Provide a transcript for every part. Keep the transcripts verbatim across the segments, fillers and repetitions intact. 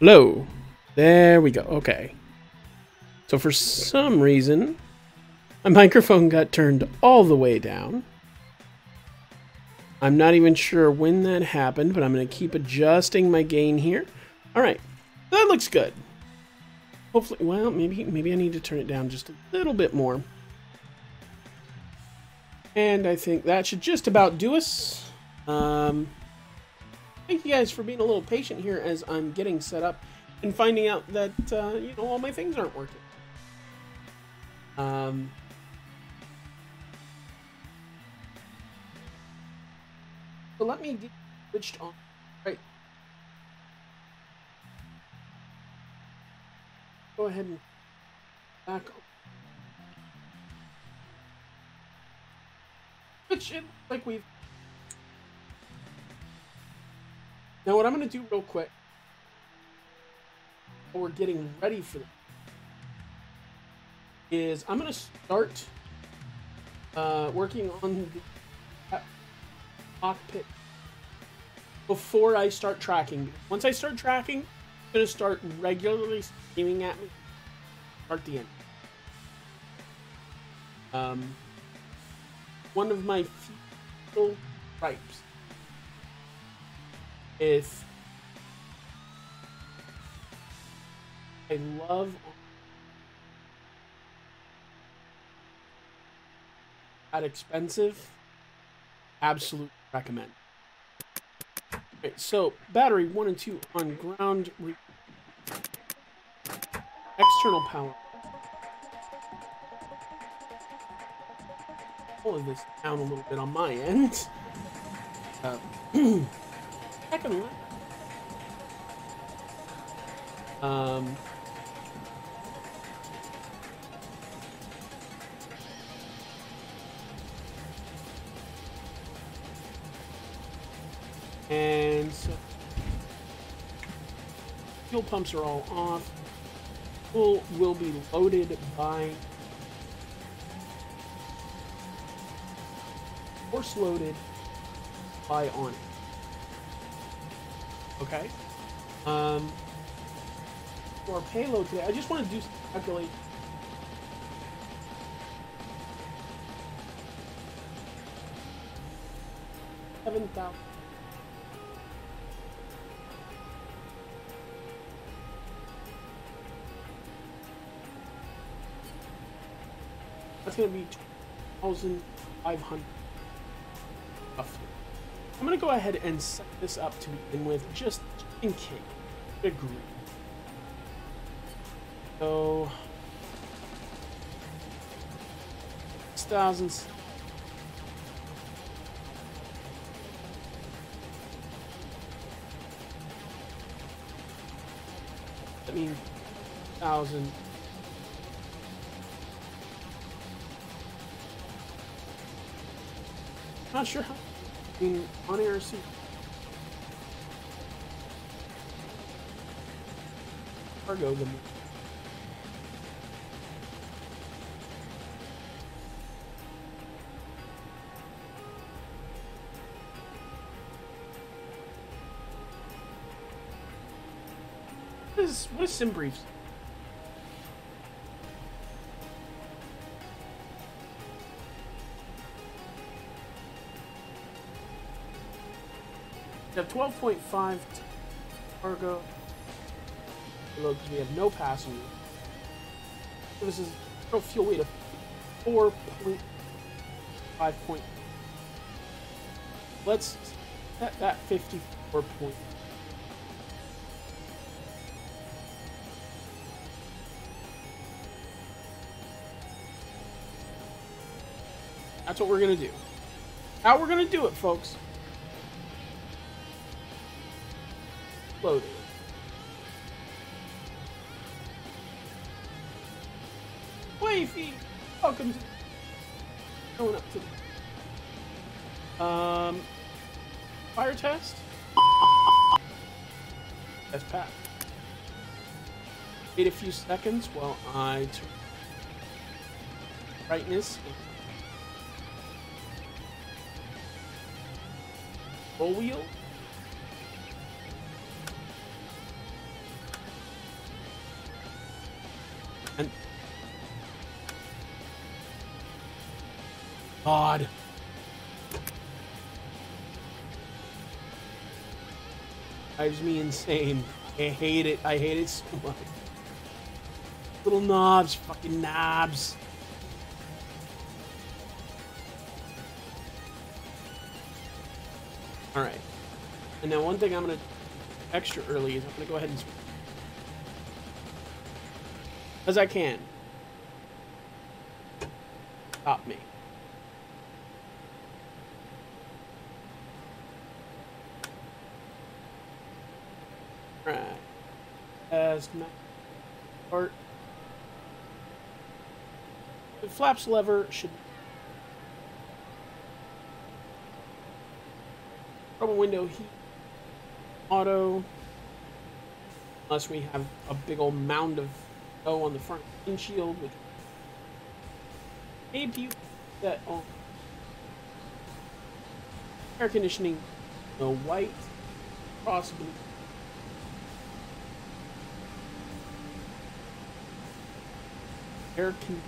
Low. There we go. Okay. So for some reason, my microphone got turned all the way down. I'm not even sure when that happened, but I'm going to keep adjusting my gain here. All right. That looks good. Hopefully, well, maybe maybe I need to turn it down just a little bit more. And I think that should just about do us. Um, thank you guys for being a little patient here as I'm getting set up and finding out that, uh, you know, all my things aren't working. Um, so let me get switched on. Right. Go ahead and back up. Which it looks like we've. Now, what I'm going to do real quick, while we're getting ready for this, is I'm going to start uh, working on the cockpit before I start tracking. Once I start tracking, I'm going to start regularly screaming at me. Start the end. Um. One of my few gripes is I love at expensive. Absolutely recommend. Okay, so battery one and two on ground. Re external power. Pulling this down a little bit on my end. Uh, second left. Um, and so fuel pumps are all off. Fuel will be loaded by. Force loaded by on it. Okay. Um, for our payload today, I just want to do some calculation. seven thousand. That's going to be two thousand five hundred. I'm going to go ahead and set this up to begin with, just in case. Agree. So, six thousand. That means one thousand. Not sure how. In on air seat. Cargo them. What is what is SimBrief? We have twelve point five cargo. Look, we have no passenger. So this is no fuel weight of four point five. Let's set that fifty-four point. That's what we're gonna do. How we're gonna do it, folks. Loaded. Wavy, welcome to going up to the um fire test. That's Pat. Wait a few seconds while I turn brightness. Roll wheel. And God. Drives me insane. I hate it. I hate it so much. Little knobs, fucking knobs. All right. And now one thing I'm gonna extra early is I'm gonna go ahead and as I can. Stop me. All right. As not part. The flaps lever should. Trouble window heat. Auto. Unless we have a big old mound of snow on the front windshield, which maybe you that on. Air conditioning. No white. Possibly. Air conditioning.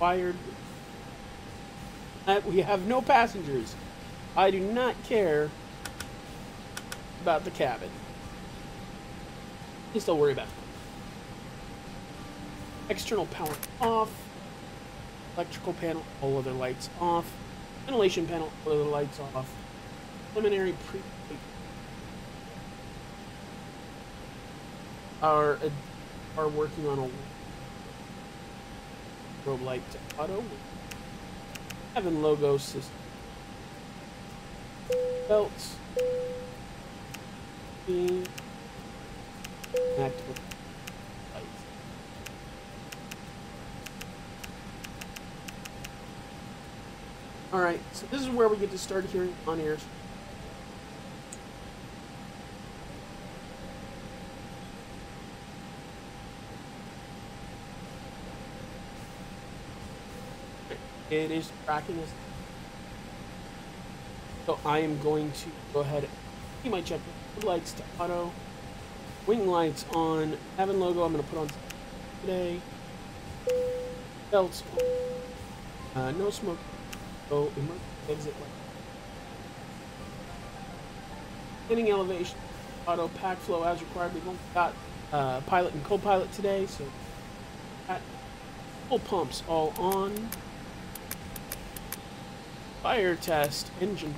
Wired. Uh, we have no passengers. I do not care about the cabin. Please don't worry about it. External power off. Electrical panel, all other lights off. Ventilation panel, all other lights off. Preliminary pre. Our are working on a. Probe light to auto. Seven logo system. Belts. Active lights. Alright, so this is where we get to start hearing on airs. It is tracking us. So I am going to go ahead and keep my check. Lights to auto. Wing lights on. Cabin logo I'm going to put on today. Belts on. Uh, no smoke. Oh, emergency exit light. Landing elevation. Auto pack flow as required. We've only got uh, pilot and co-pilot today. So full pumps all on. Fire test engine.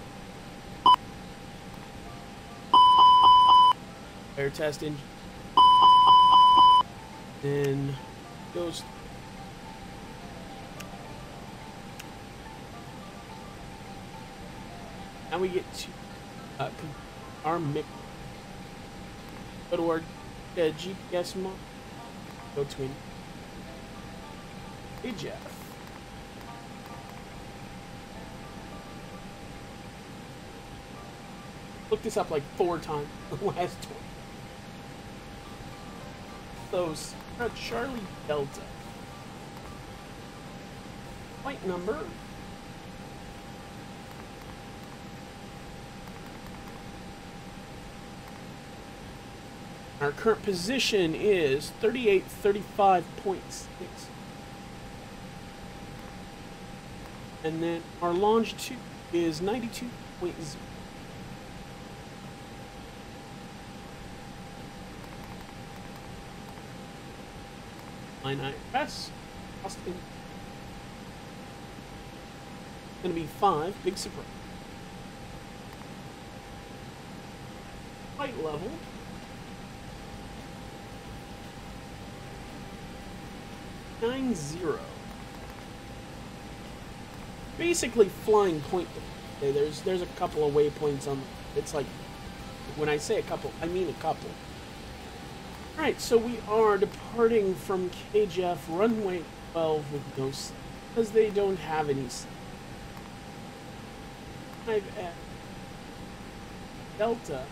Fire test engine. Then goes. Now we get to uh, our mix. Go to our uh, G P S mod. Go to an K J E F. Looked this up like four times in the last twenty. Those uh, Charlie Delta. Flight number. Our current position is thirty-eight thirty-five point six. And then our longitude is ninety-two point zero. Line I R S. Austin. Gonna be five. Big surprise. Flight level. Nine zero. Basically flying point. Okay, there's there's a couple of waypoints on. The, it's like when I say a couple, I mean a couple. Alright, so we are departing from K J E F runway twelve with no signal, because they don't have any signal. Delta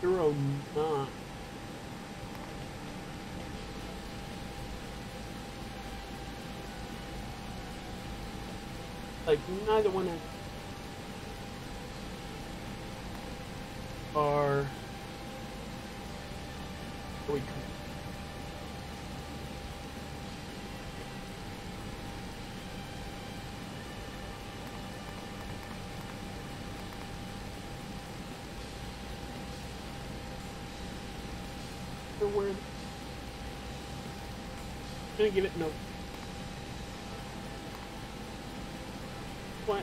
zero nine. Like neither one has. Are we come. Word. Gonna give it no. What?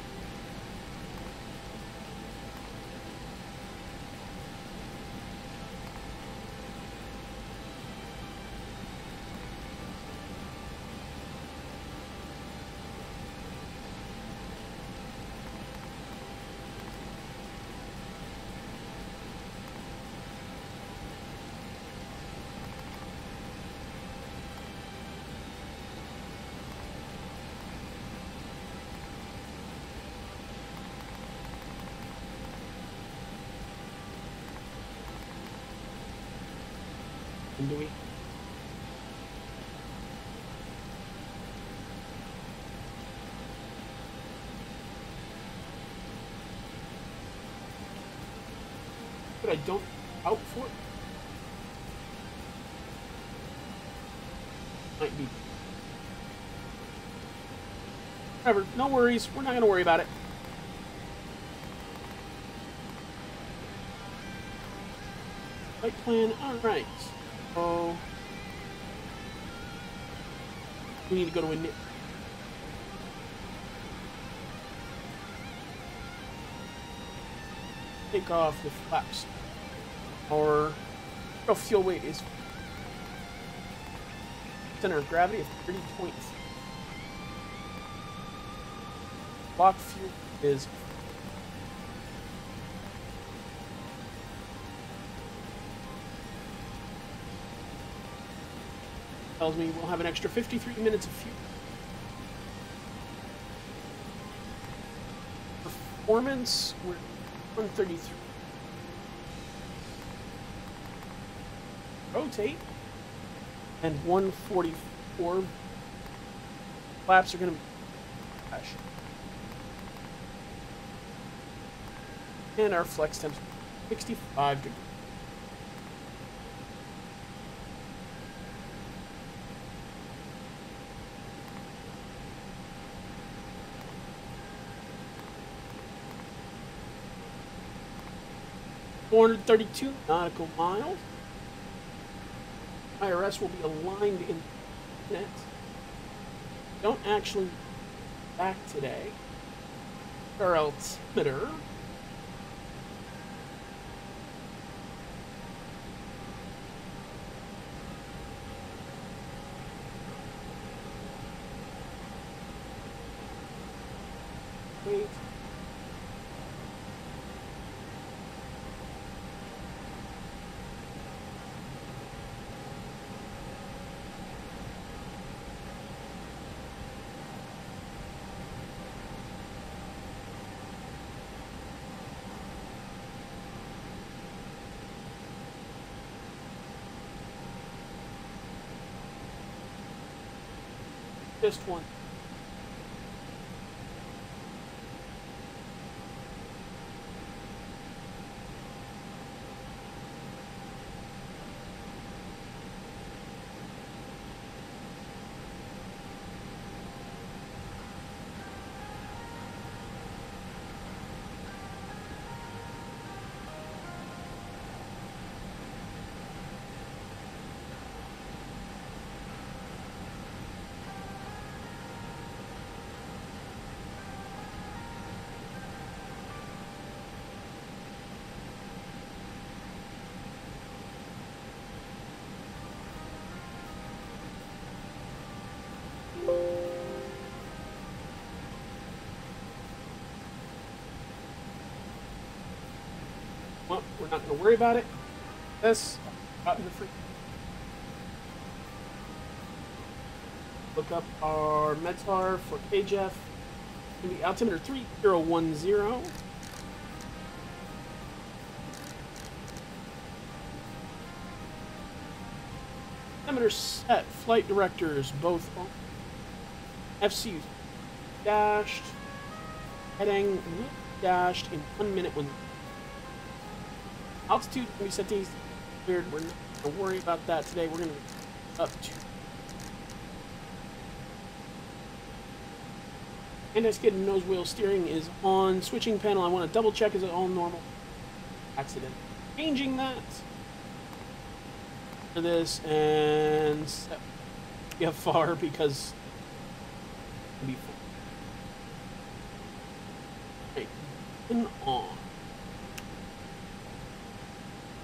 Do we? But I don't out for it. Might be. Whatever, no worries. We're not going to worry about it. Flight plan, alright. Oh, we need to go to a nip. Take off the flaps. Our oh, fuel weight is center of gravity of thirty points. Block fuel is. Tells me we'll have an extra fifty-three minutes of fuel. Performance, we're one thirty-three. Rotate. And one forty-four. Flaps are going to be crash. And our flex temps sixty-five degrees. four hundred thirty-two nautical miles. I R S will be aligned in net. Don't actually back today. Our altimeter. Wait. Just one. Well, we're not going to worry about it. This out in the free. Look up our METAR for K J E F. It'll be altimeter three zero one zero. Altimeter set. Flight directors both on. F C U dashed. Heading dashed in one minute when. Altitude, we set these weird, we're not Don't worry about that today. We're going to up to. Anti-skid and nose wheel steering is on. Switching panel, I want to double check, is it all normal? Accident. Changing that for this and set P F R because it'll be full. Right, and on.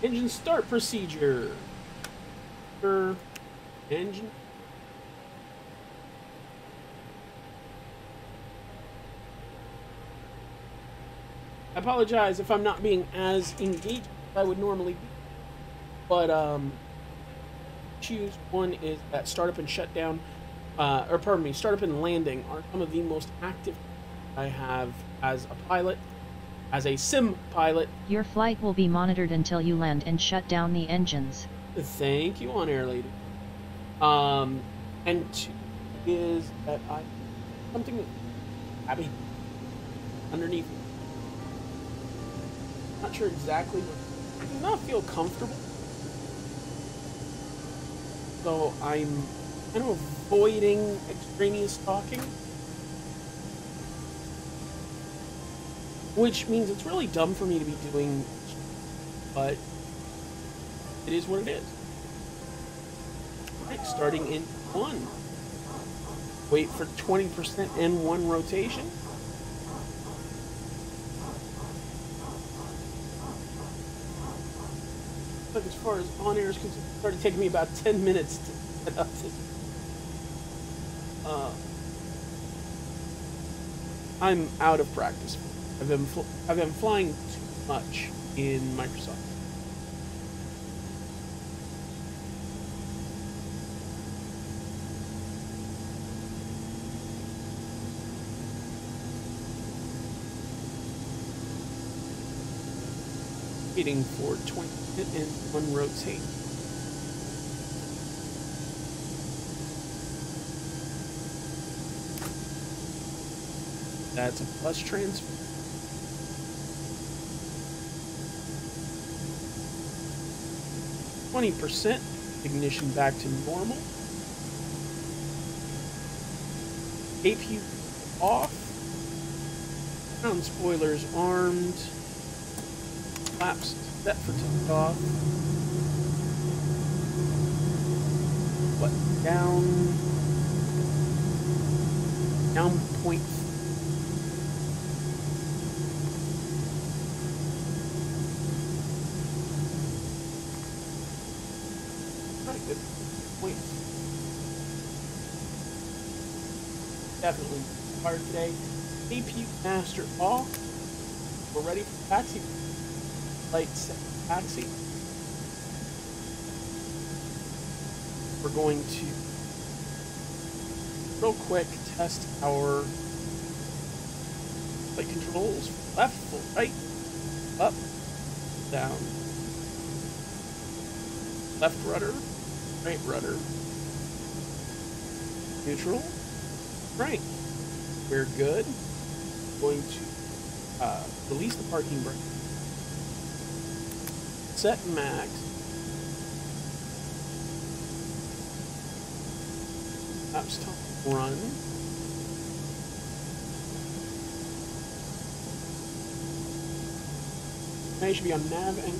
Engine start procedure. For engine. I apologize if I'm not being as engaged as I would normally be, but um, issues one is that startup and shutdown, uh, or pardon me, startup and landing are some of the most active I have as a pilot, as a sim pilot. Your flight will be monitored until you land and shut down the engines. Thank you, on-air lady. Um, and two is that I something happy underneath. Not sure exactly what I do not feel comfortable. So I'm kind of avoiding extraneous talking. Which means it's really dumb for me to be doing, but it is what it is. Alright, starting in one. Wait for twenty percent N one rotation. But as far as on air is concerned, it started taking me about ten minutes to set up this. Uh, I'm out of practice. I've been, fl I've been flying too much in Microsoft. Waiting for twenty and one rotate. That's a plus transfer. Twenty percent ignition back to normal. A P U off. Ground spoilers armed. Laps set for takeoff. What down? Down point. Not good point. Definitely hard today. A P U master off. We're ready for taxi. Lights taxi. We're going to real quick test our flight controls. Left, full, right, up, down, left rudder, right rudder, neutral, right. We're good. Going to uh, release the parking brake. Set max. Laps top run. Now you should be on nav and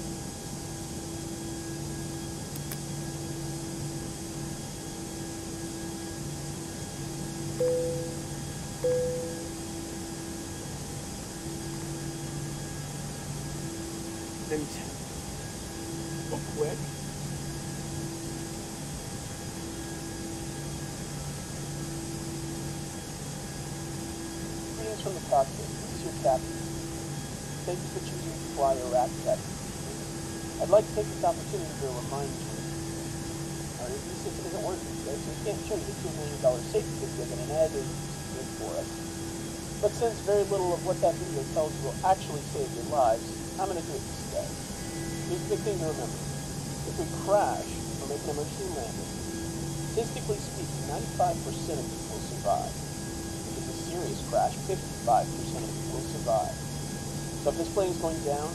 since very little of what that video tells you will actually save your lives, I'm going to do it instead. Here's the thing to remember. If we crash or make an emergency landing, statistically speaking, ninety-five percent of people will survive. If it's a serious crash, fifty-five percent of people will survive. So if this plane is going down,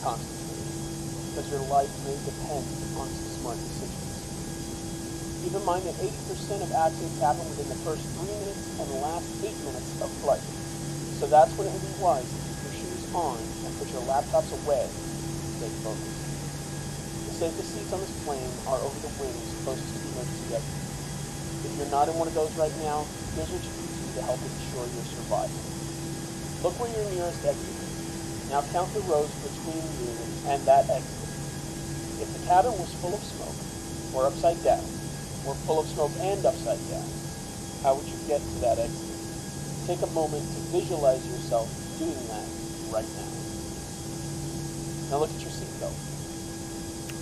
concentrate. because your life may depend on some smart decisions. Keep in mind that eighty percent of accidents happen within the first three minutes and the last eight minutes of flight. So that's when it would be wise to keep your shoes on and put your laptops away to stay focused. The safest seats on this plane are over the wings closest to the emergency exit. If you're not in one of those right now, here's what you can do to help ensure your survival. Look where your nearest exit is. Now count the rows between you and that exit. If the cabin was full of smoke, or upside down, or full of smoke and upside down, how would you get to that exit? Take a moment to visualize yourself doing that right now. Now look at your seatbelt.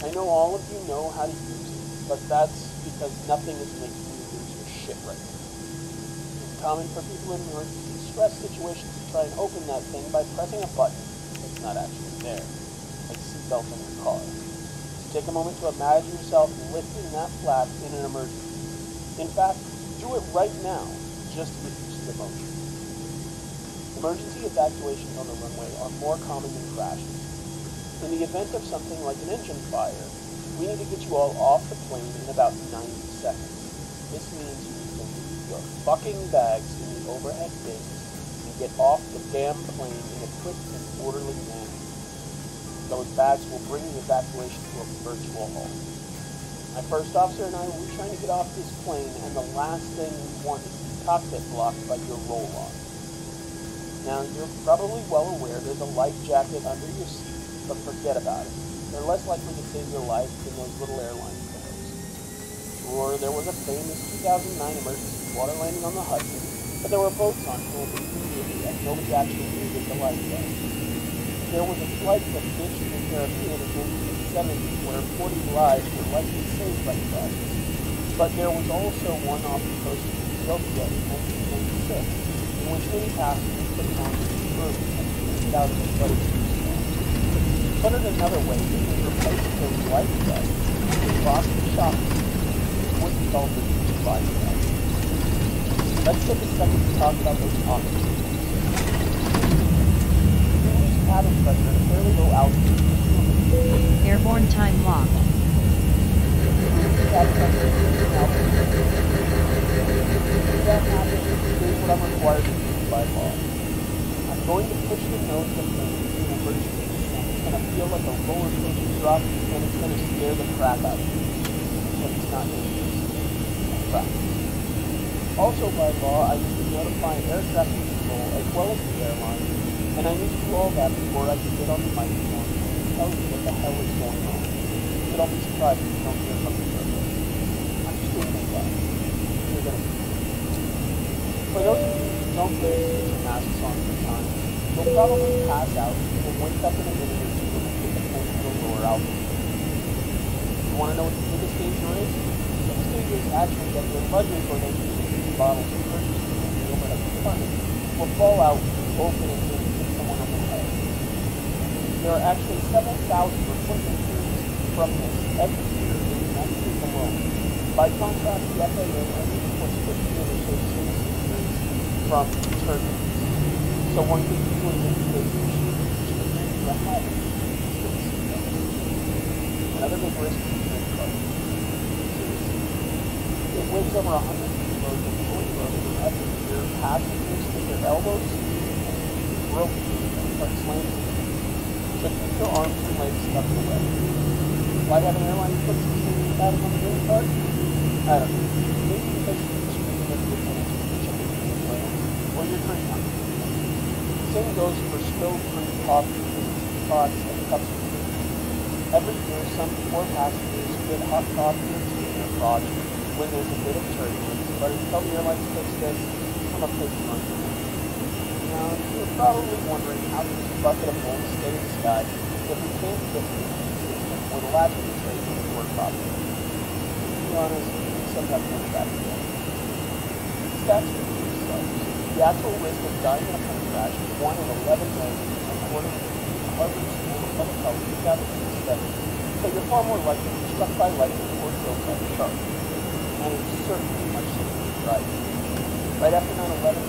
I know all of you know how to use it, but that's because nothing is making you lose your shit right now. It's common for people in emergency stress situations to try and open that thing by pressing a button that's not actually there, like seatbelt in your car. Take a moment to imagine yourself lifting that flap in an emergency. In fact, do it right now, just to get used to the motion. Emergency evacuations on the runway are more common than crashes. In the event of something like an engine fire, we need to get you all off the plane in about ninety seconds. This means you need to leave your fucking bags in the overhead bins and get off the damn plane in a quick and orderly manner. Those bags will bring the evacuation to a virtual halt. My first officer and I were trying to get off this plane, and the last thing we want is the cockpit blocked by your roll-on. Now, you're probably well aware there's a life jacket under your seat, but forget about it. They're less likely to save your life than those little airline pillows. Sure, there was a famous two thousand nine emergency water landing on the Hudson, but there were boats on board immediately, and nobody actually needed the life jacket. There was a flight from Fitch to the Caribbean in nineteen seventy where forty lives were likely saved by the crashes, but there was also one off the coast of Ethiopia in nineteen ninety-six, in which many passengers took on the early and three thousand flooded storms. Put it another way, they would replace those life jackets with box and shopping, what we call the life jackets. Let's take a second to talk about those options. Cabin pressure at fairly low altitude. Airborne time locked. Cabin pressure at fairly low altitude. If that happens, here's what I'm required to do by law. I'm going to push the nose of the plane over to you, and it's going to feel like a roller coaster drop, and it's going to scare the crap out of you. But it's not going to be practice. Also by law, I need to notify air traffic control as well as the airline. And I need to do all that before I can get on the microphone and tell you what the hell is going on. But don't be surprised if you don't hear from the surface. I'm just doing my job. You're going to be. For those of you who don't get your masks on for time, you'll probably pass out and will wake up in a minute or two and get the point of the lower altitude. You want to know what the biggest danger is? The biggest danger is actually that your luggage or that you can use bottles of purchase and you'll end up funny will fall out open and open. There are actually seven thousand replacement periods from this every year in the United States alone. By contrast, the F A A only reports fifteen or so serious injuries from turbulence. So one could easily indicate that you should be having these injuries. Another big risk is the wind current. Seriously. It winds over one hundred feet in forty miles every year, passengers with their elbows and broken and start slamming. So keep your arms and legs tucked away. Why have an airline put some safety padding on the green card? I don't know. Maybe because you're screaming at your hands with the chicken in the plane, or you're very hungry. Same goes for stove-free coffee, pots, and cups of tea. Every year, some poor passengers get hot coffee or tea in their pot when there's a bit of turbulence, but until the airline fixes this, I'm a place for it. Now, you're probably wondering how does this bucket of gold stay in the sky if we can't get to the system or the lab of the trade to work properly. To be honest, we sometimes don't track it down. Stats for themselves. The actual risk of dying in a plane crash is one in eleven million and a quarter million in Harvard School of Public Health two thousand seven, so you're far more likely to be struck by lightning or killed by a shark. And it's certainly much safer to drive. Right after nine eleven,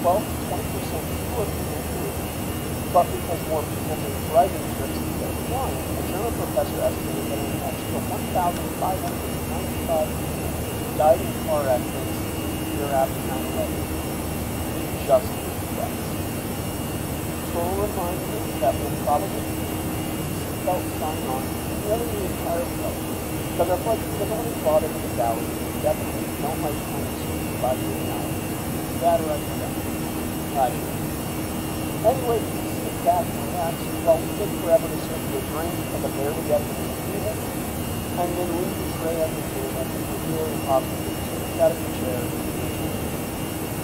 twelve to twenty percent fewer people who but because more people make driving trips than flying. A German professor estimated that an extra one thousand five hundred ninety-five people died in car accidents the year after nine eleven. Just in the U S. Troll reminds me that will probably be seatbelt sign on nearly the entire flight, because our flights have only brought into the valley and definitely don't like trying to by the hour. That or I can anyway, you can sit back and relax while we take forever to serve you a drink and a barely edited computer, and then leave the tray on the table and reveal an obstacle sitting out of the chair,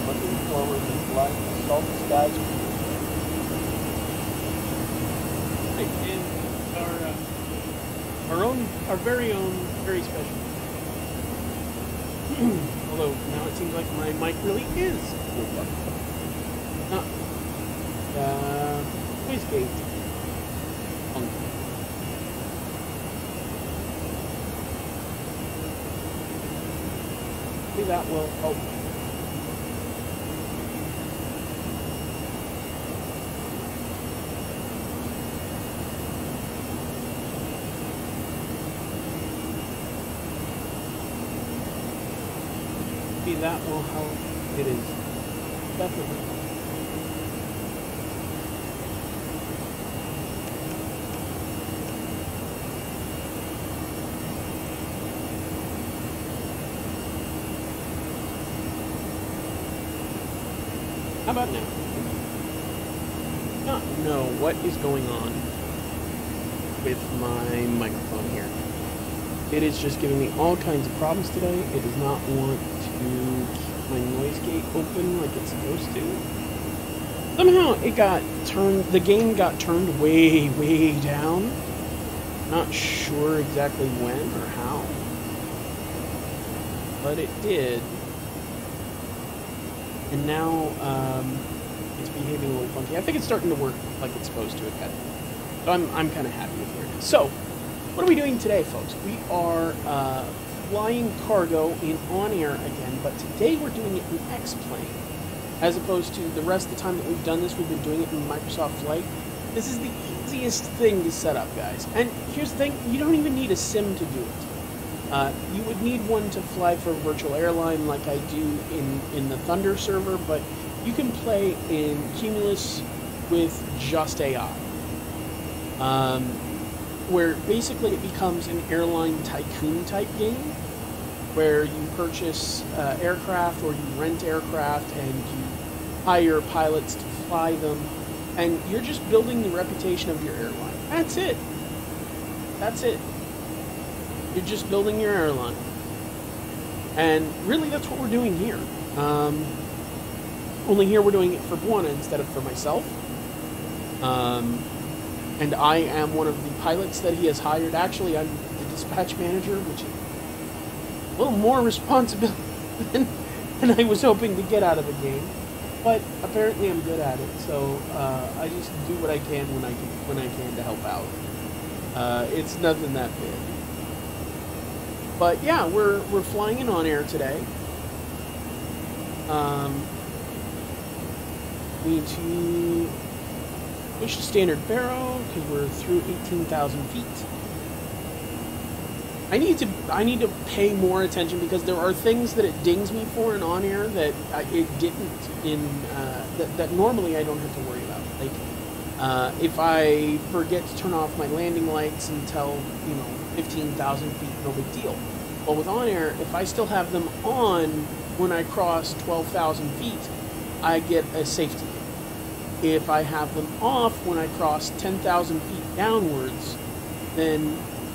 looking forward to blood and salty skies. And our, uh, our own, our very own, very special. Although, now it seems like my mic really is good. Not Uh, Whiskey. Um. See, that will help. See, that will help. It is definitely. How about now? Not know what is going on with my microphone here. It is just giving me all kinds of problems today. It does not want to keep my noise gate open like it's supposed to. Somehow it got turned, the game got turned way, way down. Not sure exactly when or how, but it did. And now um, it's behaving a little funky. I think it's starting to work like it's supposed to at that point. So I'm, I'm kind of happy with where it is. So, what are we doing today, folks? We are uh, flying cargo in on-air again, but today we're doing it in X-Plane. As opposed to the rest of the time that we've done this, we've been doing it in Microsoft Flight. This is the easiest thing to set up, guys. And here's the thing, you don't even need a sim to do it. Uh, you would need one to fly for a virtual airline like I do in, in the Thunder server, but you can play in Cumulus with just A I, um, where basically it becomes an airline tycoon type game, where you purchase uh, aircraft or you rent aircraft and you hire pilots to fly them, and you're just building the reputation of your airline. That's it. That's it. You're just building your airline. And really, that's what we're doing here. Um, only here we're doing it for Buona instead of for myself. Um, and I am one of the pilots that he has hired. Actually, I'm the dispatch manager, which is a little more responsibility than, than I was hoping to get out of the game. But apparently I'm good at it, so uh, I just do what I can when I can, when I can to help out. Uh, it's nothing that big. But yeah, we're we're flying in on-air today. Um, we need to push the standard barrow because we're through eighteen thousand feet. I need to I need to pay more attention because there are things that it dings me for in on-air that I, it didn't in uh, that that normally I don't have to worry about. Like uh, if I forget to turn off my landing lights until you know. fifteen thousand feet, no big deal. But with on-air, if I still have them on when I cross twelve thousand feet, I get a safety hit. If I have them off when I cross ten thousand feet downwards, then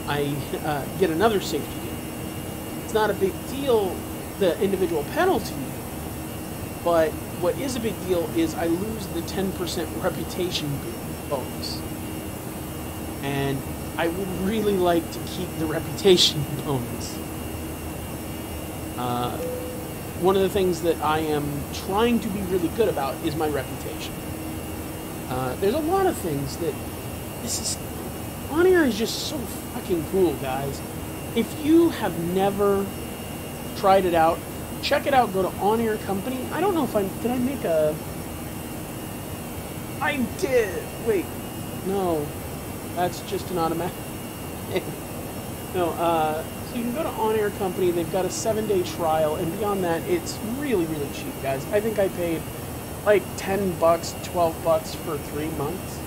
I uh, get another safety hit. It's not a big deal, the individual penalty, but what is a big deal is I lose the ten percent reputation bonus. And I would really like to keep the reputation bonus. Uh, one of the things that I am trying to be really good about is my reputation. Uh, there's a lot of things that... This is... On-air is just so fucking cool, guys. If you have never tried it out, check it out. Go to On-Air Company. I don't know if I... Did I make a... I'm dead! Wait, no. That's just an automatic. No, uh, so you can go to OnAir Company, they've got a seven-day trial, and beyond that, it's really, really cheap, guys. I think I paid like ten bucks, twelve bucks for three months.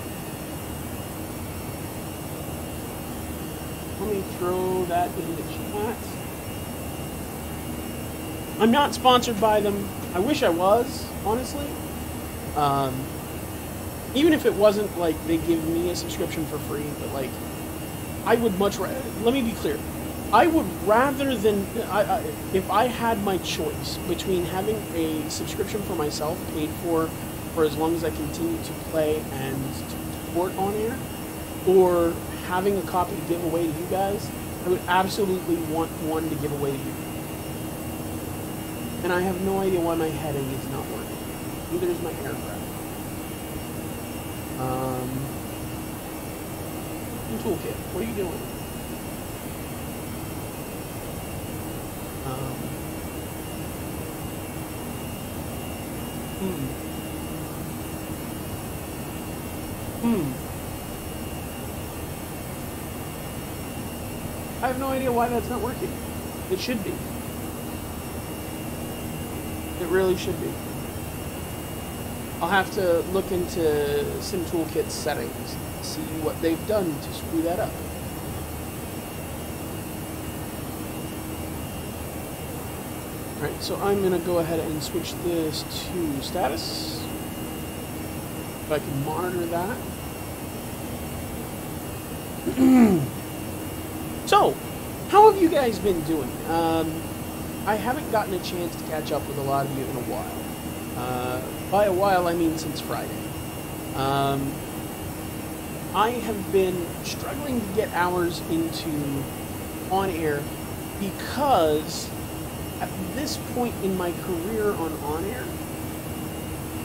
Let me throw that in the chat. I'm not sponsored by them. I wish I was, honestly. Um, even if it wasn't like they give me a subscription for free, but like, I would much rather, let me be clear, I would rather than, I, I, if I had my choice between having a subscription for myself paid for for as long as I continue to play and support OnAir, or having a copy to give away to you guys, I would absolutely want one to give away to you. And I have no idea why my heading is not working. Neither is my aircraft. Um... Toolkit. What are you doing? Um, hmm. Hmm. I have no idea why that's not working. It should be. It really should be. I'll have to look into Sim Toolkit settings. See what they've done to screw that up. Alright, so I'm going to go ahead and switch this to status. If I can monitor that. So, how have you guys been doing? Um, I haven't gotten a chance to catch up with a lot of you in a while. Uh, by a while, I mean since Friday. Um... I have been struggling to get hours into OnAir because at this point in my career on OnAir,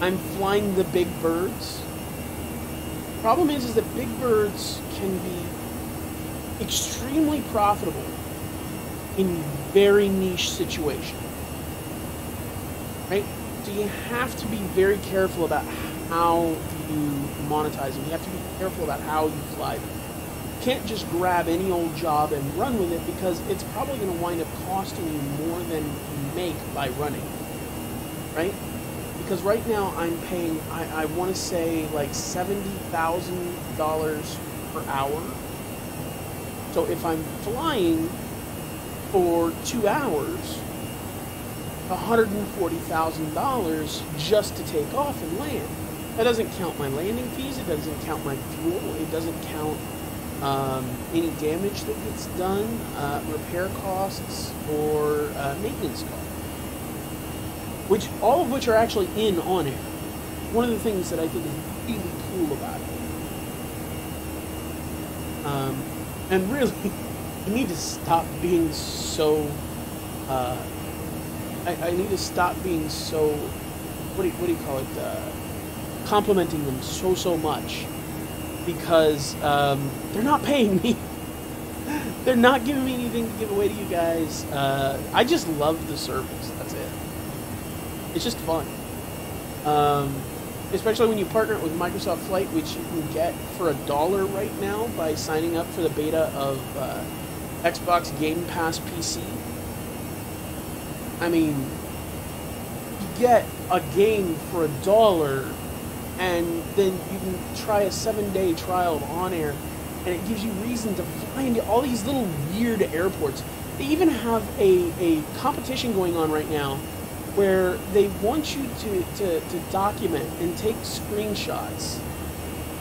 I'm flying the big birds. Problem is, is that big birds can be extremely profitable in very niche situations, right? So you have to be very careful about how you monetize them. You have to be careful about how you fly them. You can't just grab any old job and run with it because it's probably going to wind up costing you more than you make by running, right? Because right now I'm paying, I, I want to say like seventy thousand dollars per hour. So if I'm flying for two hours, one hundred forty thousand dollars just to take off and land. That doesn't count my landing fees, it doesn't count my fuel, it doesn't count um, any damage that gets done, uh, repair costs, or uh, maintenance costs. Which, all of which are actually in OnAir. One of the things that I think is really cool about it. Um, and really, I need to stop being so, uh, I, I need to stop being so, what do you, what do you call it, uh, complimenting them so so much because um, they're not paying me. They're not giving me anything to give away to you guys. Uh, I just love the service. That's it. It's just fun. Um, especially when you partner it with Microsoft Flight, which you can get for a dollar right now by signing up for the beta of uh, Xbox Game Pass P C. I mean, you get a game for a dollar and then you can try a seven-day trial of OnAir, and it gives you reason to fly into all these little weird airports. They even have a, a competition going on right now where they want you to, to, to document and take screenshots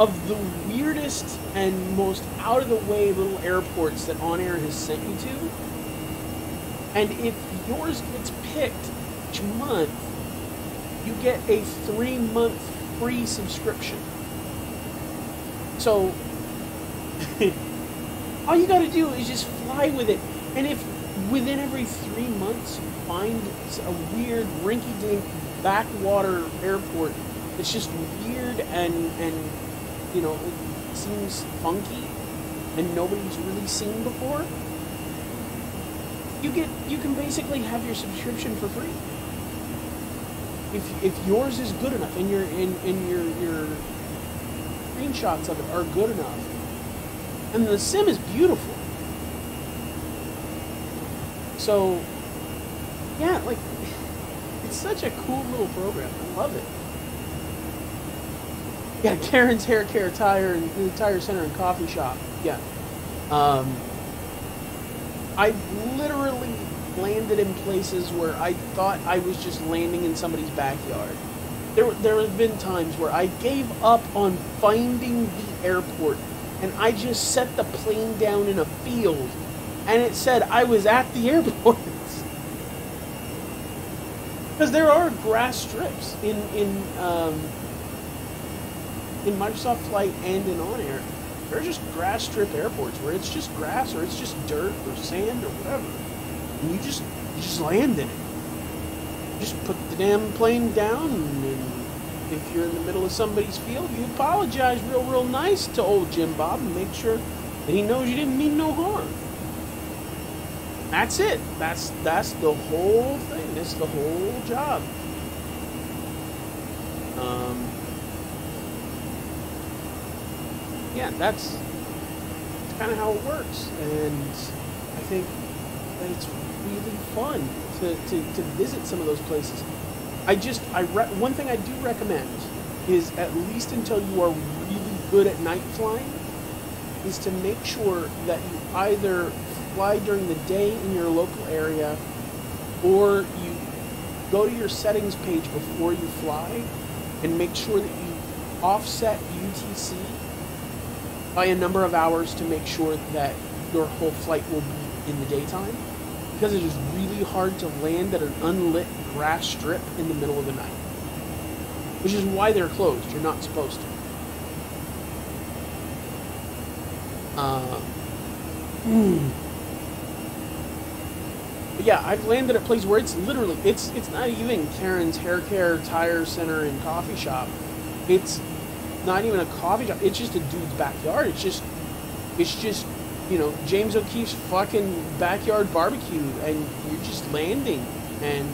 of the weirdest and most out-of-the-way little airports that OnAir has sent you to. And if yours gets picked each month, you get a three-month free subscription. So all you got to do is just fly with it, and if within every three months you find a weird rinky-dink backwater airport that's just weird and and you know seems funky and nobody's really seen before, you get you can basically have your subscription for free. If, if yours is good enough and your and, and your your screenshots of it are good enough. And the sim is beautiful. So, yeah, like, it's such a cool little program. I love it. Yeah, Karen's hair care tire and the tire center and coffee shop. Yeah. Um, I literally landed in places where I thought I was just landing in somebody's backyard. There, there have been times where I gave up on finding the airport, and I just set the plane down in a field, and it said I was at the airport. Because there are grass strips in in um, in Microsoft Flight and in OnAir. There are just grass strip airports where it's just grass or it's just dirt or sand or whatever, and you just you just land in it. Just put the damn plane down, and if you're in the middle of somebody's field, you apologize real, real nice to old Jim Bob and make sure that he knows you didn't mean no harm. That's it. That's that's the whole thing. That's the whole job. Um. Yeah, that's, that's kind of how it works, and I think that it's really fun. To, to, to visit some of those places. I just, I re one thing I do recommend is, at least until you are really good at night flying, is to make sure that you either fly during the day in your local area, or you go to your settings page before you fly and make sure that you offset U T C by a number of hours to make sure that your whole flight will be in the daytime. Because it is really hard to land at an unlit grass strip in the middle of the night. Which is why they're closed. You're not supposed to. Um, mm. But yeah, I've landed at a place where it's literally, it's, it's not even Karen's hair care, tire center, and coffee shop. It's not even a coffee shop. It's just a dude's backyard. It's just, it's just... you know, James O'Keefe's fucking backyard barbecue, and you're just landing and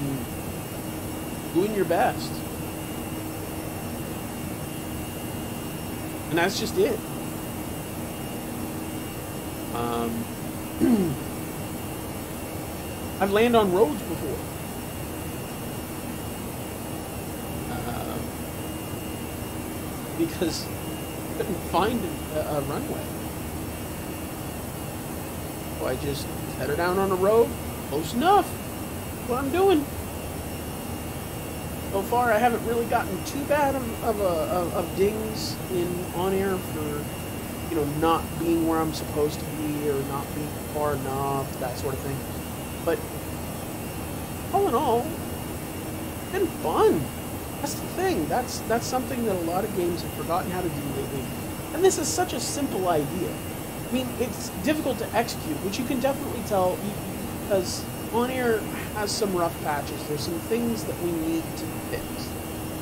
doing your best. And that's just it. Um, I've landed on roads before. Uh, because I couldn't find a, a runway. I just set her down on the road, close enough. What I'm doing. So far, I haven't really gotten too bad of of, a, of, of dings in OnAir for, you know, not being where I'm supposed to be or not being far enough, that sort of thing. But all in all, it's been fun. That's the thing. That's that's something that a lot of games have forgotten how to do lately. And this is such a simple idea. I mean, it's difficult to execute, which you can definitely tell because OnAir has some rough patches. There's some things that we need to fix,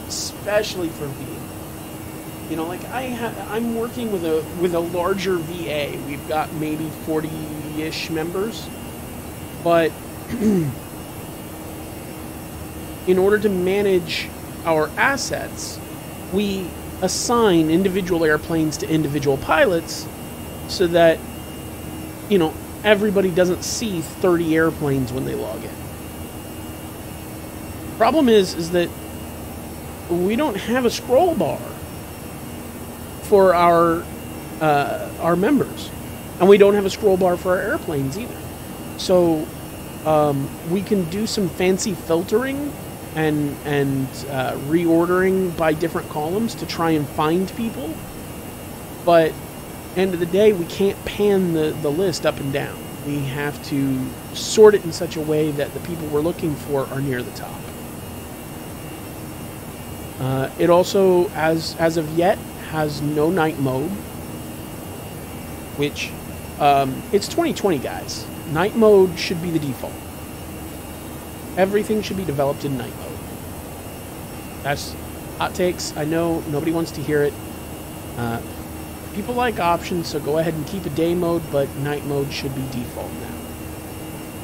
especially for V A. You know, like I ha I'm working with a with a larger V A. We've got maybe forty-ish members, but in order to manage our assets, we assign individual airplanes to individual pilots. So that, you know, everybody doesn't see thirty airplanes when they log in. The problem is, is that we don't have a scroll bar for our, uh, our members. And we don't have a scroll bar for our airplanes either. So um, we can do some fancy filtering and, and uh, reordering by different columns to try and find people. But... end of the day, we can't pan the, the list up and down. We have to sort it in such a way that the people we're looking for are near the top. Uh, it also, as, as of yet, has no night mode, which, um, it's twenty twenty, guys. Night mode should be the default. Everything should be developed in night mode. That's hot takes. I know nobody wants to hear it. Uh, People like options, so go ahead and keep a day mode, but night mode should be default now.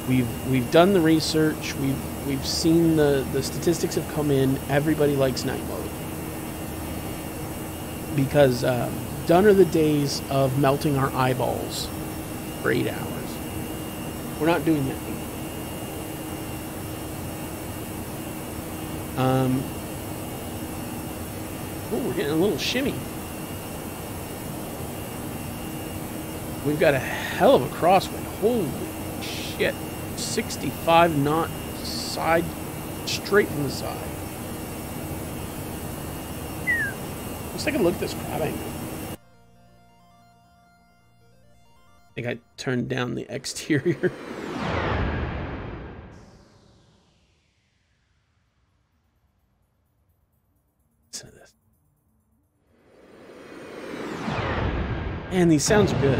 We've we've done the research, we've we've seen the, the statistics have come in, everybody likes night mode. Because um, Done are the days of melting our eyeballs for eight hours. We're not doing that anymore. Um, oh, we're getting a little shimmy. We've got a hell of a crosswind. Holy shit. sixty-five knot side, straight from the side. Let's take a look at this crab angle. I think I turned down the exterior. Listen to this. Man, these sounds good.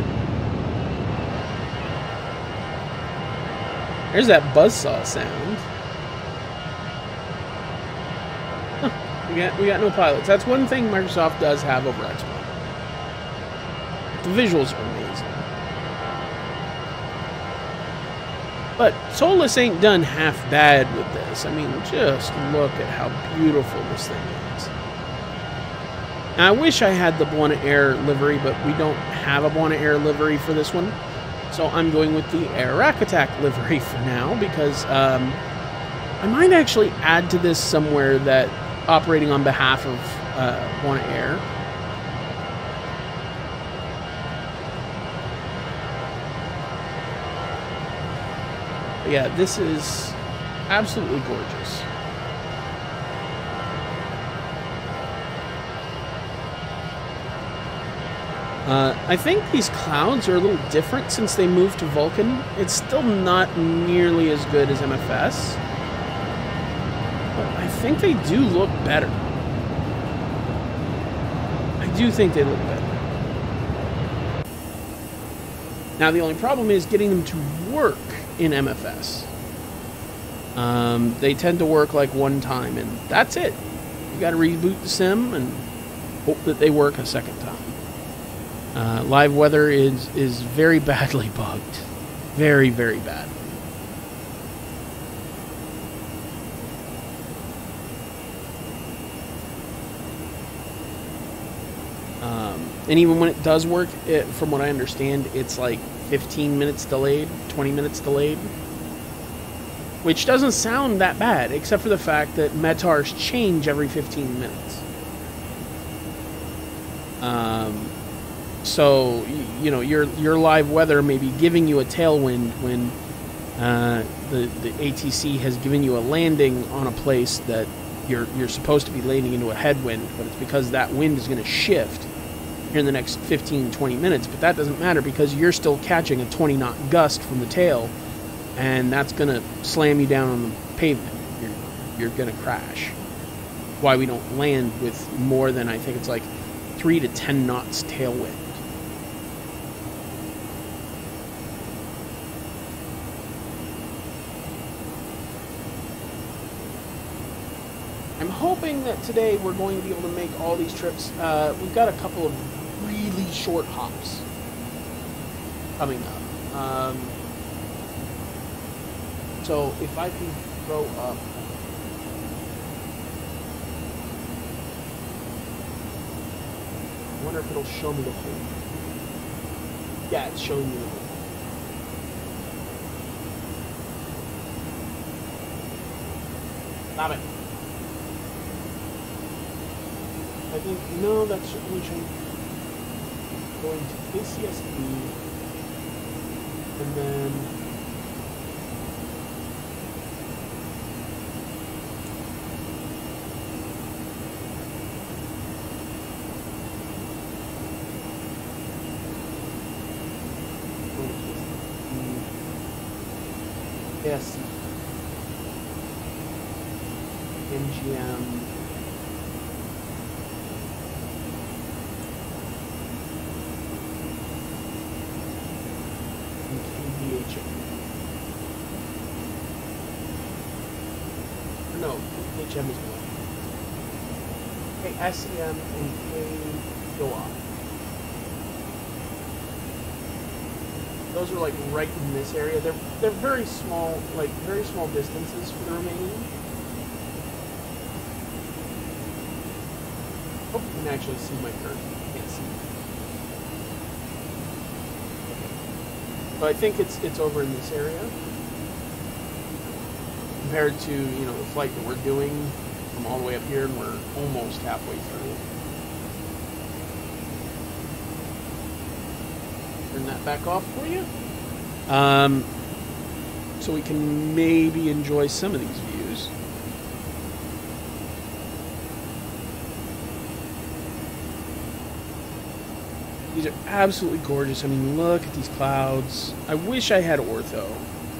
There's that buzzsaw sound. We got, we got no pilots. That's one thing Microsoft does have over Xbox. The visuals are amazing. But ToLiss ain't done half bad with this. I mean, just look at how beautiful this thing is. Now, I wish I had the Buona Air livery, but we don't have a Buona Air livery for this one. So I'm going with the Air Rack Attack livery for now, because um, I might actually add to this somewhere that operating on behalf of uh, Buona Air. But yeah, this is absolutely gorgeous. Uh, I think these clouds are a little different since they moved to Vulcan. It's still not nearly as good as M F S. I think they do look better. I do think they look better. Now, the only problem is getting them to work in M F S. Um, they tend to work like one time, and that's it. You got to reboot the sim and hope that they work a second time. Uh, live weather is, is very badly bugged. Very, very bad. And even when it does work, it, from what I understand, it's like fifteen minutes delayed, twenty minutes delayed. Which doesn't sound that bad, except for the fact that METARs change every fifteen minutes. Um, so, you know, your your live weather may be giving you a tailwind when uh, the, the A T C has given you a landing on a place that you're, you're supposed to be landing into a headwind, but it's because that wind is going to shift in the next fifteen, twenty minutes, but that doesn't matter because you're still catching a twenty knot gust from the tail, and that's going to slam you down on the pavement. You're, you're going to crash. Why we don't land with more than, I think it's like three to ten knots tailwind. I'm hoping that today we're going to be able to make all these trips. Uh, we've got a couple of really short hops coming up. Um, so if I can go up. I wonder if it'll show me the whole. Yeah, it's showing me the whole. Stop it. I think, no, that's only showing. Going to D C S B, and then yes, M G M. No, H M is one. Okay, S E M and K T O I. Those are like right in this area. They're they're very small, like very small distances for the remaining. Hope you can actually see my curve. Can't see. But I think it's it's over in this area compared to, you know, the flight that we're doing from all the way up here, and we're almost halfway through. Turn that back off for you. Um, so we can maybe enjoy some of these views. These are absolutely gorgeous. I mean, look at these clouds. I wish I had ortho.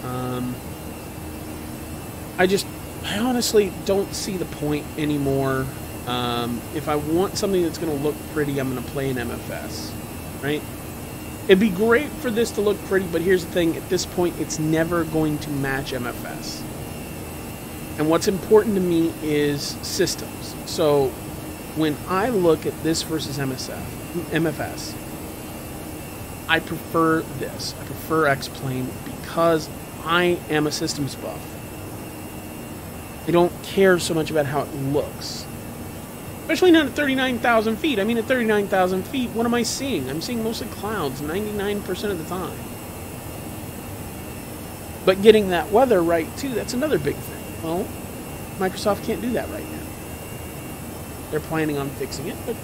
Um, I just, I honestly don't see the point anymore. Um, if I want something that's going to look pretty, I'm going to play an M F S, right? It'd be great for this to look pretty, but here's the thing. At this point, it's never going to match M F S. And what's important to me is systems. So when I look at this versus M S F, M F S, I prefer this. I prefer X-Plane because I am a systems buff. I don't care so much about how it looks. Especially not at thirty-nine thousand feet. I mean, at thirty-nine thousand feet, what am I seeing? I'm seeing mostly clouds ninety-nine percent of the time. But getting that weather right, too, that's another big thing. Well, Microsoft can't do that right now. They're planning on fixing it, but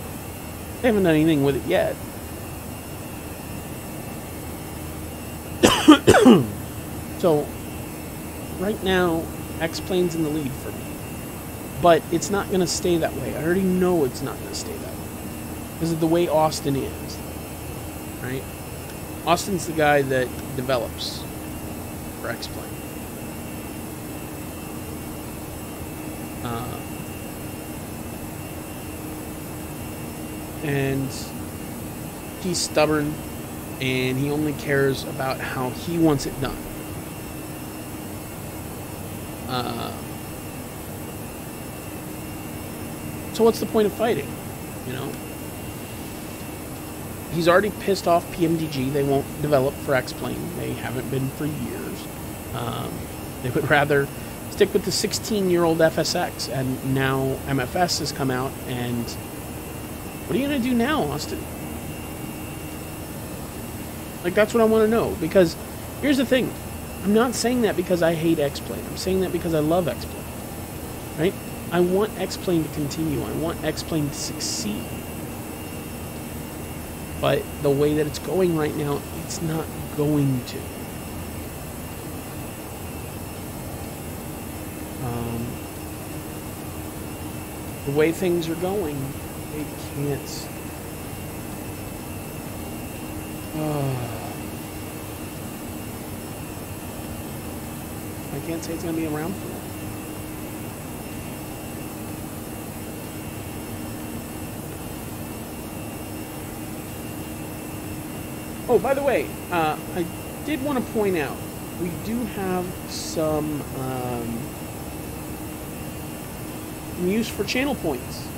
they haven't done anything with it yet. So, right now, X-Plane's in the lead for me. But it's not going to stay that way. I already know it's not going to stay that way. Because of the way Austin is. Right? Austin's the guy that develops for X-Plane. Uh, and he's stubborn. And he only cares about how he wants it done. Uh... So what's the point of fighting, you know? He's already pissed off P M D G. They won't develop for X-Plane. They haven't been for years. Um, they would rather stick with the sixteen-year-old F S X, and now M F S has come out, and what are you going to do now, Austin? Like, that's what I want to know, because here's the thing. I'm not saying that because I hate X-Plane. I'm saying that because I love X-Plane, right? I want X-Plane to continue. I want X-Plane to succeed. But the way that it's going right now, it's not going to. Um, the way things are going, it can't. Uh, I can't say it's going to be around for long. Oh, by the way, uh, I did want to point out, we do have some um, use for channel points.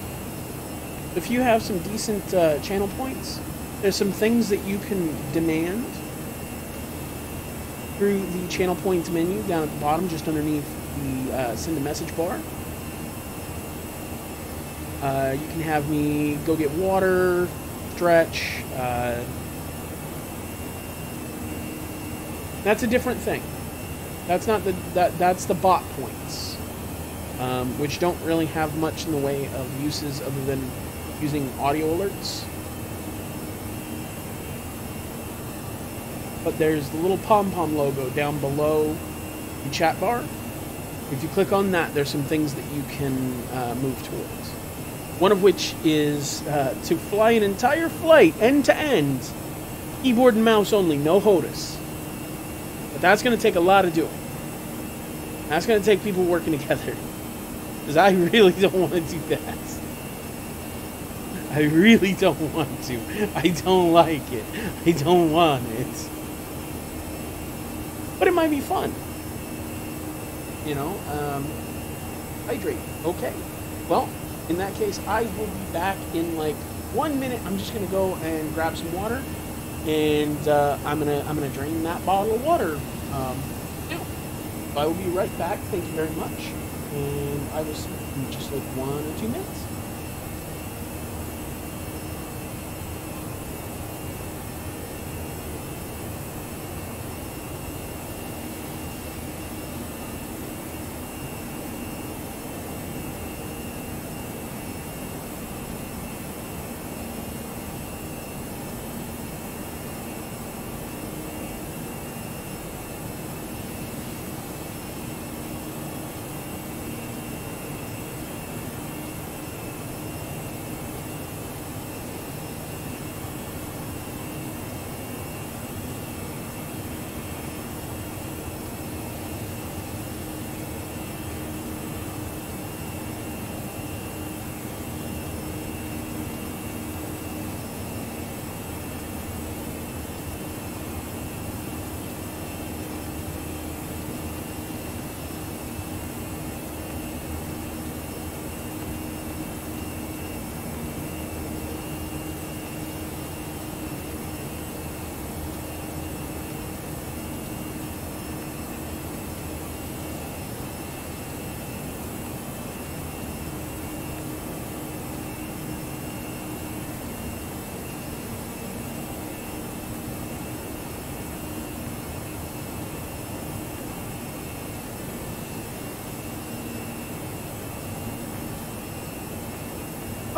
If you have some decent uh, channel points, there's some things that you can demand through the channel points menu down at the bottom, just underneath the uh, send a message bar. Uh, you can have me go get water, stretch, uh, that's a different thing. That's not the that that's the bot points, um, which don't really have much in the way of uses other than using audio alerts. But there's the little pom pom logo down below the chat bar. If you click on that, there's some things that you can uh, move towards. One of which is uh, to fly an entire flight end to end, keyboard and mouse only, no H O T U S. That's going to take a lot of doing. That's going to take people working together. Because I really don't want to do that. I really don't want to. I don't like it. I don't want it. But it might be fun. You know, um, hydrate. Okay. Well, in that case, I will be back in like one minute. I'm just going to go and grab some water. And uh, I'm gonna I'm gonna drain that bottle of water. Um, yeah. I will be right back. Thank you very much. And I will see you in just like one or two minutes.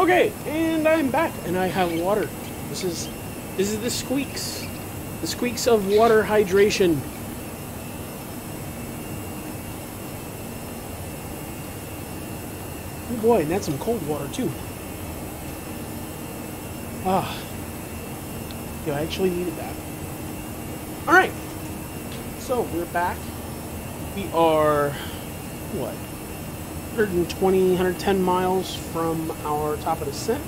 Okay, and I'm back, and I have water. This is this is the squeaks, the squeaks of water hydration. Oh boy, and that's some cold water too. Ah, yeah, I actually needed that. All right, so we're back. We are what? one hundred twenty, one hundred ten miles from our top of descent.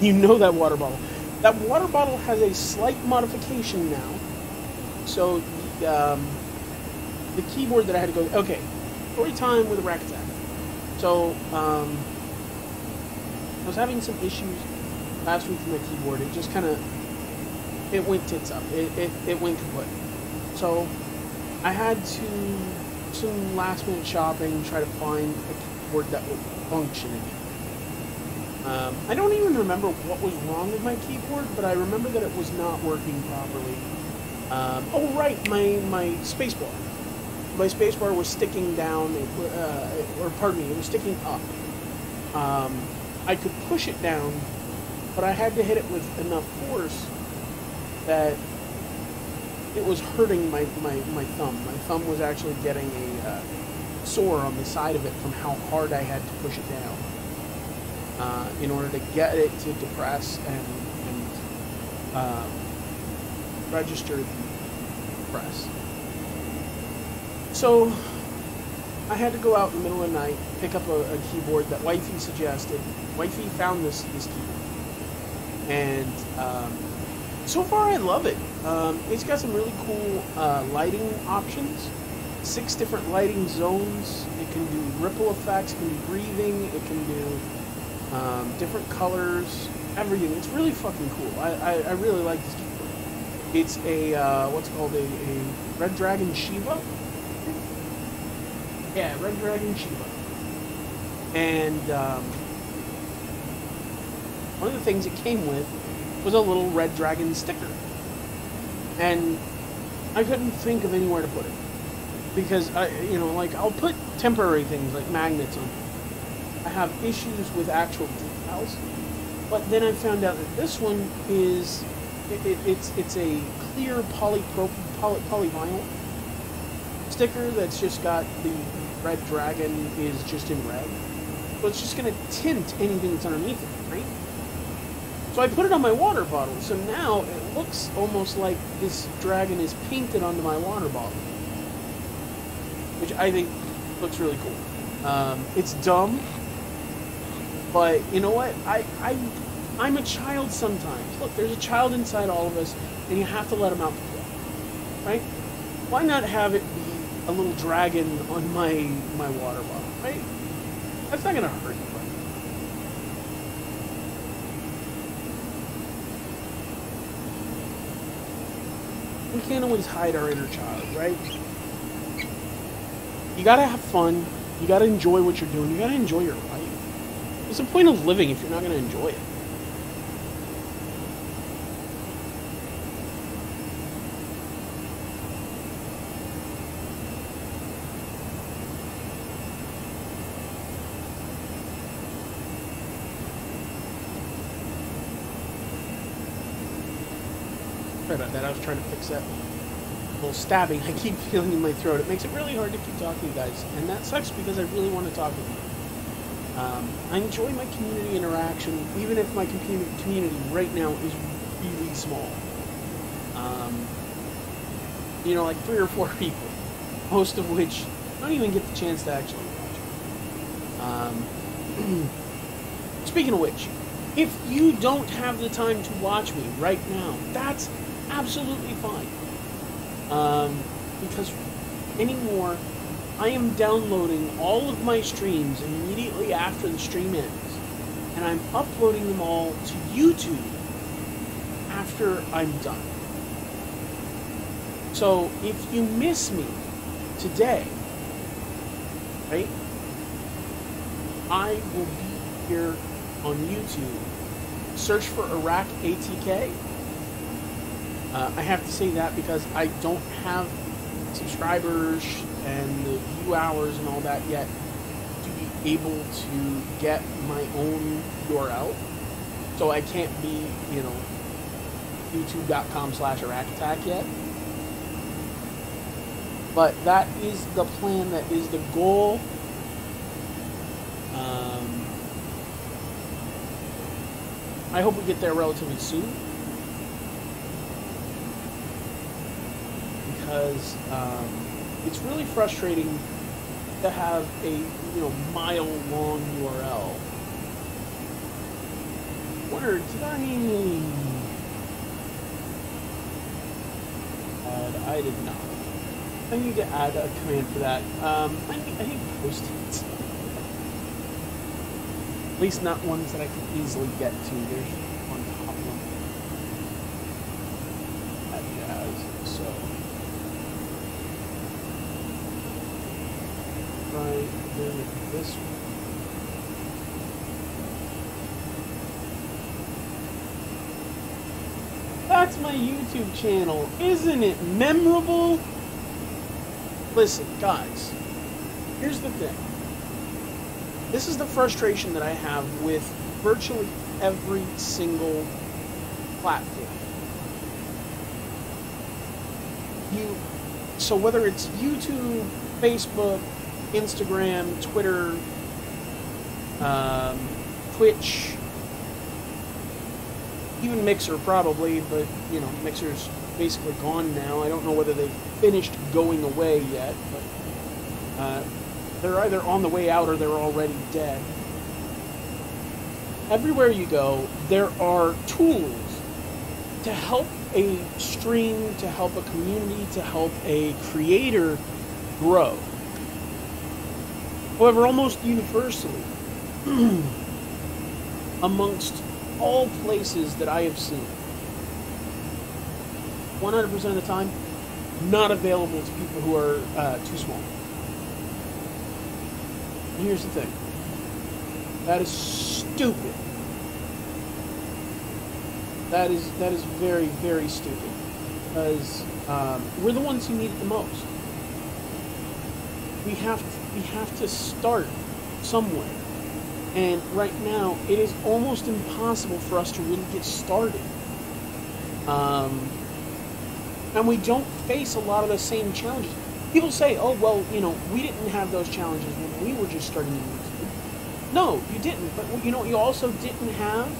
You know that water bottle. That water bottle has a slight modification now. So the, um, the keyboard that I had to go... Okay, story time with a rack attack. So um, I was having some issues last week with my keyboard. It just kind of... It went tits up. It, it, it went kaput. So I had to... some last minute shopping, try to find a keyboard that was functioning. Um, I don't even remember what was wrong with my keyboard, but I remember that it was not working properly. Um, oh right, my, my spacebar. My spacebar was sticking down, it, uh, it, or pardon me, it was sticking up. Um, I could push it down, but I had to hit it with enough force that it was hurting my, my, my thumb. My thumb was actually getting a uh, sore on the side of it from how hard I had to push it down uh, in order to get it to depress and, and um, register the press. So I had to go out in the middle of the night, pick up a, a keyboard that Wifey suggested. Wifey found this, this keyboard. And um, so far I love it. Um, it's got some really cool uh, lighting options, six different lighting zones. It can do ripple effects, it can do breathing, it can do um, different colors, everything. It's really fucking cool. I, I, I really like this keyboard. It's a, uh, what's called a, a Red Dragon Shiba? Yeah, Red Dragon Shiba. And um, one of the things it came with was a little Red Dragon sticker. And I couldn't think of anywhere to put it because I, you know, like I'll put temporary things like magnets on. I have issues with actual decals, but then I found out that this one is it, it, it's it's a clear polypropy, poly polyvinyl sticker that's just got the Red Dragon is just in red, so it's just gonna tint anything that's underneath it, right? So I put it on my water bottle, so now it looks almost like this dragon is painted onto my water bottle, which I think looks really cool. Um, it's dumb, but you know what? I, I, I'm a child sometimes. Look, there's a child inside all of us, and you have to let him out to play, right? Why not have it be a little dragon on my, my water bottle, right? That's not going to hurt anybody. We can't always hide our inner child, right? You gotta have fun. You gotta enjoy what you're doing. You gotta enjoy your life. What's the point of living if you're not gonna enjoy it? Trying to fix that little stabbing I keep feeling in my throat. It makes it really hard to keep talking to you guys, and that sucks because I really want to talk with you. Um, I enjoy my community interaction, even if my community right now is really small. Um, you know, like three or four people, most of which don't even get the chance to actually watch. Um, speaking of which, if you don't have the time to watch me right now, that's absolutely fine, um, because anymore I am downloading all of my streams immediately after the stream ends, and I'm uploading them all to YouTube after I'm done. So if you miss me today, right, I will be here on YouTube. Search for ArakATK. Uh, I have to say that because I don't have subscribers and the view hours and all that yet to be able to get my own U R L, so I can't be, you know, youtube.com slash ArakATK yet. But that is the plan, that is the goal. Um, I hope we get there relatively soon, because um, it's really frustrating to have a, you know, mile long U R L. Where did I? Uh, I did not. I need to add a command for that. Um, I need, I need post-its. At least not ones that I can easily get to. There's one problem. That jazz. So right there, this one. That's my YouTube channel. Isn't it memorable? Listen, guys, here's the thing. This is the frustration that I have with virtually every single platform. You, so whether it's YouTube, Facebook, Instagram, Twitter, um, Twitch, even Mixer probably, but, you know, Mixer's basically gone now. I don't know whether they've finished going away yet, but uh, they're either on the way out or they're already dead. Everywhere you go, there are tools to help a stream, to help a community, to help a creator grow. However, almost universally, amongst all places that I have seen, one hundred percent of the time, not available to people who are uh, too small. And here's the thing. That is stupid. That is that is very, very stupid. Because um, we're the ones who need it the most. We have to, we have to start somewhere. And right now, it is almost impossible for us to really get started. Um... And we don't face a lot of the same challenges. People say, oh, well, you know, we didn't have those challenges when we were just starting YouTube. No, you didn't. But, you know, what you also didn't have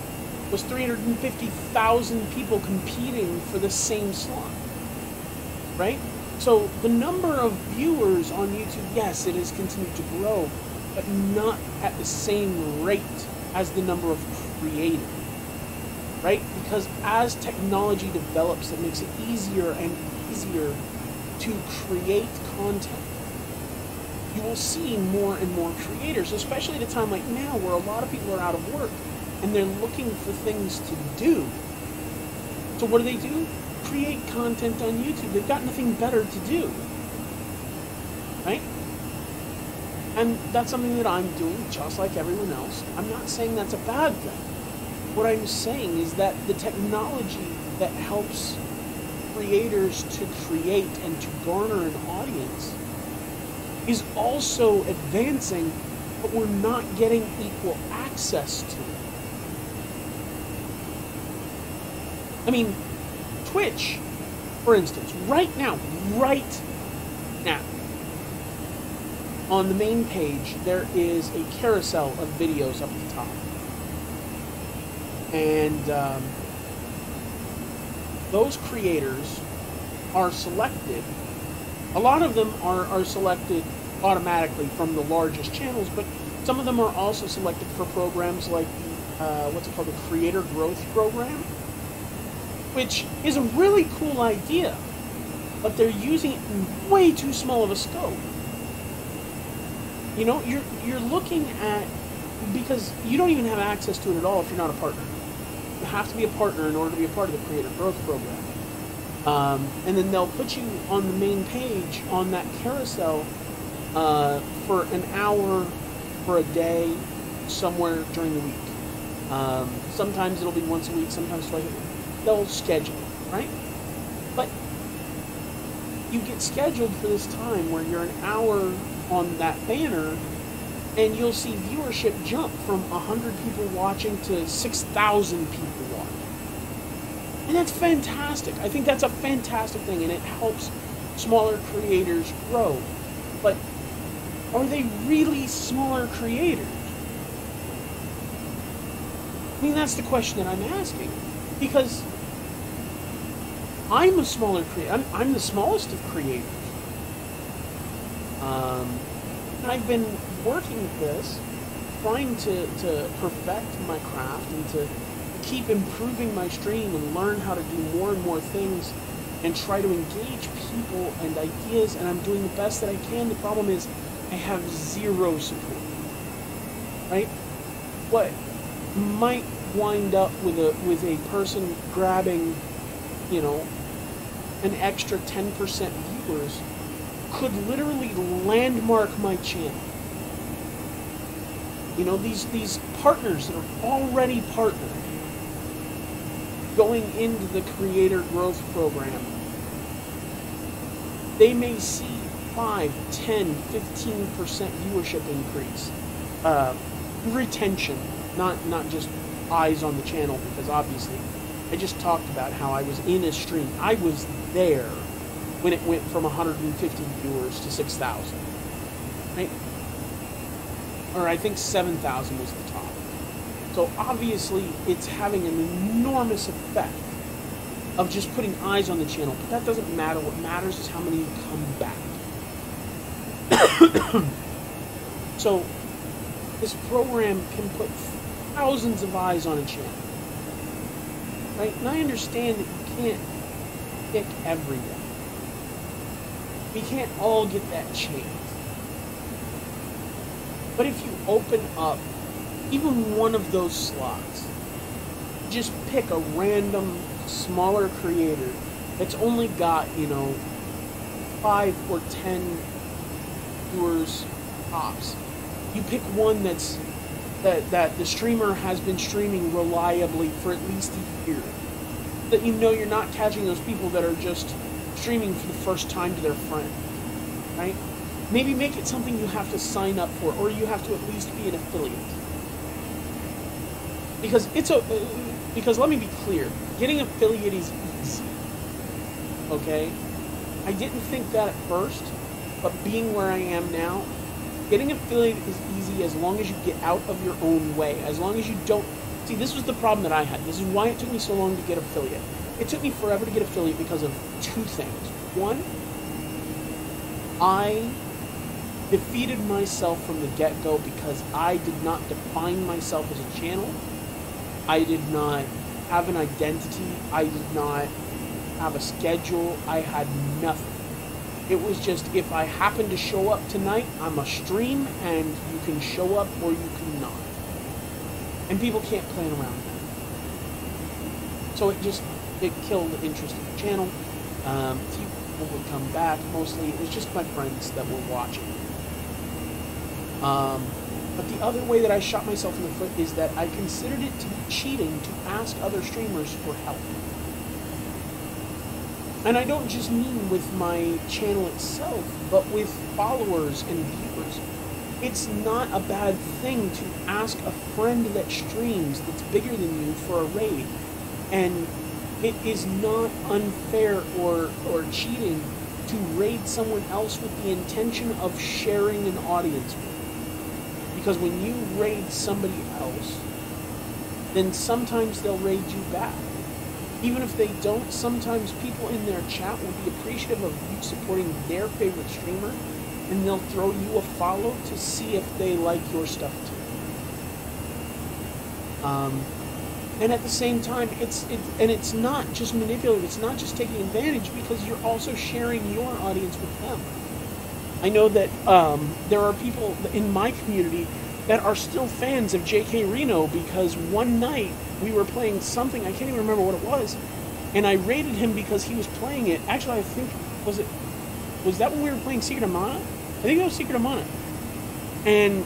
was three hundred fifty thousand people competing for the same slot, right? So the number of viewers on YouTube, yes, it has continued to grow, but not at the same rate as the number of creators. Right? Because as technology develops, it makes it easier and easier to create content. You will see more and more creators, especially at a time like now where a lot of people are out of work and they're looking for things to do. So what do they do? Create content on YouTube. They've got nothing better to do. Right? And that's something that I'm doing just like everyone else. I'm not saying that's a bad thing. What I'm saying is that the technology that helps creators to create and to garner an audience is also advancing, but we're not getting equal access to it. I mean, Twitch, for instance, right now, right now, on the main page, there is a carousel of videos up at the top. And um, those creators are selected. A lot of them are, are selected automatically from the largest channels, but some of them are also selected for programs like the, uh, what's it called, the Creator Growth Program, which is a really cool idea, but they're using it in way too small of a scope. You know, you're, you're looking at, because you don't even have access to it at all if you're not a partner. You have to be a partner in order to be a part of the Creator Growth Program. Um, and then they'll put you on the main page on that carousel uh, for an hour, for a day, somewhere during the week. Um, sometimes it'll be once a week, sometimes twice a week. They'll schedule, right? But you get scheduled for this time where you're an hour on that banner, and you'll see viewership jump from one hundred people watching to six thousand people watching. And that's fantastic. I think that's a fantastic thing, and it helps smaller creators grow. But are they really smaller creators? I mean, that's the question that I'm asking, because I'm a smaller creator. I'm, I'm the smallest of creators. Um, and I've been working at this, trying to, to perfect my craft and to keep improving my stream and learn how to do more and more things and try to engage people and ideas, and I'm doing the best that I can. The problem is I have zero support, right? What might wind up with a with a person grabbing, you know, an extra ten percent viewers could literally landmark my channel. You know, these, these partners that are already partnered going into the creator growth program, they may see five, ten, fifteen percent viewership increase. Uh, retention, not, not just eyes on the channel, because obviously I just talked about how I was in a stream. I was there when it went from one hundred fifty viewers to six thousand, right? Or I think seven thousand was the top. So obviously it's having an enormous effect of just putting eyes on the channel, but that doesn't matter. What matters is how many come back. So this program can put thousands of eyes on a channel, right? And I understand that you can't pick everyone. We can't all get that chance. But if you open up even one of those slots, just pick a random smaller creator that's only got, you know, five or ten viewers tops. You pick one that's that that the streamer has been streaming reliably for at least a year. That you know you're not catching those people that are just streaming for the first time to their friend, right? Maybe make it something you have to sign up for, or you have to at least be an affiliate. Because it's a, because let me be clear, getting affiliate is easy, okay? I didn't think that at first, but being where I am now, getting affiliate is easy as long as you get out of your own way, as long as you don't, see, this was the problem that I had. This is why it took me so long to get affiliate. It took me forever to get affiliate because of two things. One, I defeated myself from the get-go because I did not define myself as a channel. I did not have an identity. I did not have a schedule. I had nothing. It was just, if I happen to show up tonight, I'm a stream, and you can show up or you can not. And people can't plan around that. So it just, it killed the interest in the channel. Um, people would come back. Mostly it was just my friends that were watching. Um, but the other way that I shot myself in the foot is that I considered it to be cheating to ask other streamers for help. And I don't just mean with my channel itself, but with followers and viewers. It's not a bad thing to ask a friend that streams that's bigger than you for a raid. And it is not unfair or, or cheating to raid someone else with the intention of sharing an audience with. Because when you raid somebody else, then sometimes they'll raid you back. Even if they don't, sometimes people in their chat will be appreciative of you supporting their favorite streamer, and they'll throw you a follow to see if they like your stuff too. Um, and at the same time, it's it, and it's not just manipulative, it's not just taking advantage, because you're also sharing your audience with them. I know that um, there are people in my community that are still fans of J K Reno, because one night we were playing something, I can't even remember what it was, and I rated him because he was playing it. Actually, I think, was it, was that when we were playing Secret of Mana? I think that was Secret of Mana. And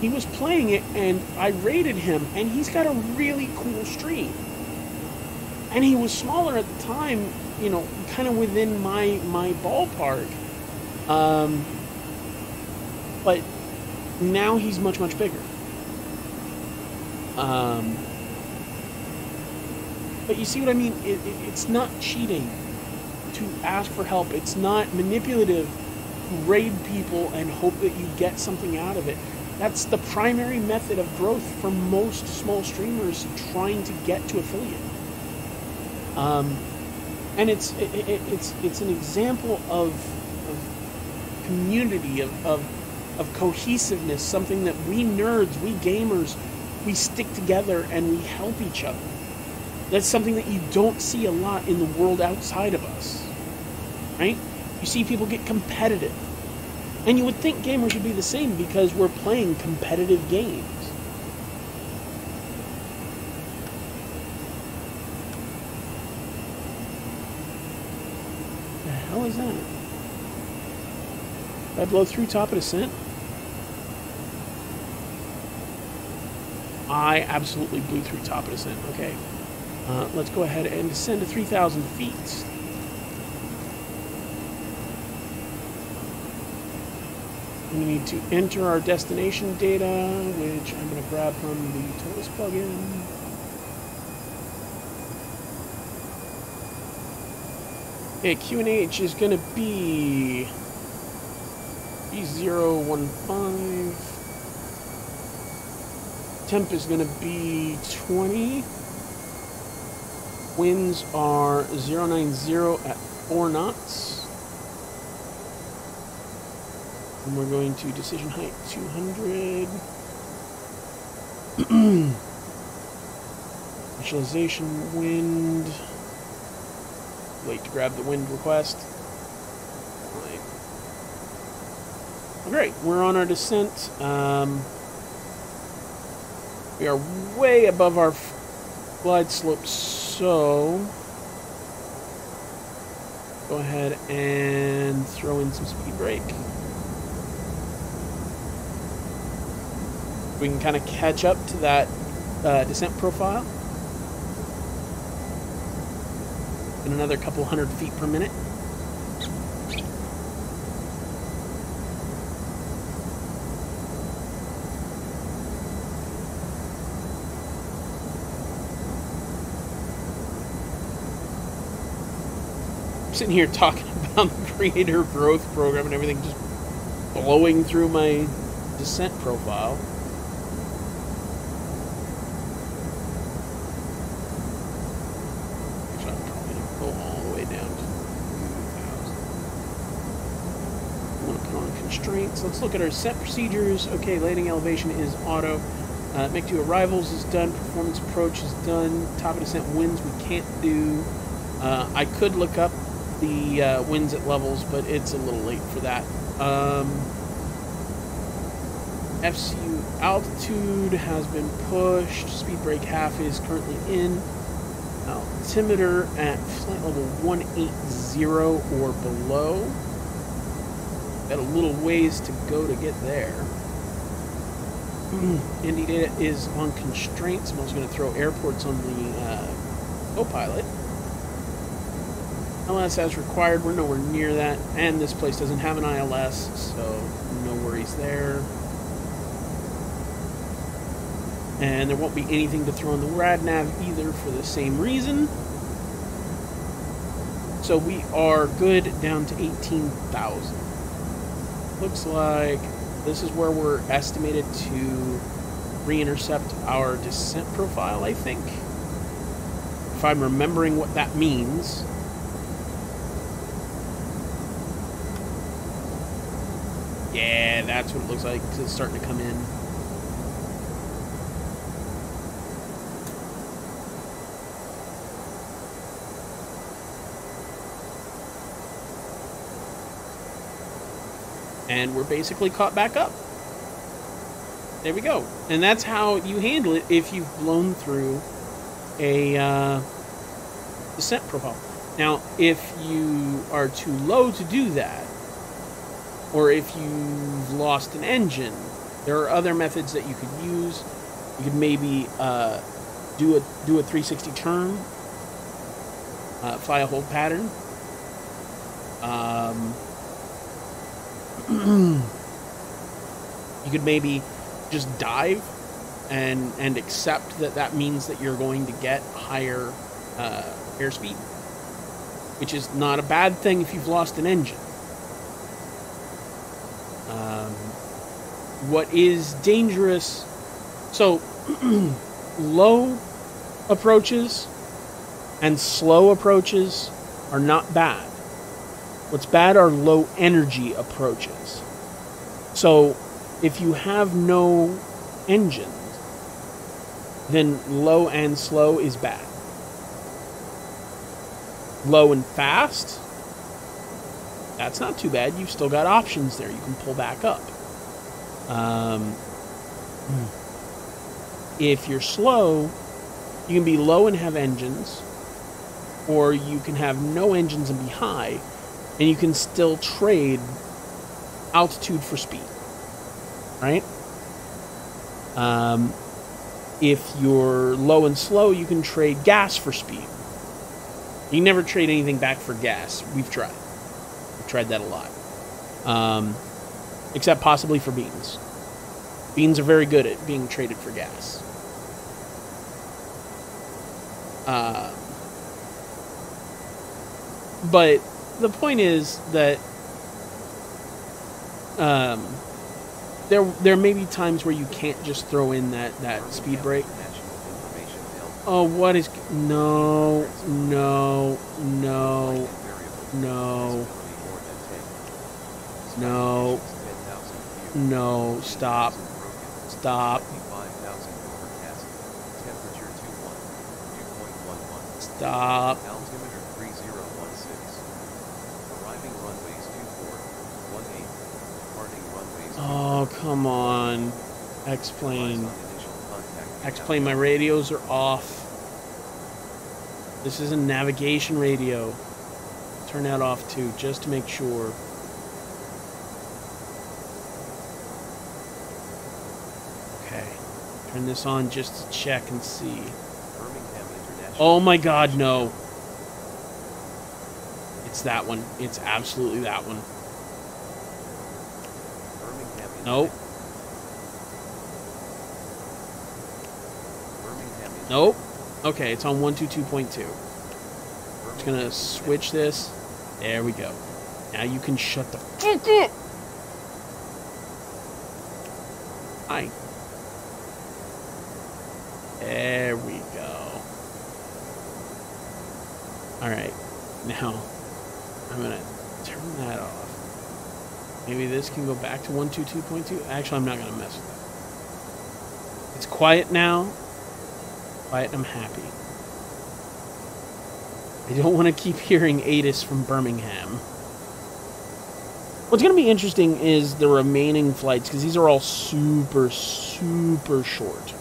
he was playing it, and I rated him, and he's got a really cool stream. And he was smaller at the time, you know, kind of within my, my ballpark. Um, but now he's much, much bigger. Um, but you see what I mean? It, it, it's not cheating to ask for help. It's not manipulative to raid people and hope that you get something out of it. That's the primary method of growth for most small streamers trying to get to affiliate. Um, and it's it, it, it's it's an example of, of community, of, of of cohesiveness, something that we nerds, we gamers, we stick together and we help each other. That's something that you don't see a lot in the world outside of us, right? You see people get competitive. And you would think gamers would be the same because we're playing competitive games. The hell is that? Did I blow through top of descent? I absolutely blew through top of descent. Okay. Uh, let's go ahead and descend to three thousand feet. We need to enter our destination data, which I'm going to grab from the ToLiss plugin. Okay, Q N H is going to be E zero one five. Temp is going to be twenty. Winds are zero nine zero at four knots. And we're going to decision height two hundred. Initialization wind. Late to grab the wind request. Right. Well, great, we're on our descent. Um, we are way above our glide slope, so go ahead and throw in some speed brake. We can kind of catch up to that uh, descent profile in another couple hundred feet per minute. I'm sitting here talking about the creator growth program and everything just blowing through my descent profile. So let's look at our set procedures. Okay, landing elevation is auto. Uh, make two arrivals is done. Performance approach is done. Top of descent winds we can't do. Uh, I could look up the uh, winds at levels, but it's a little late for that. Um, F C U altitude has been pushed. Speed brake half is currently in. Altimeter at flight level one eighty or below. Got a little ways to go to get there. Indy data is on constraints. I'm also going to throw airports on the uh, co-pilot. L S as required. We're nowhere near that. And this place doesn't have an I L S, so no worries there. And there won't be anything to throw in the RadNav either for the same reason. So we are good down to eighteen thousand. Looks like this is where we're estimated to re-intercept our descent profile, I think. If I'm remembering what that means. Yeah, that's what it looks like, because it's starting to come in. And we're basically caught back up. There we go. And that's how you handle it if you've blown through a uh, descent profile. Now, if you are too low to do that, or if you've lost an engine, there are other methods that you could use. You could maybe uh, do a do a three sixty turn, uh, fly a hold pattern. Um, you could maybe just dive and and accept that that means that you're going to get higher uh, airspeed, which is not a bad thing if you've lost an engine. Um, what is dangerous? So low approaches and slow approaches are not bad. What's bad are low energy approaches. So if you have no engines, then low and slow is bad. Low and fast, that's not too bad. You've still got options there. You can pull back up. Um, if you're slow, you can be low and have engines, or you can have no engines and be high, and you can still trade altitude for speed, right? Um, if you're low and slow, you can trade gas for speed. You can never trade anything back for gas. We've tried. We've tried that a lot. Um, except possibly for beans. Beans are very good at being traded for gas. Uh, but the point is that um, there there may be times where you can't just throw in that, that speed brake. Oh, what is... No, no, no, no, no, no, stop, stop, stop. Oh, come on. X-Plane. X-Plane, my radios are off. This is a navigation radio. Turn that off too, just to make sure. Okay. Turn this on just to check and see. Oh my god, no. It's that one. It's absolutely that one. Nope. Nope. Okay, it's on one twenty-two point two. I'm just gonna switch this. There we go. Now you can shut the fuck up. Hi. There we go. Alright. Now, I'm gonna turn that off. Maybe this can go back to one twenty-two point two. Actually, I'm not gonna mess with that. It's quiet now. I'm happy. I don't want to keep hearing Atis from Birmingham. What's going to be interesting is the remaining flights, because these are all super, super short.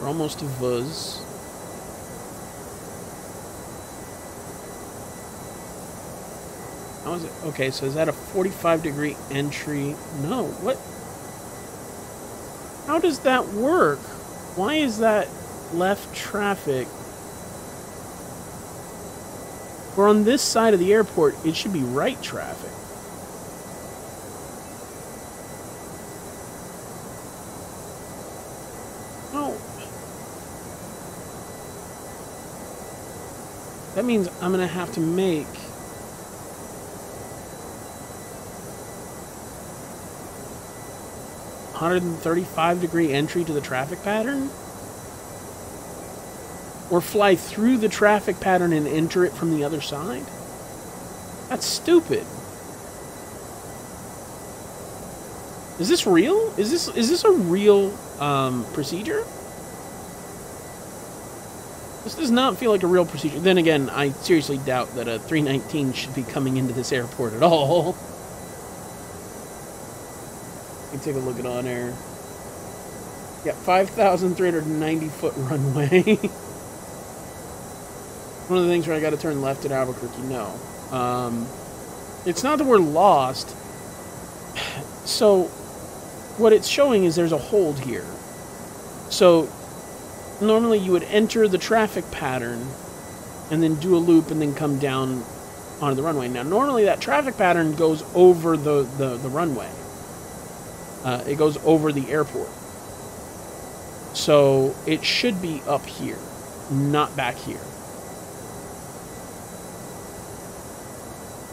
We're almost to Vuz. How is it? Okay, so is that a forty-five degree entry? No, what? How does that work? Why is that left traffic? We're on this side of the airport, it should be right traffic. No. That means I'm gonna have to make one thirty-five degree entry to the traffic pattern? Or fly through the traffic pattern and enter it from the other side? That's stupid. Is this real? Is this is this a real um, procedure? This does not feel like a real procedure. Then again, I seriously doubt that a three nineteen should be coming into this airport at all. Take a look at OnAir. Yeah, five thousand three hundred ninety foot runway. One of the things where I got to turn left at Albuquerque. No, um, it's not that we're lost. So, what it's showing is there's a hold here. So, normally you would enter the traffic pattern and then do a loop and then come down onto the runway. Now, normally that traffic pattern goes over the, the, the runway. Uh, it goes over the airport. So it should be up here, not back here.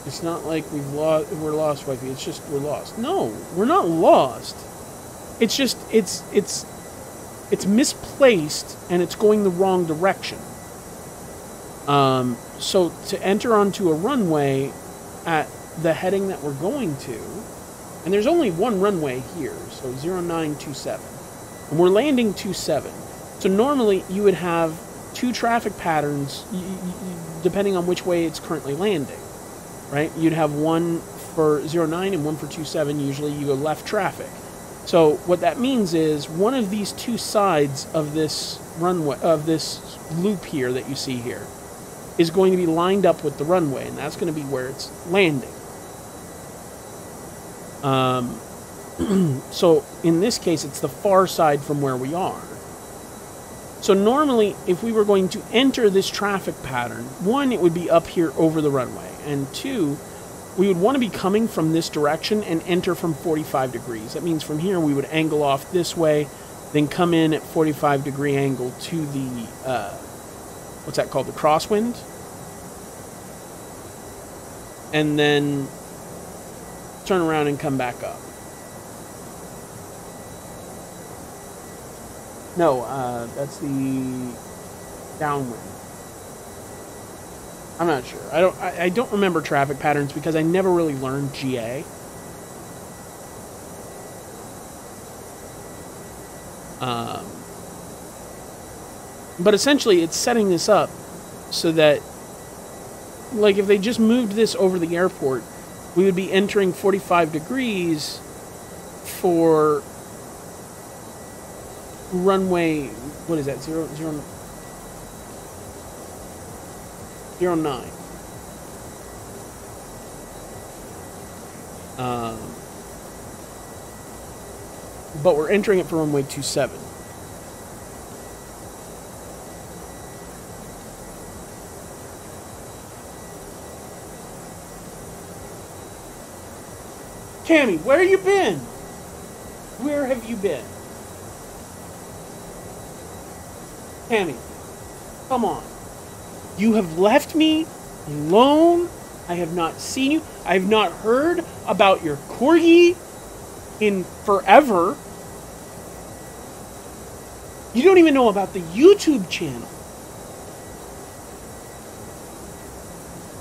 It's not like we've lost, we're lost, Wifey. It's just we're lost. No, we're not lost. It's just, it's, it's, it's misplaced and it's going the wrong direction. Um, so to enter onto a runway at the heading that we're going to, and there's only one runway here, so zero nine two seven. And we're landing two seven. So normally you would have two traffic patterns depending on which way it's currently landing, right? You'd have one for zero nine and one for two seven. Usually you go left traffic. So what that means is one of these two sides of this runway, of this loop here that you see here, is going to be lined up with the runway, and that's going to be where it's landing. Um, so in this case, it's the far side from where we are. So normally, if we were going to enter this traffic pattern, one, it would be up here over the runway, and two, we would want to be coming from this direction and enter from forty-five degrees. That means from here we would angle off this way, then come in at forty-five degree angle to the, uh, what's that called, the crosswind? And then turn around and come back up. No, uh, that's the downwind. I'm not sure. I don't. I, I don't remember traffic patterns because I never really learned G A. Um, but essentially, it's setting this up so that, like, if they just moved this over the airport, we would be entering forty-five degrees for runway. What is that? Zero zero. Zero nine. Um, but we're entering it for runway two seven. Cammy, where you been? Where have you been? Cammy, come on. You have left me alone. I have not seen you. I have not heard about your corgi in forever. You don't even know about the YouTube channel.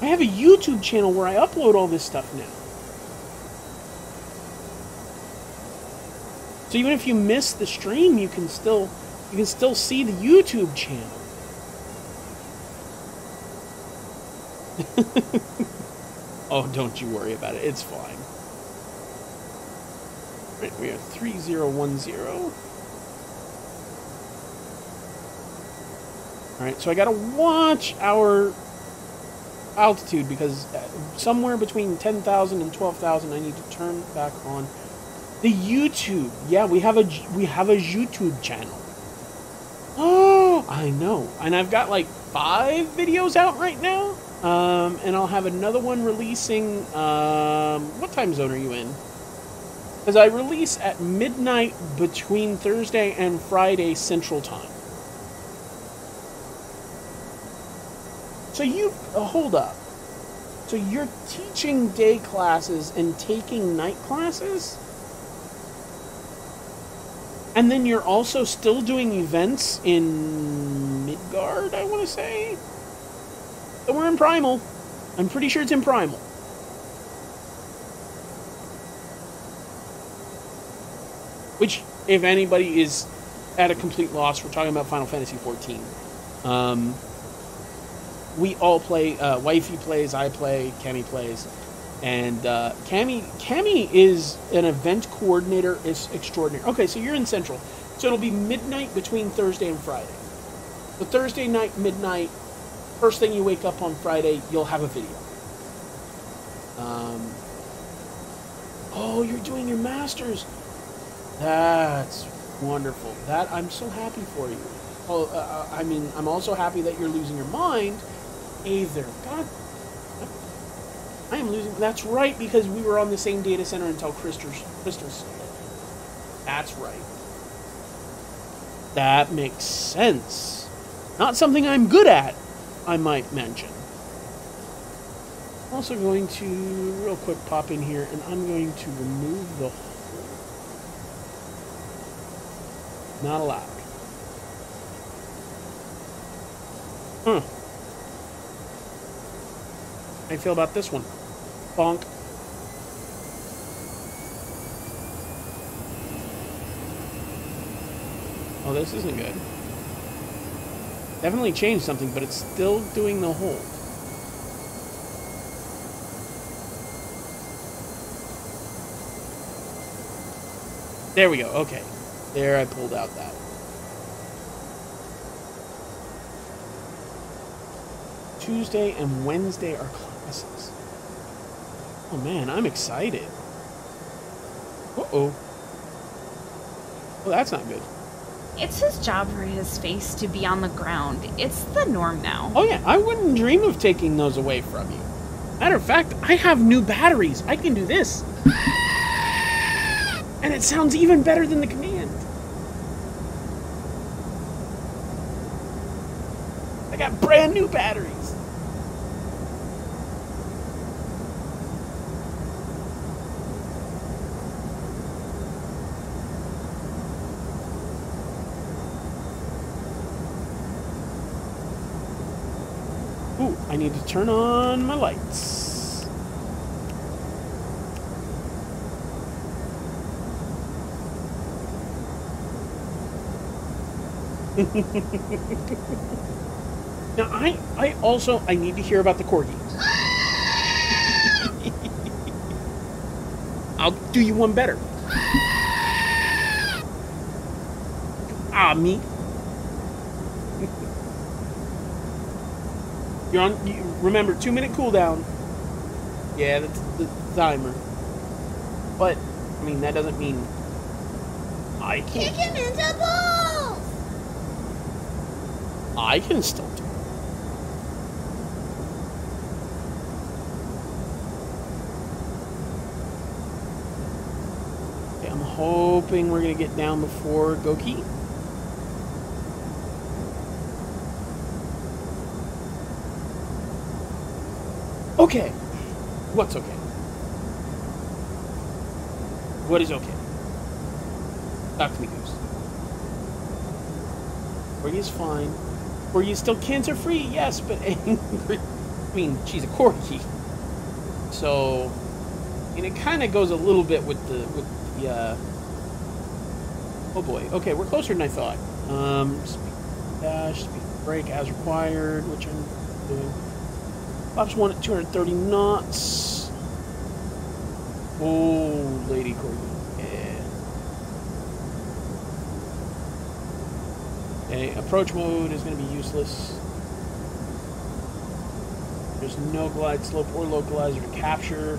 I have a YouTube channel where I upload all this stuff now. So even if you miss the stream, you can still you can still see the YouTube channel. Oh, don't you worry about it. It's fine. Right, we are three zero one zero. Alright, so I gotta watch our altitude because somewhere between ten thousand and twelve thousand I need to turn back on the YouTube. Yeah, we have a we have a YouTube channel. Oh, I know. And I've got like five videos out right now. Um, and I'll have another one releasing, um, what time zone are you in? Because I release at midnight between Thursday and Friday Central Time. So you, uh, hold up. So you're teaching day classes and taking night classes? And then you're also still doing events in Midgard, I want to say? So we're in Primal. I'm pretty sure it's in Primal. Which, if anybody is at a complete loss, we're talking about Final Fantasy fourteen. Um, we all play, uh, Wifey plays, I play, Cammy plays. And uh, Cammy, Cammy is an event coordinator extraordinaire. Okay, so you're in Central. So it'll be midnight between Thursday and Friday. The Thursday night, midnight, first thing you wake up on Friday, you'll have a video. Um, oh, you're doing your master's. That's wonderful. That I'm so happy for you. well, uh, I mean, I'm also happy that you're losing your mind either. God, I am losing... That's right, because we were on the same data center until Christers. Christers. That's right. That makes sense. Not something I'm good at, I might mention. I'm also going to, real quick, pop in here, and I'm going to remove the hole. Not allowed. Huh. How do you feel about this one? Bonk. Oh, this isn't good. Definitely changed something, but it's still doing the hold. There we go. Okay. There, I pulled out that. Tuesday and Wednesday are classes. Oh man, I'm excited. Uh-oh. Well, that's not good. It's his job for his face to be on the ground. It's the norm now. Oh yeah, I wouldn't dream of taking those away from you. Matter of fact, I have new batteries. I can do this. And it sounds even better than the command. I got brand new batteries. Ooh, I need to turn on my lights. Now I I also I need to hear about the corgi. I'll do you one better. Ah me. You're on. You, remember two minute cooldown. Yeah, that's the timer. But I mean that doesn't mean I can't. Kick him into ball. I can still do it. Okay, I'm hoping we're going to get down before Goki. Okay. What's okay? What is okay? Talk to me, Goose. Corgi is fine. Were you still cancer-free? Yes, but angry. I mean, she's a corgi, so and it kind of goes a little bit with the with the. Uh... Oh boy. Okay, we're closer than I thought. Um, speed dash, speed brake as required, which I'm doing. Pops one at two hundred thirty knots. Oh, lady corgi. Okay, approach mode is going to be useless. There's no glide slope or localizer to capture.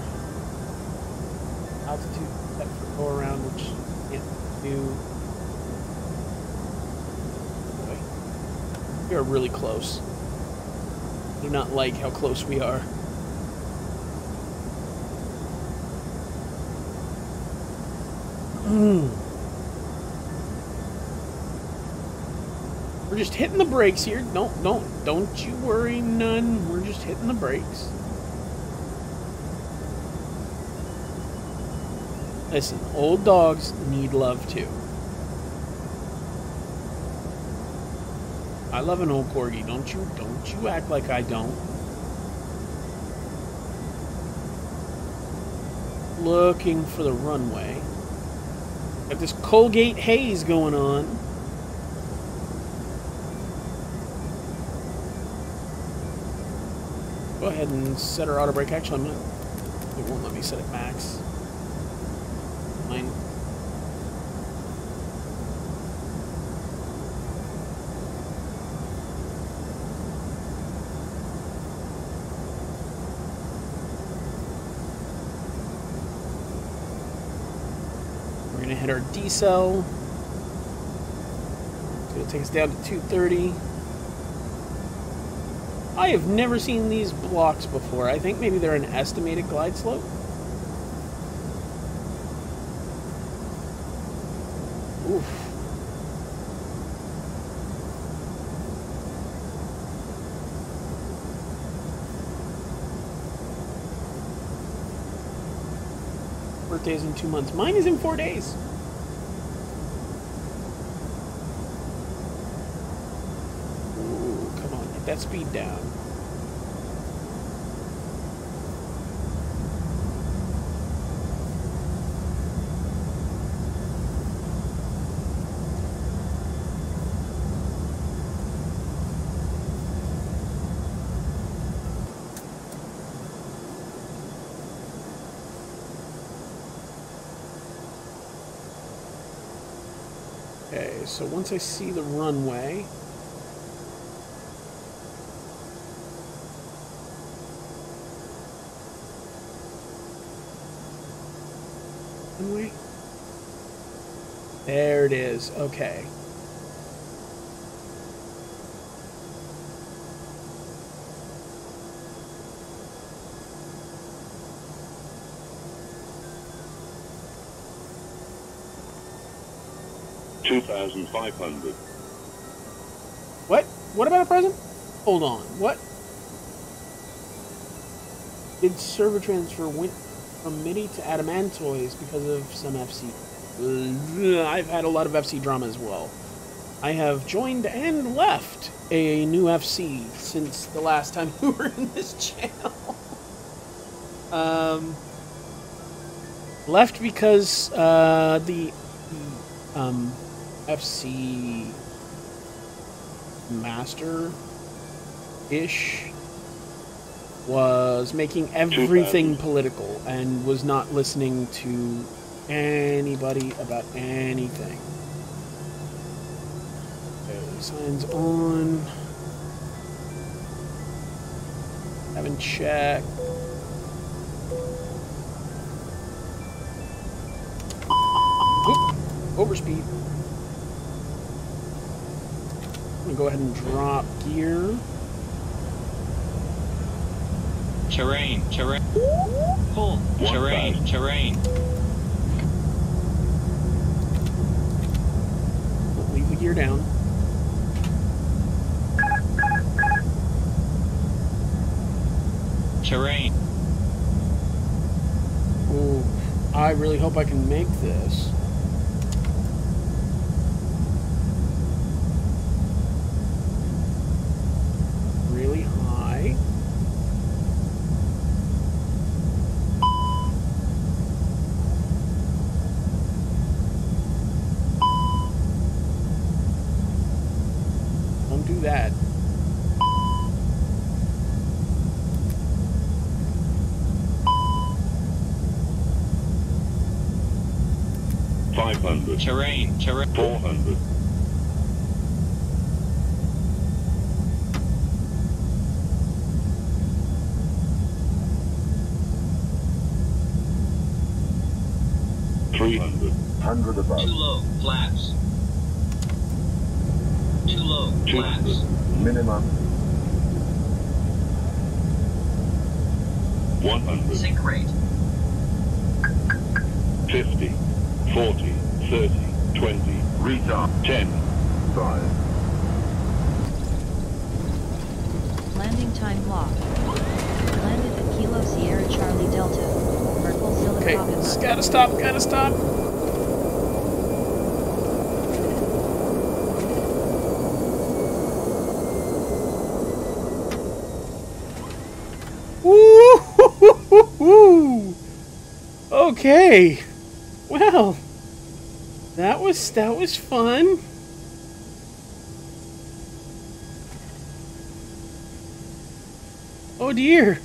Altitude set for go around, which can't do. Boy, we are really close. I do not like how close we are. Mm. We're just hitting the brakes here. Don't, don't, don't you worry none. We're just hitting the brakes. Listen, old dogs need love too. I love an old corgi. Don't you, don't you act like I don't. Looking for the runway. Got this Colgate haze going on. Go ahead and set her auto brake. Actually, I'm not. It won't let me set it max. Mine. We're gonna hit our decel. It'll take us down to two thirty. I have never seen these blocks before. I think maybe they're an estimated glide slope. Oof. Birthday's in two months. Mine is in four days. That speed down. Okay, so once I see the runway, there it is. Okay. Two thousand five hundred. What? What about a present? Hold on. What? Did server transfer went from MIDI to Adamantoys because of some F C? I've had a lot of F C drama as well. I have joined and left a new F C since the last time we were in this channel. Um, left because uh, the um, F C master-ish was making everything political and was not listening to anybody about anything. Okay, signs on. Haven't checked. Oop, overspeed. I'm gonna go ahead and drop gear. Terrain, terrain, pull, terrain, terrain. Gear down. Terrain. Ooh, I really hope I can make this. Really high. That. five hundred. Terrain, terrain. four hundred. three hundred. one hundred above. Too low, flaps. Too low, flaps. Minimum. one hundred. Sink rate. fifty. forty. thirty. twenty. Retard. ten. five. Landing time locked. Landed at Kilo Sierra Charlie Delta. Merkel Silacauga. Okay, gotta stop, gotta stop. Okay, well, that was that was fun. Oh dear.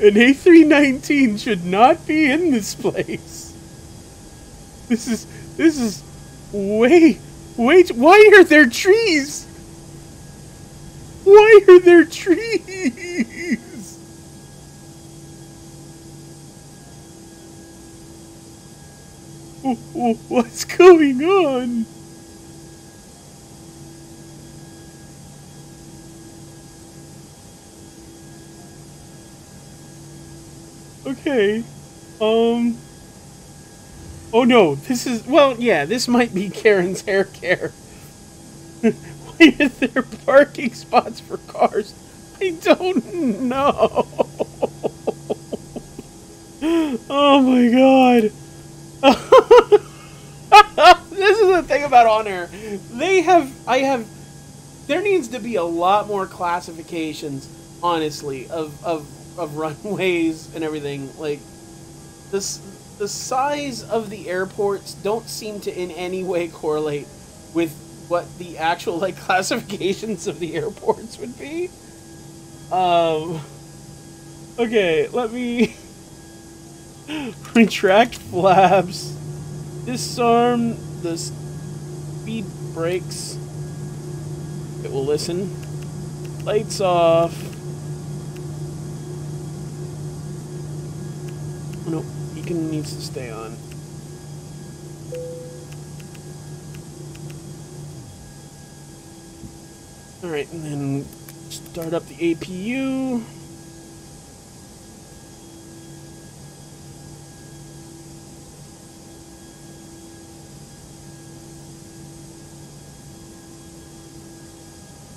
An A three nineteen should not be in this place. This is this is way way why are there trees? Why are there trees? oh, oh, what's going on? Okay, um, oh no, this is, well, yeah, this might be Karen's hair care. Why are there parking spots for cars? I don't know. Oh my god. This is the thing about OnAir. They have, I have, there needs to be a lot more classifications, honestly, of, of, of runways and everything. Like this, the size of the airports don't seem to in any way correlate with what the actual like classifications of the airports would be. Um okay, let me retract flaps, disarm the speed brakes, it will listen, lights off. No, beacon needs to stay on. Alright, and then start up the A P U.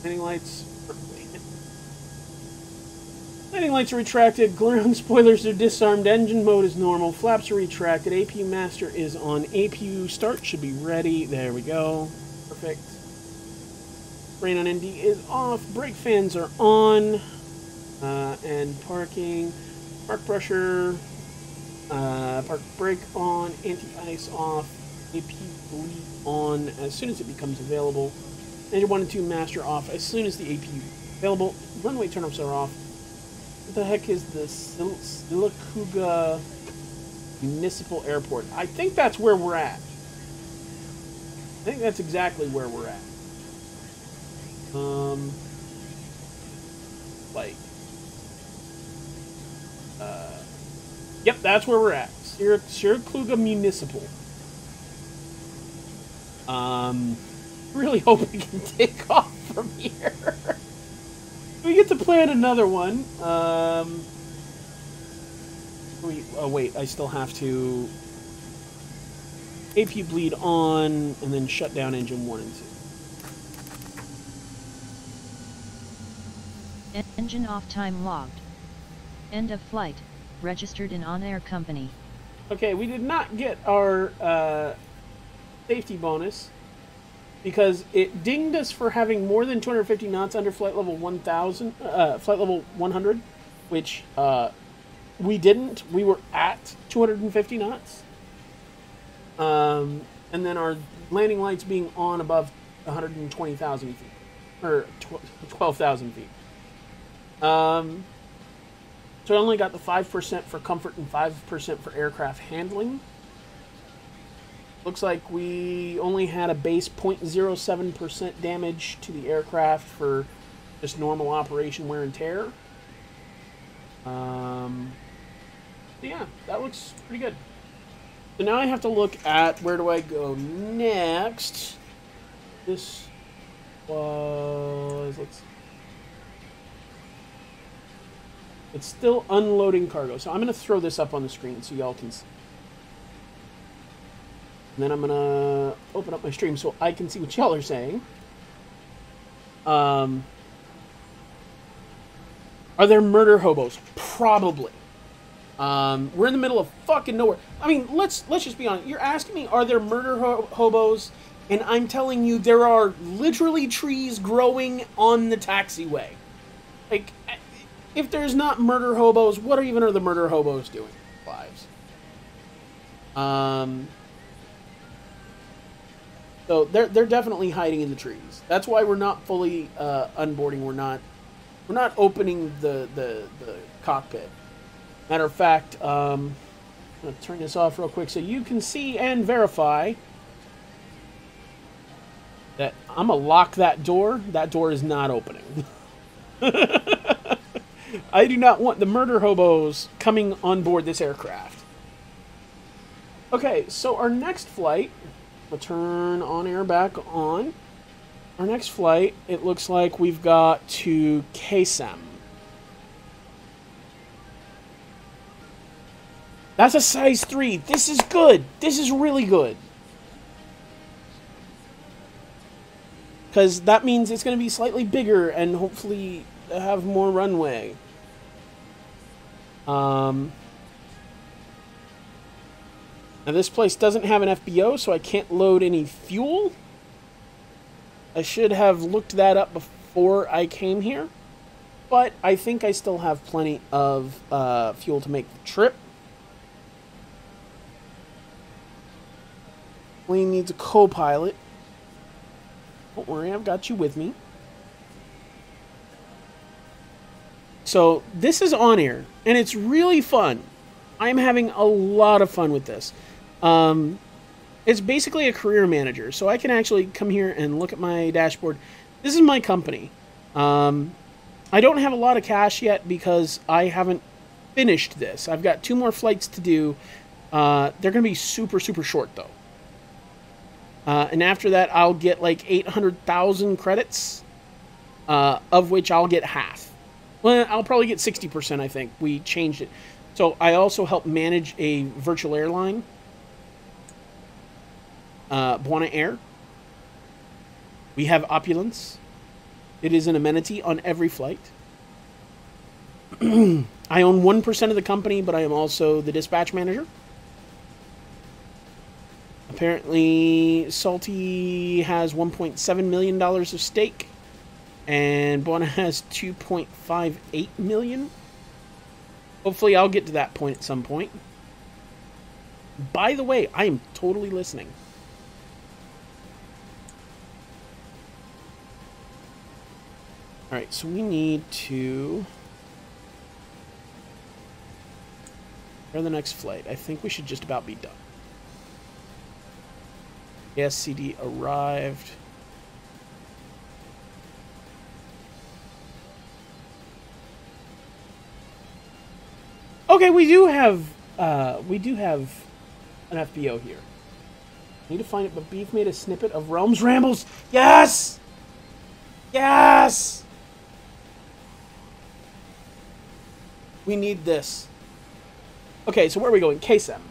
Landing lights. Landing lights are retracted, ground spoilers are disarmed, engine mode is normal, flaps are retracted, A P U master is on, A P U start should be ready, there we go, perfect. Rain on N D is off, brake fans are on, uh, and parking, park pressure, uh, park brake on, anti-ice off, A P U bleed on as soon as it becomes available, engine one and two master off as soon as the A P U is available, runway turn-ups are off. What the heck is the Sil Silacauga Municipal Airport? I think that's where we're at. I think that's exactly where we're at. Um, like, uh, yep, that's where we're at. Silacauga Municipal. Um, really hope we can take off from here. We get to plan another one. Um, we, oh, wait. I still have to... A P bleed on, and then shut down engine one and two. En engine off time logged. End of flight. Registered in OnAir company. Okay, we did not get our uh, safety bonus, because it dinged us for having more than two hundred fifty knots under flight level one thousand, uh, flight level one hundred, which uh, we didn't. We were at two hundred fifty knots. Um, and then our landing lights being on above one hundred twenty thousand feet, or twelve thousand feet. Um, so I only got the five percent for comfort and five percent for aircraft handling. Looks like we only had a base zero point zero seven percent damage to the aircraft for just normal operation wear and tear. Um, yeah, that looks pretty good. So now I have to look at where do I go next. This was... Let's, it's still unloading cargo. So I'm going to throw this up on the screen so y'all can see. And then I'm gonna open up my stream so I can see what y'all are saying. Um, are there murder hobos? Probably. Um, we're in the middle of fucking nowhere. I mean, let's let's just be honest. You're asking me, are there murder ho hobos? And I'm telling you, there are literally trees growing on the taxiway. Like, if there's not murder hobos, what even are the murder hobos doing in their lives? Um. So they're they're definitely hiding in the trees. That's why we're not fully uh, onboarding. We're not we're not opening the the, the cockpit. Matter of fact, um, I'm gonna turn this off real quick so you can see and verify that I'm gonna lock that door. That door is not opening. I do not want the murder hobos coming on board this aircraft. Okay, so our next flight, we'll turn on air back on. Our next flight, it looks like we've got to K S E M. That's a size three. This is good. This is really good. Because that means it's going to be slightly bigger and hopefully have more runway. Um, now this place doesn't have an F B O, so I can't load any fuel. I should have looked that up before I came here. But I think I still have plenty of uh, fuel to make the trip. Plane needs a co-pilot. Don't worry, I've got you with me. So, this is on air, and it's really fun. I'm having a lot of fun with this. Um, it's basically a career manager, so I can actually come here and look at my dashboard. This is my company. Um, I don't have a lot of cash yet because I haven't finished this. I've got two more flights to do. Uh, they're going to be super, super short, though. Uh, and after that, I'll get like eight hundred thousand credits, uh, of which I'll get half. Well, I'll probably get sixty percent, I think. We changed it. So I also help manage a virtual airline, uh, Buona Air. We have opulence. It is an amenity on every flight. I own one percent of the company, but I am also the dispatch manager. Apparently, Salty has one point seven million dollars of stake, and Buona has two point five eight million dollars. Hopefully, I'll get to that point at some point. By the way, I am totally listening. Alright, so we need to... for the next flight, I think we should just about be done. K S C D arrived. Okay, we do have uh, we do have an F B O here. I need to find it, but Beef made a snippet of Realms Rambles. Yes, yes. We need this. Okay, so where are we going? K S M.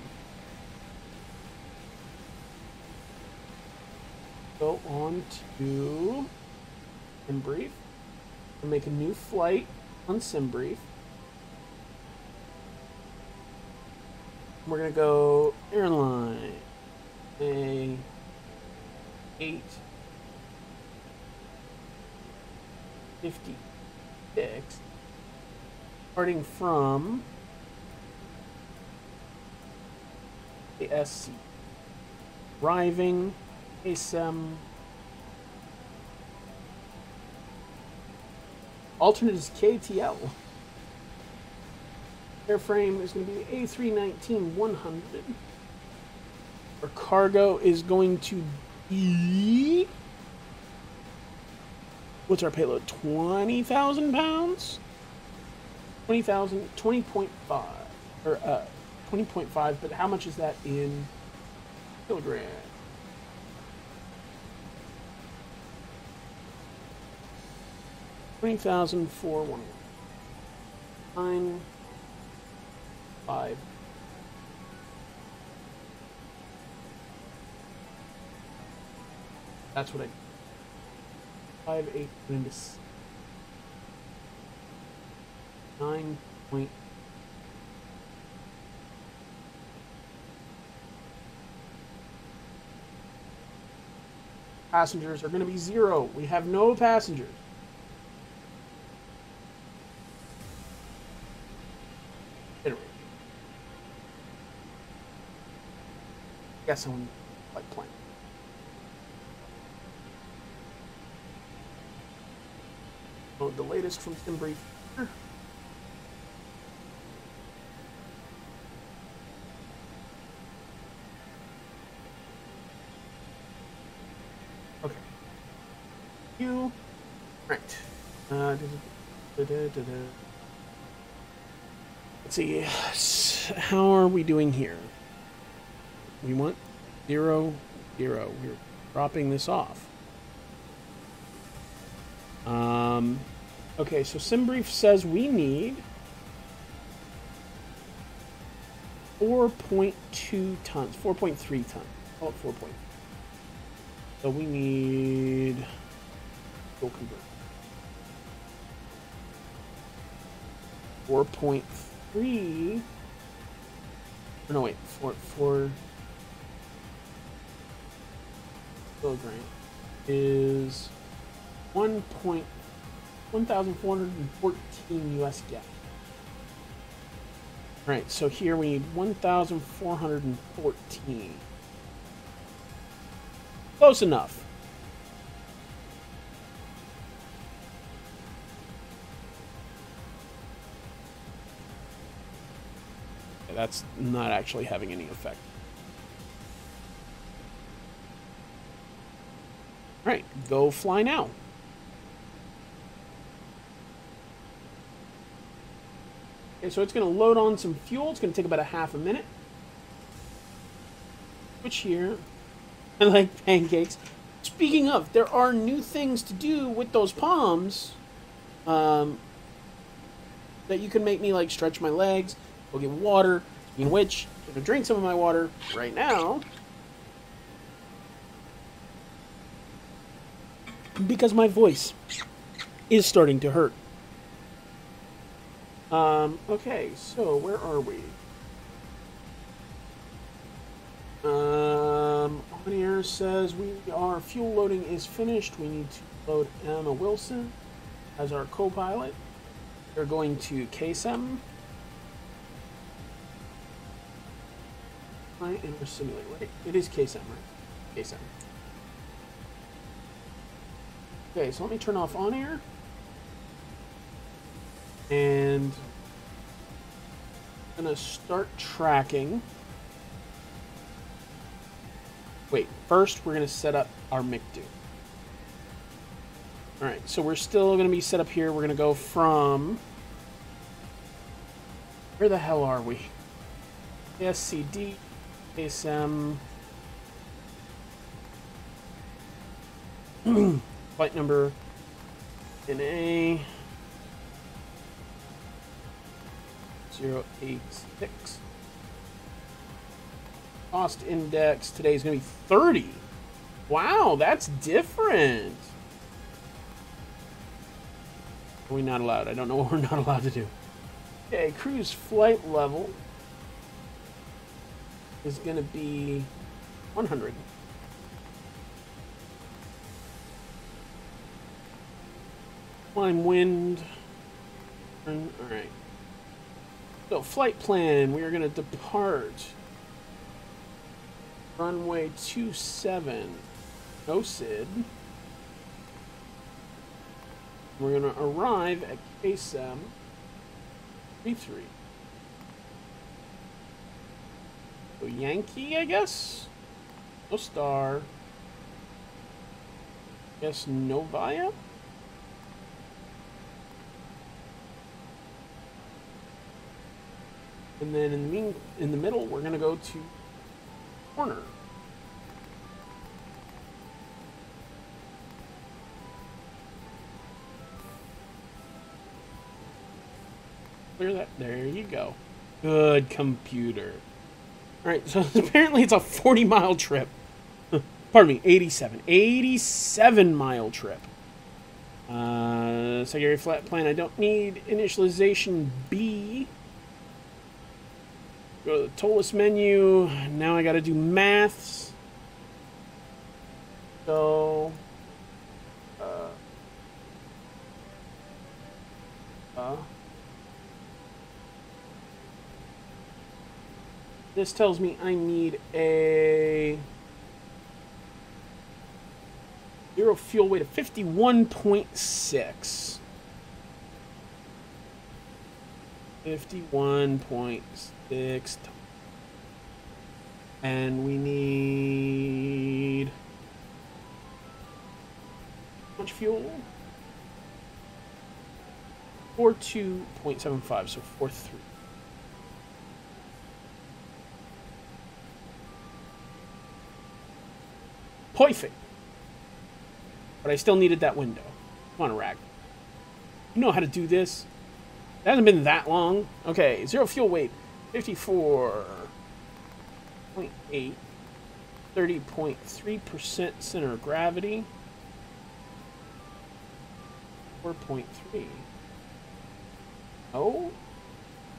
Go on to SimBrief and make a new flight on SimBrief. We're gonna go airline A eight fifty six, starting from A S C, arriving. K S M. Alternate is K T L. Airframe is going to be A three nineteen one hundred. Our cargo is going to be... what's our payload? twenty thousand pounds? twenty thousand, twenty point five. Or, uh, twenty point five, but how much is that in kilograms? Twenty thousand four one nine five. That's what I five eight nine point. Passengers are going to be zero. We have no passengers. Guess I'm like plane. Load the latest from SimBrief. Okay. You right. Uh, da, da, da, da, da. Let's see. How are we doing here? We want zero, zero. We're dropping this off. Um, okay, so SimBrief says we need four point two tons, four point three tons. Oh, four point three. So we need... We'll convert. four point three... Or no, wait, four... four... kilogram is... one thousand four hundred fourteen U S gallons. Alright, so here we need one thousand four hundred fourteen. Close enough. Yeah, that's not actually having any effect. Alright, go fly now. Okay, so it's going to load on some fuel. It's going to take about a half a minute. Switch here. I like pancakes. Speaking of, there are new things to do with those palms um, that you can make me, like, stretch my legs, go get water, in which I'm going to drink some of my water right now because my voice is starting to hurt. Um, okay, so where are we? Um, OnAir says we our fuel loading is finished. We need to load Emma Wilson as our co-pilot. They're going to K S E M. I am a simulator, right? It is K S E M, right? K S E M. Okay, so let me turn off OnAir. And I'm going to start tracking. Wait, first we're going to set up our M I C D U. Alright, so we're still going to be set up here. We're going to go from... Where the hell are we? K S C D, K S M. Flight number N A... zero eight six. Cost index today is going to be thirty. Wow, that's different. Are we not allowed? I don't know what we're not allowed to do. Okay, cruise flight level is going to be one hundred. Climb wind. All right. So, flight plan, we are going to depart runway two seven, no S I D. We're going to arrive at K S E M three three. So, Yankee, I guess? No star. Guess Novaya? And then in the, mean, in the middle, we're going to go to corner. Clear that. There you go. Good computer. All right, so apparently it's a forty-mile trip. Pardon me, eighty-seven. eighty-seven-mile trip. Uh, secondary flat plan, I don't need initialization B. Go to the ToLiss menu. Now I gotta do maths. So uh, uh, this tells me I need a zero fuel weight of fifty-one point six. Fifty-one point six. And we need how much fuel? forty-two point seven five, so forty-three. Perfect. But I still needed that window. Come on, Rag. You know how to do this. It hasn't been that long. Okay, zero fuel weight. fifty-four point eight. thirty point three percent center of gravity. four point three. Oh?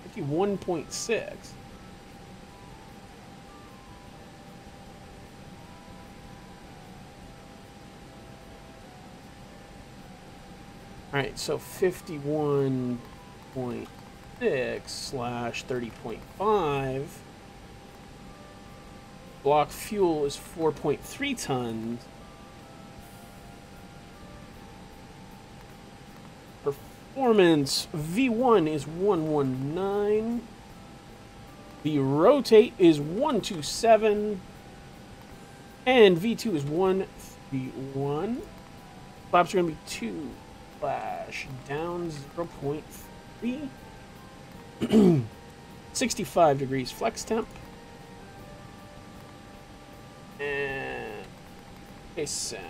fifty-one point six. Alright, so fifty-one point six slash thirty point five. Block fuel is four point three tons . Performance V one is one one nine. The rotate is one two seven. And V two is one three one. Flaps are going to be two slash down zero point three. sixty-five degrees flex temp. And K S E M.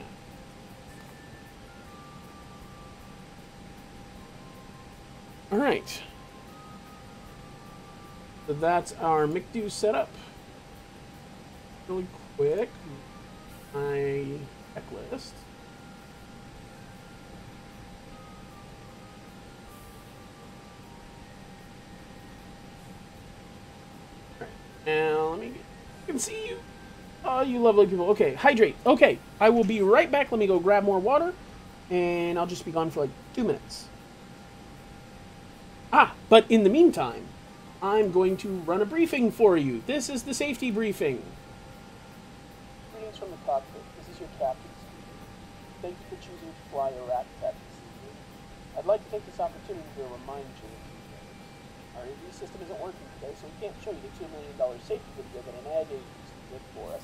All right. So that's our M C D U setup. Really quick, my checklist. All right. Now let me get, I can see you. Oh, you lovely people. Okay, hydrate. Okay, I will be right back. Let me go grab more water, and I'll just be gone for like two minutes. Ah, but in the meantime, I'm going to run a briefing for you. This is the safety briefing. Greetings from the cockpit. This is your captain speaking. Thank you for choosing to fly Air Rack Attack this evening. I'd like to take this opportunity to remind you of two things. Our A V system isn't working today, so we can't show you the two million dollar safety video that an ad agency did for us.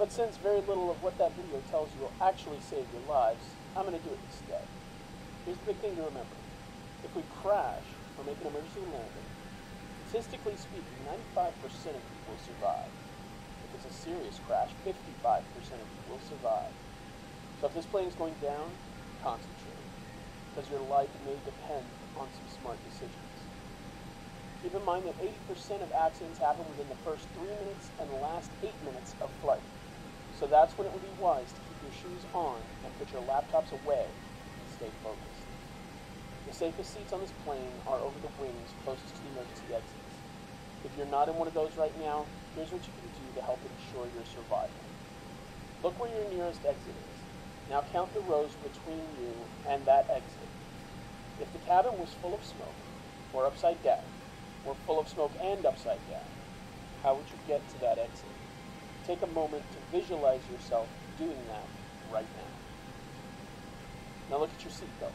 But since very little of what that video tells you will actually save your lives, I'm going to do it instead. Here's the big thing to remember. If we crash or make an emergency landing, statistically speaking, ninety-five percent of you will survive. If it's a serious crash, fifty-five percent of you will survive. So if this plane is going down, concentrate, because your life may depend on some smart decisions. Keep in mind that eighty percent of accidents happen within the first three minutes and the last eight minutes of flight. So that's when it would be wise to keep your shoes on and put your laptops away and stay focused. The safest seats on this plane are over the wings closest to the emergency exits. If you're not in one of those right now, here's what you can do to help ensure your survival. Look where your nearest exit is. Now count the rows between you and that exit. If the cabin was full of smoke, or upside down, or full of smoke and upside down, how would you get to that exit? Take a moment to visualize yourself doing that right now. Now look at your seatbelt.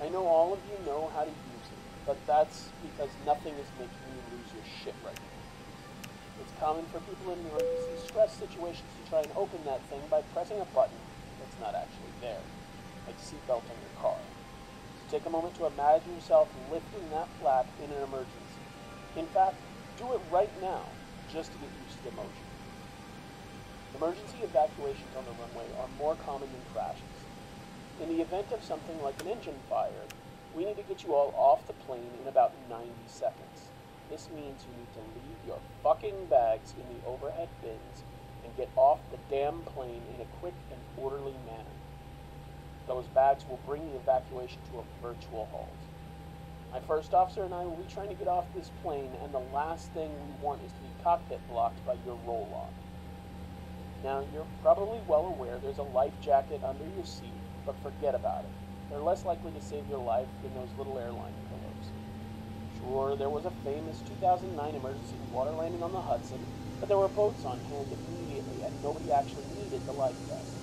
I know all of you know how to use it, but that's because nothing is making you lose your shit right now. It's common for people in emergency stress situations to try and open that thing by pressing a button that's not actually there, like seatbelt on your car. So take a moment to imagine yourself lifting that flap in an emergency. In fact, do it right now, just to get used to the motion. Emergency evacuations on the runway are more common than crashes. In the event of something like an engine fire, we need to get you all off the plane in about ninety seconds. This means you need to leave your fucking bags in the overhead bins and get off the damn plane in a quick and orderly manner. Those bags will bring the evacuation to a virtual halt. My first officer and I will be trying to get off this plane, and the last thing we want is to be cockpit blocked by your roll-off. Now, you're probably well aware there's a life jacket under your seat, but forget about it. They're less likely to save your life than those little airline pillows. Sure, there was a famous two thousand nine emergency water landing on the Hudson, but there were boats on hand immediately and nobody actually needed the life vests.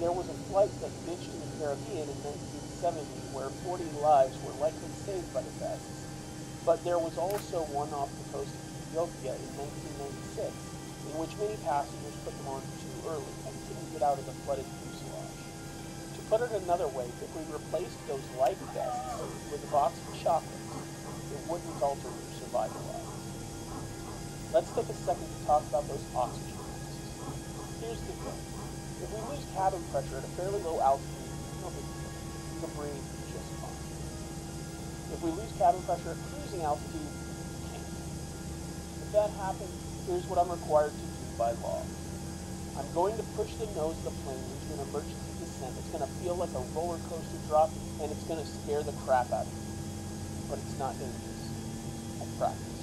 There was a flight that bitched in the Caribbean in nineteen seventy where forty lives were likely saved by the vests, but there was also one off the coast of Ethiopia in nineteen ninety-six in which many passengers put them on too early and didn't get out of the flooded fuselage. Put it another way, if we replaced those life vests with a box of chocolates, it wouldn't alter your survival odds. Let's take a second to talk about those oxygen masks. seriously close. If we lose cabin pressure at a fairly low altitude, no big deal. You can breathe just fine. If we lose cabin pressure at cruising altitude, we can't. If that happens, here's what I'm required to do by law. I'm going to push the nose of the plane into an emergency descent. It's going to feel like a roller coaster drop, and it's going to scare the crap out of you. But it's not dangerous. I practiced.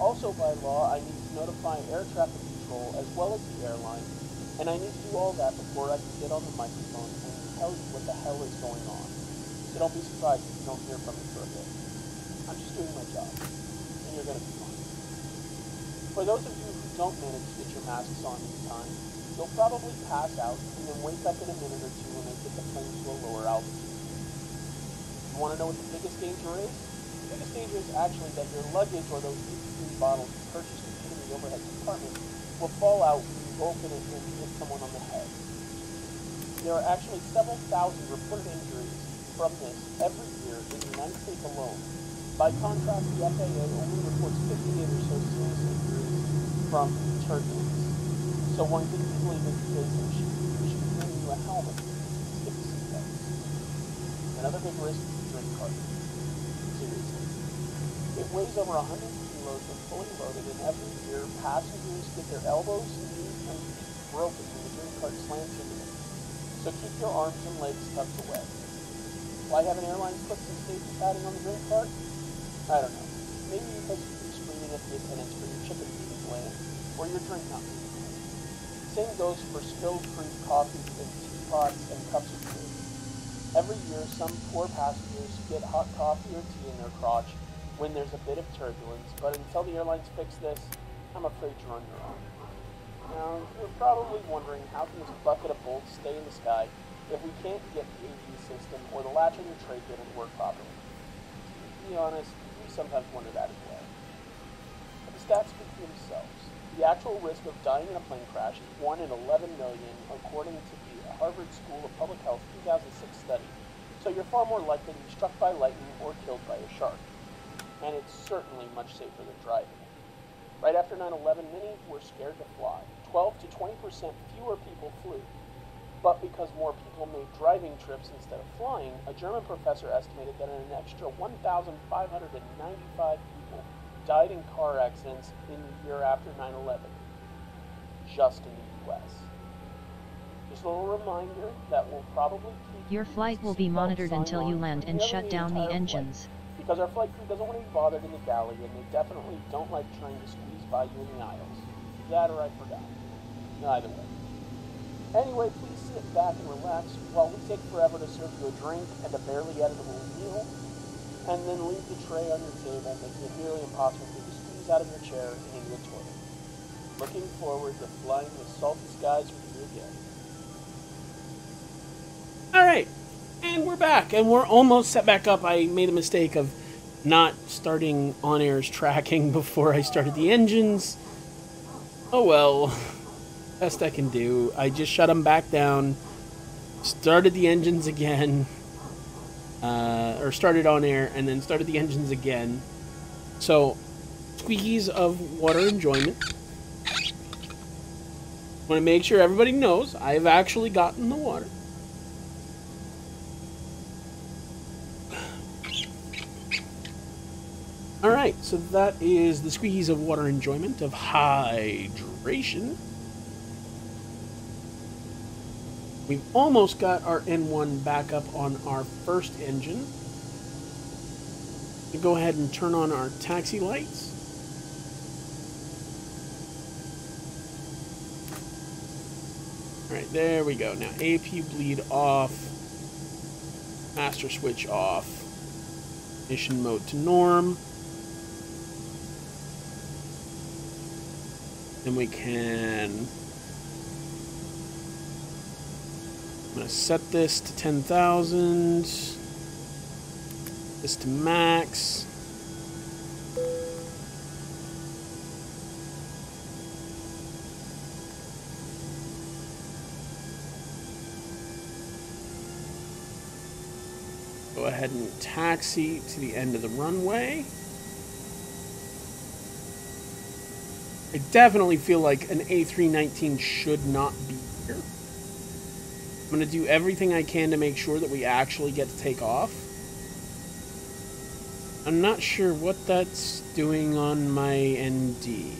Also by law, I need to notify air traffic control as well as the airline, and I need to do all that before I can get on the microphone and tell you what the hell is going on. So don't be surprised if you don't hear from me for a bit. I'm just doing my job, and you're going to be fine. For those of you who don't manage to get your masks on in time, you'll probably pass out and then wake up in a minute or two when they get the plane to a lower altitude. You want to know what the biggest danger is? The biggest danger is actually that your luggage or those eighty-three bottles you purchased in the overhead compartment will fall out when you open it and hit someone on the head. There are actually several thousand reported injuries from this every year in the United States alone. By contrast, the F A A only reports fifty-eight or so serious injuries from turbulence. So one could easily make the case that we should bring you a helmet. Skip the seatbelt. Another big risk is the drink cart. Seriously. It weighs over one hundred kilos when fully loaded, and every year passengers get their elbows, knees, and feet broken when the drink cart slams into them. So keep your arms and legs tucked away. Why haven't airlines put some safety padding on the drink cart? I don't know. Maybe because you keep screaming at the attendants for your chicken feet is lamb, or your drink not being lamb. Same goes for spilled cream coffee and teapots and cups of tea. Every year, some poor passengers get hot coffee or tea in their crotch when there's a bit of turbulence, but until the airlines fix this, I'm afraid you're on your own. Now, you're probably wondering, how can this bucket of bolts stay in the sky if we can't get the A V system or the latch on your tray cable to work properly? To be honest, we sometimes wonder that as well. But the stats speak for themselves. The actual risk of dying in a plane crash is one in eleven million, according to the Harvard School of Public Health two thousand six study, so you're far more likely to be struck by lightning or killed by a shark. And it's certainly much safer than driving. Right after nine eleven, many were scared to fly. twelve to twenty percent fewer people flew. But because more people made driving trips instead of flying, a German professor estimated that an extra one thousand five hundred ninety-five people died in car accidents in the year after nine eleven, just in the U S. Just a little reminder that we'll probably keep... Your flight will be monitored until you land and shut down the engines. Because our flight crew doesn't want to be bothered in the galley, and they definitely don't like trying to squeeze by you in the aisles. That or I forgot. Either way. Anyway, please sit back and relax while we take forever to serve you a drink and a barely editable meal, and then leave the tray on your table, making it nearly impossible for you to squeeze out of your chair and into the toilet. Looking forward to flying the salty skies with you again. Alright! And we're back, and we're almost set back up. I made a mistake of not starting OnAir's tracking before I started the engines. Oh well, best I can do. I just shut them back down, started the engines again, uh, or started OnAir, and then started the engines again. So, squeakies of water enjoyment. Want to make sure everybody knows I've actually gotten the water. Alright, so that is the squeeze of water enjoyment, of hydration. We've almost got our N one back up on our first engine. We'll go ahead and turn on our taxi lights. Alright, there we go. Now A P bleed off. Master switch off. Mission mode to norm. Then we can, I'm going to set this to ten thousand, this to max, go ahead and taxi to the end of the runway. I definitely feel like an A three nineteen should not be here. I'm going to do everything I can to make sure that we actually get to take off. I'm not sure what that's doing on my N D.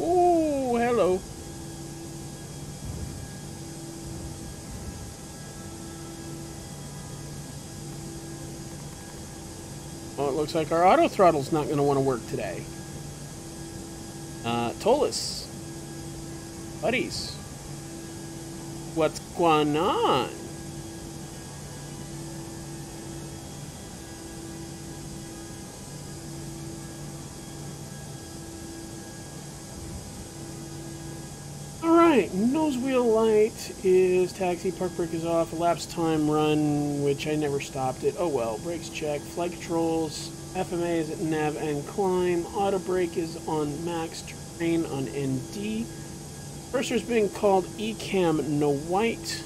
Oh, hello. Well, it looks like our auto throttle's not going to want to work today. Uh, ToLiss. Buddies. What's going on? Alright, nose wheel light is taxi, park brake is off, elapsed time run, which I never stopped it. Oh well, brakes check, flight controls, F M A is at nav and climb, auto brake is on max, terrain on N D. Cursor's being called E cam, no white,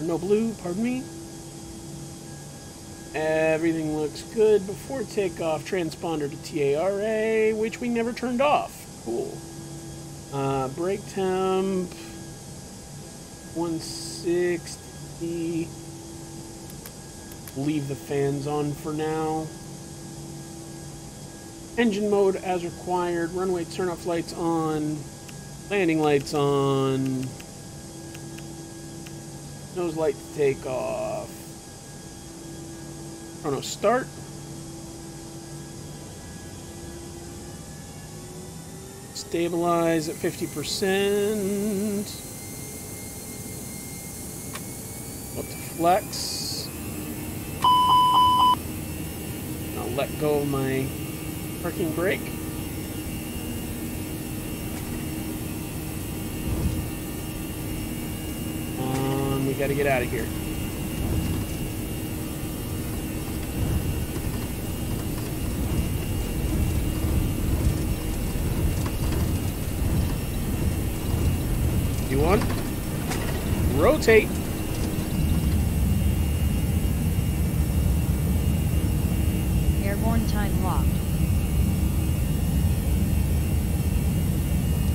or no blue, pardon me. Everything looks good. Before takeoff, transponder to T A R A, which we never turned off. Cool. Uh, brake temp, one sixty, leave the fans on for now. Engine mode as required, runway turn off lights on, landing lights on, nose light to take off, chrono start. Stabilize at fifty percent. Up to flex. I'll let go of my parking brake. Um, we gotta get out of here. One. Rotate. Airborne time locked.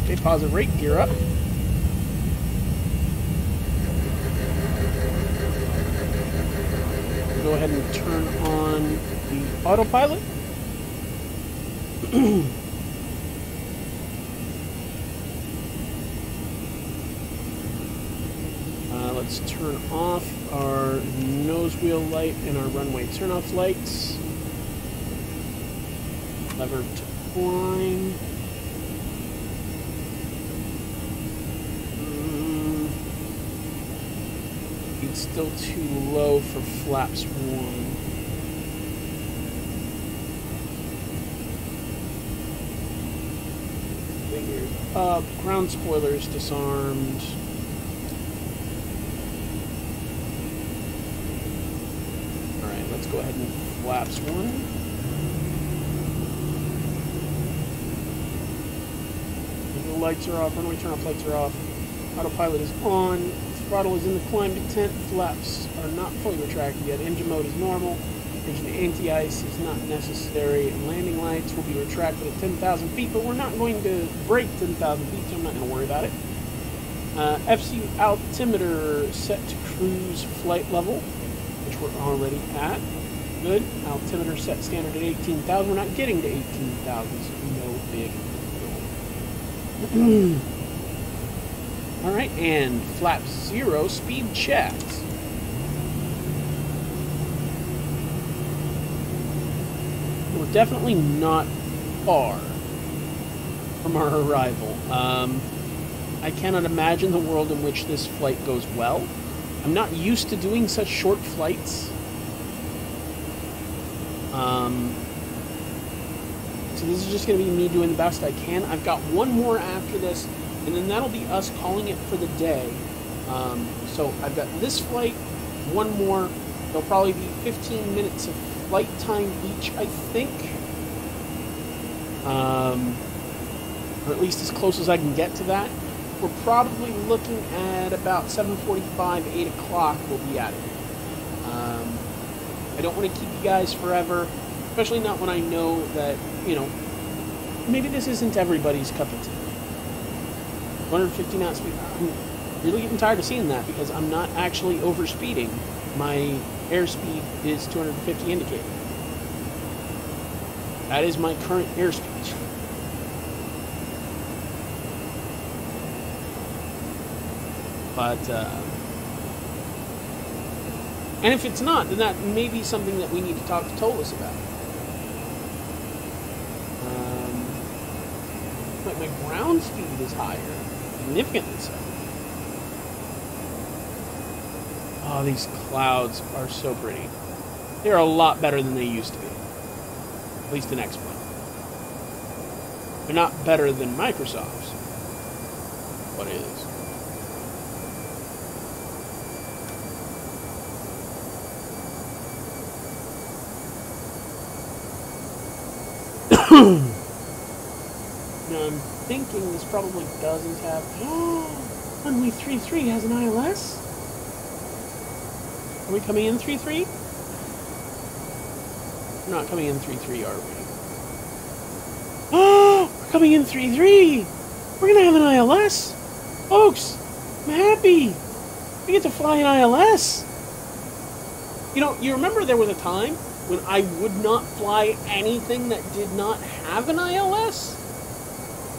Okay, pause and rate, gear up. Go ahead and turn on the autopilot. Let's turn off our nose wheel light and our runway turn-off lights. Lever to climb. Mm. It's still too low for flaps one. Fingers up. Ground spoilers disarmed. Go ahead and flaps one. The lights are off. Runway turn off lights are off. Autopilot is on. Throttle is in the climb to tent. Flaps are not fully retracted yet. Engine mode is normal. Engine anti-ice is not necessary. And landing lights will be retracted at ten thousand feet, but we're not going to break ten thousand feet, so I'm not going to worry about it. Uh, F C U altimeter set to cruise flight level, which we're already at. Good. Altimeter set standard at eighteen thousand. We're not getting to eighteen thousand, so no big deal. All right, and flap zero speed checks. We're definitely not far from our arrival. Um, I cannot imagine the world in which this flight goes well. I'm not used to doing such short flights. Um, so this is just going to be me doing the best I can. I've got one more after this, and then that'll be us calling it for the day. Um, so I've got this flight, one more. There'll probably be fifteen minutes of flight time each, I think. Um, or at least as close as I can get to that. we're probably looking at about seven forty-five, eight o'clock we'll be out of here. Um, I don't want to keep you guys forever, especially not when I know that, you know, maybe this isn't everybody's cup of tea. one fifteen ounce speed. I'm really getting tired of seeing that because I'm not actually overspeeding. My airspeed is two hundred fifty indicated. That is my current airspeed. But, uh, and if it's not, then that may be something that we need to talk to ToLiss about. Um, but my ground speed is higher, significantly so. Oh, these clouds are so pretty. They're a lot better than they used to be. At least in X-Plane. They're not better than Microsoft's. What is? Now I'm thinking this probably doesn't have... Oh, Runway three three has an I L S? Are we coming in three three? We're not coming in three three, are we? Oh! We're coming in three three! We're gonna have an I L S! Folks! I'm happy! We get to fly an I L S! You know, you remember there was a time when I would not fly anything that did not have an I L S?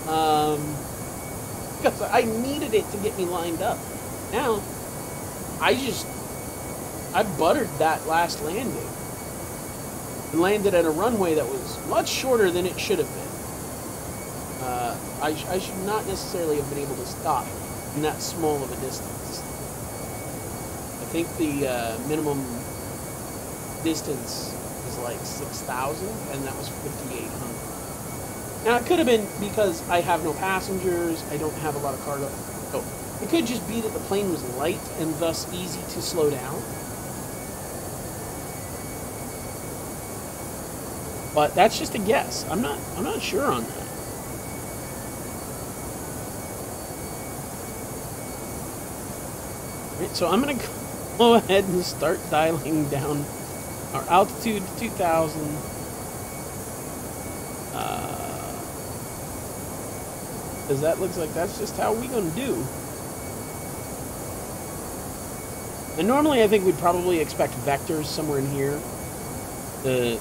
Um, because I needed it to get me lined up. Now, I just... I buttered that last landing. And landed at a runway that was much shorter than it should have been. Uh, I, sh I should not necessarily have been able to stop in that small of a distance. I think the uh, minimum distance is like six thousand, and that was fifty-eight hundred. Now, it could have been because I have no passengers, I don't have a lot of cargo. Oh, it could just be that the plane was light and thus easy to slow down. But that's just a guess. I'm not I'm not sure on that. Right, so I'm gonna go ahead and start dialing down our altitude to two thousand. Uh, because that looks like that's just how we gonna do. And normally I think we'd probably expect vectors somewhere in here. The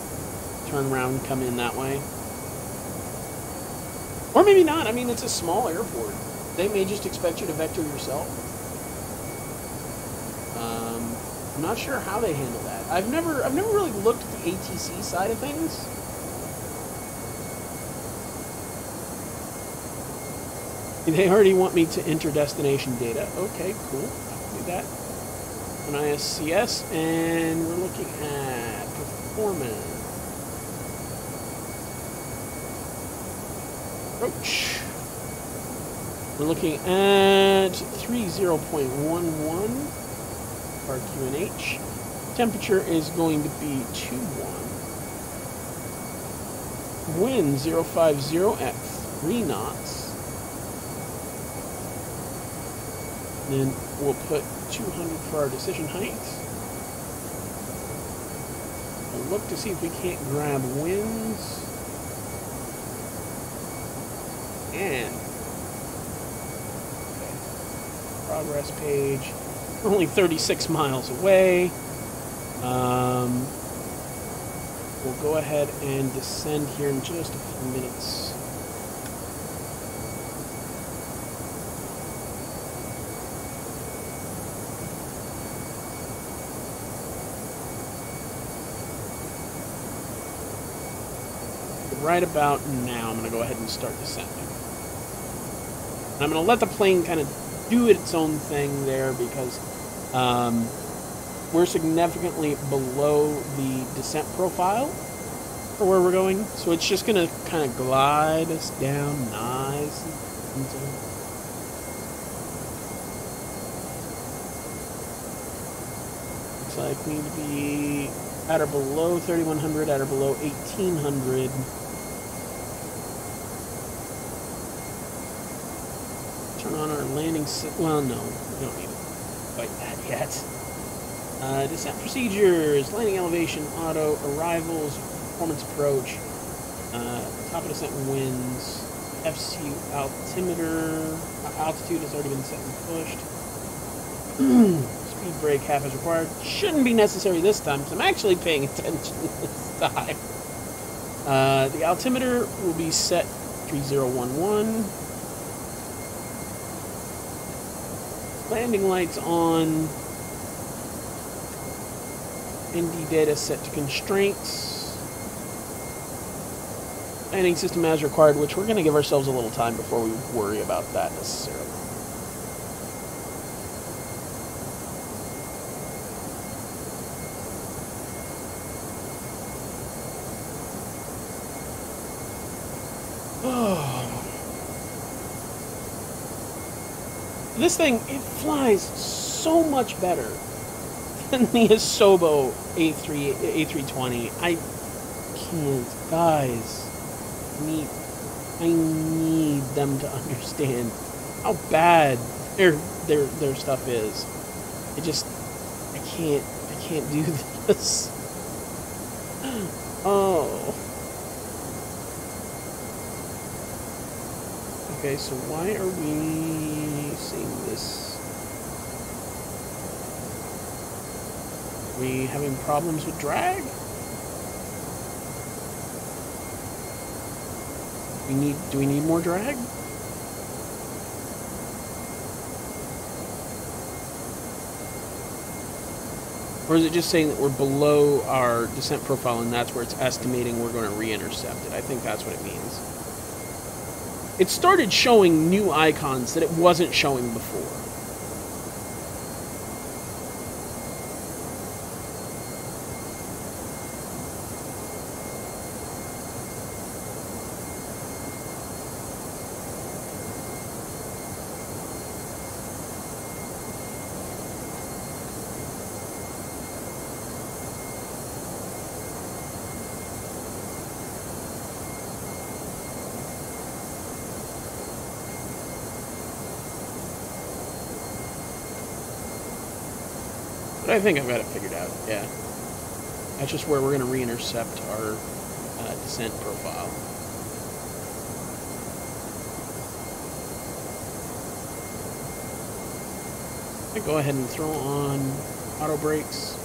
turn around, come in that way. Or maybe not. I mean, it's a small airport. They may just expect you to vector yourself. Um, I'm not sure how they handle that. I've never, I've never really looked at the A T C side of things. They already want me to enter destination data. Okay, cool. I can do that. An I S C S, and we're looking at performance. Approach. We're looking at thirty point one one R Q N H. Temperature is going to be two one. Wind zero five zero at three knots. And then we'll put two hundred for our decision height. We'll look to see if we can't grab winds. And okay. Progress page. We're only thirty-six miles away. Um, we'll go ahead and descend here in just a few minutes. Right about now, I'm going to go ahead and start descending. I'm going to let the plane kind of do its own thing there because um, we're significantly below the descent profile for where we're going. So it's just going to kind of glide us down nice and gentle. Looks like we need to be at or below thirty-one hundred, at or below eighteen hundred. landing... Si well, no. We don't need to fight that yet. Uh, descent procedures, landing elevation, auto, arrivals, performance approach, uh, top of descent winds, F C U altimeter, uh, altitude has already been set and pushed. Speed brake half as required. Shouldn't be necessary this time because I'm actually paying attention this time. Uh, the altimeter will be set three zero one one. Landing lights on. N D data set to constraints. Landing system as required, which we're going to give ourselves a little time before we worry about that necessarily. Oh. This thing, it flies so much better than the Asobo A three twenty. I can't, guys. I need, I need them to understand how bad their their their stuff is. I just, I can't, I can't do this. Oh. Okay, so why are we seeing this? We having problems with drag? We need, do we need more drag? Or is it just saying that we're below our descent profile and that's where it's estimating we're going to re-intercept it? I think that's what it means. It started showing new icons that it wasn't showing before. I think I've got it figured out, yeah. That's just where we're going to re-intercept our uh, descent profile. I go ahead and throw on auto brakes.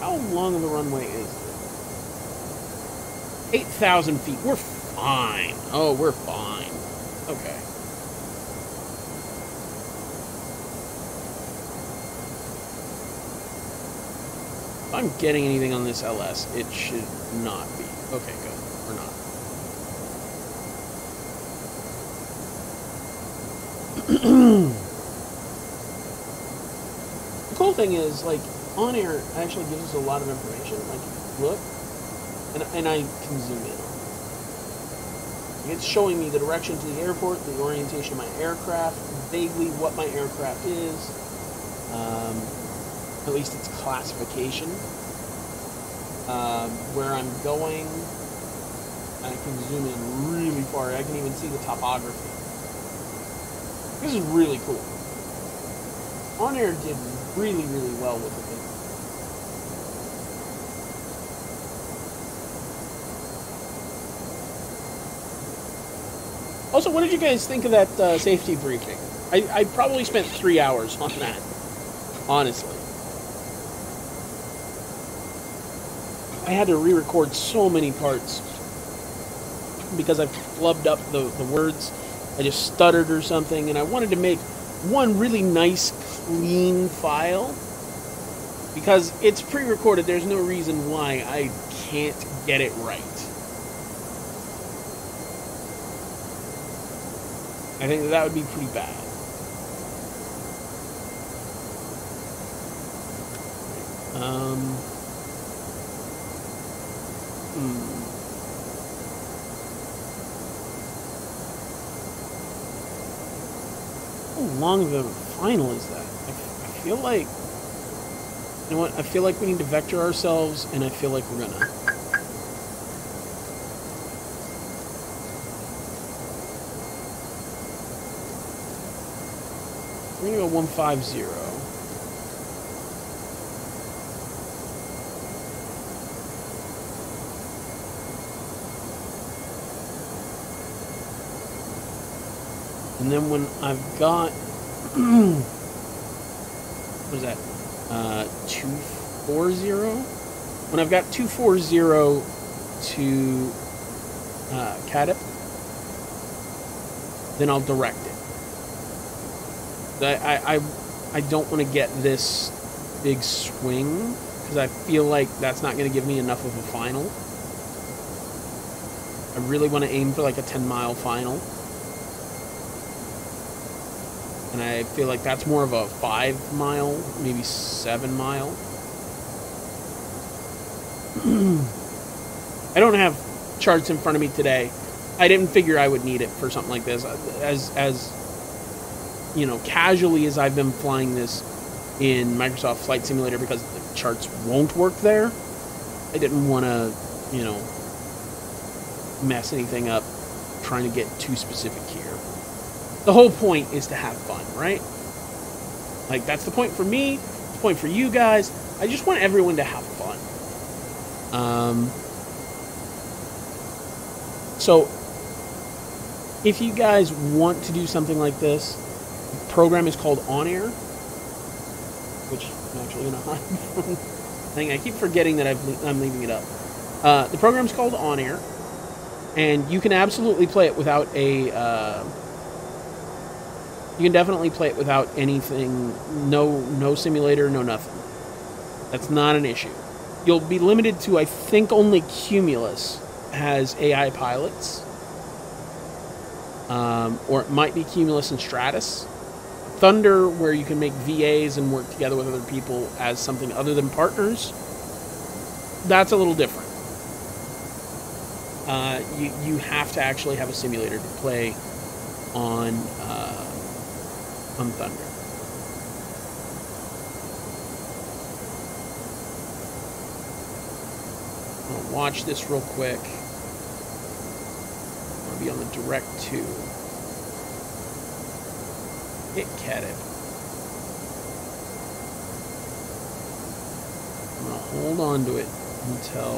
How long of a runway is this? eight thousand feet. We're fine. Oh, we're fine. Okay. If I'm getting anything on this L S, it should not be. Okay, good. We're not. The cool thing is, like, OnAir actually gives us a lot of information. Like, look, and, and I can zoom in. It's showing me the direction to the airport, the orientation of my aircraft, vaguely what my aircraft is. Um... At least its classification, um, where I'm going. I can zoom in really far. I can even see the topography. This is really cool. OnAir did really, really well with it. Also, what did you guys think of that uh, safety briefing? I, I probably spent three hours on that, honestly. I had to re-record so many parts because I flubbed up the, the words. I just stuttered or something, and I wanted to make one really nice, clean file because it's pre-recorded. There's no reason why I can't get it right. I think that, that would be pretty bad. Um... How long of a final is that? I, I feel like... You know what? I feel like we need to vector ourselves, and I feel like we're gonna. We're gonna go one fifty. And then when I've got what is that? Uh, two four zero. When I've got two four zero to uh, C A D I P, then I'll direct it. I I I don't want to get this big swing because I feel like that's not going to give me enough of a final. I really want to aim for like a ten mile final. And I feel like that's more of a five mile, maybe seven mile. I don't have charts in front of me today. I didn't figure I would need it for something like this. As, as you know, casually as I've been flying this in Microsoft Flight Simulator because the charts won't work there, I didn't want to, you know, mess anything up trying to get too specific here. The whole point is to have fun, right? Like, that's the point for me. The point for you guys. I just want everyone to have fun. Um, so, if you guys want to do something like this, the program is called OnAir, which I'm actually going to hide from. Thing. I keep forgetting that I've, I'm leaving it up. Uh, the program's called OnAir, and you can absolutely play it without a... Uh, You can definitely play it without anything, no no simulator, no nothing. That's not an issue. You'll be limited to, I think, only Cumulus has A I pilots. Um, or it might be Cumulus and Stratus. Thunder, where you can make V As and work together with other people as something other than partners. That's a little different. Uh, you, you have to actually have a simulator to play on... Uh, on Thunder. I'm gonna watch this real quick. I'm gonna be on the direct two. Hit C A D I P. I'm gonna hold on to it until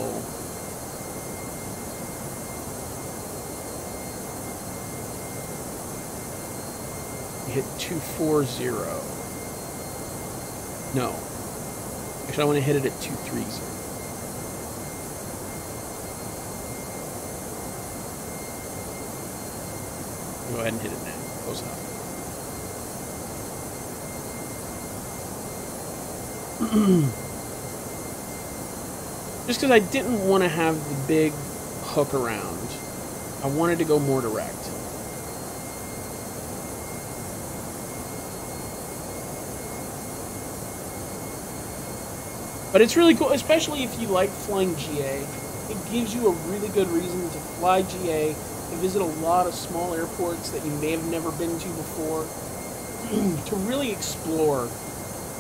hit two forty. No. Actually, I want to hit it at two thirty. Go ahead and hit it now. Close enough. Just because I didn't want to have the big hook around. I wanted to go more direct. But it's really cool, especially if you like flying G A. It gives you a really good reason to fly G A and visit a lot of small airports that you may have never been to before, to really explore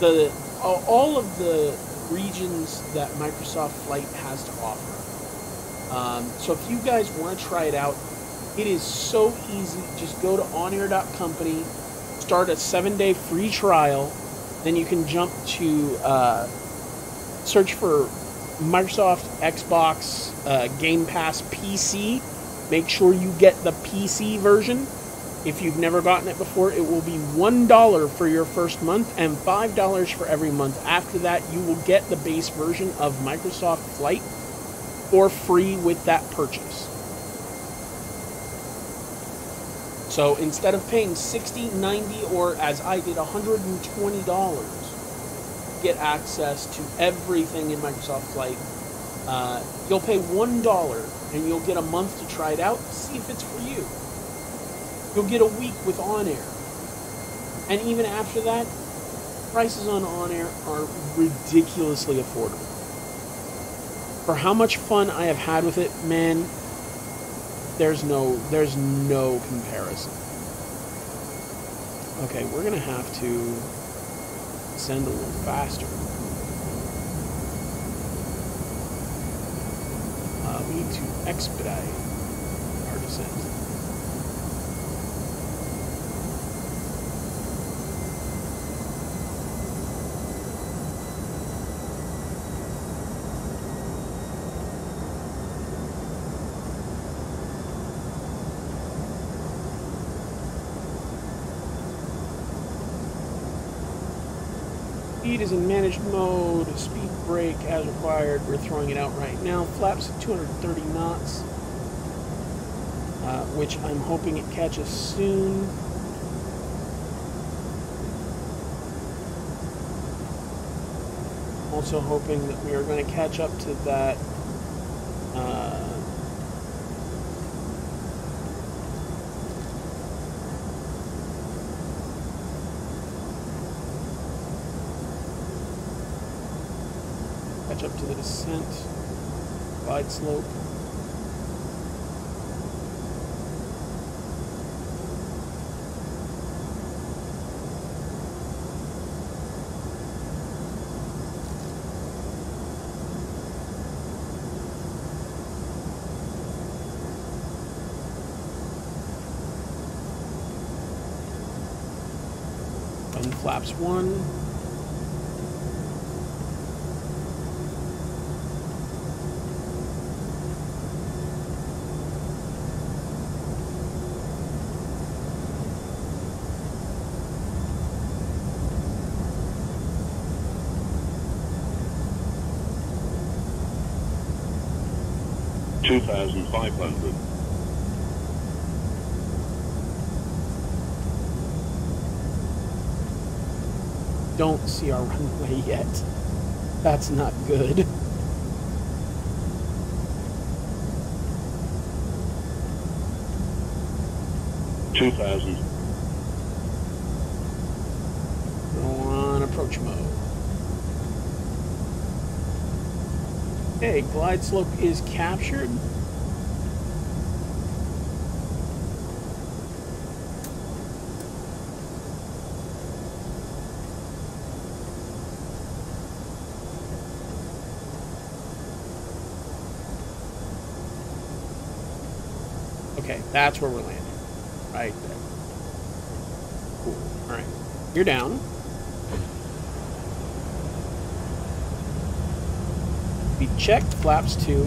the all of the regions that Microsoft Flight has to offer. Um, so if you guys want to try it out, it is so easy. Just go to onair dot company, start a seven-day free trial, then you can jump to... Uh, search for Microsoft Xbox uh, Game Pass P C. Make sure you get the P C version. If you've never gotten it before, it will be one dollar for your first month and five dollars for every month. After that, you will get the base version of Microsoft Flight for free with that purchase. So instead of paying sixty dollars, ninety dollars, or as I did, one hundred twenty dollars, get access to everything in Microsoft Flight. Uh, you'll pay one dollar and you'll get a month to try it out, see if it's for you. You'll get a week with OnAir. And even after that, prices on OnAir are ridiculously affordable. For how much fun I have had with it, man, there's no, there's no comparison. Okay, we're gonna have to send a little faster. Uh, we need to expedite our descent. Speed is in managed mode. Speed brake as required. We're throwing it out right now. Flaps at two hundred thirty knots, uh, which I'm hoping it catches soon. Also hoping that we are going to catch up to that uh, catch up to the descent glide slope. Flaps one. Two thousand five hundred. Don't see our runway yet. That's not good. Two thousand. Go on approach mode. Okay, glide slope is captured. That's where we're landing. Right there. Cool. Alright. You're down. We checked flaps two.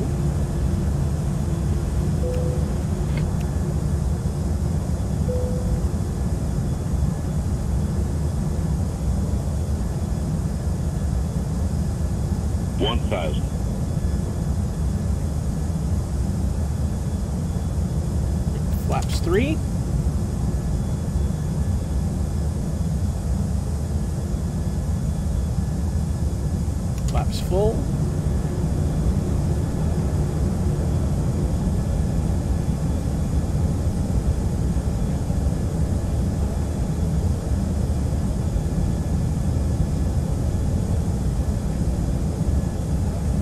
One thousand. Three. Flaps full.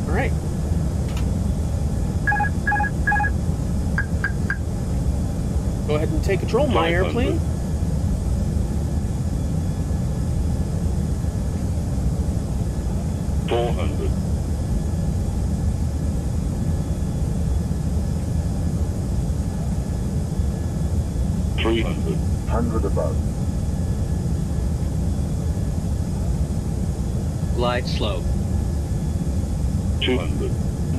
All right. Go ahead and take control, my airplane. four hundred. three hundred. one hundred above. Glide slope. two hundred.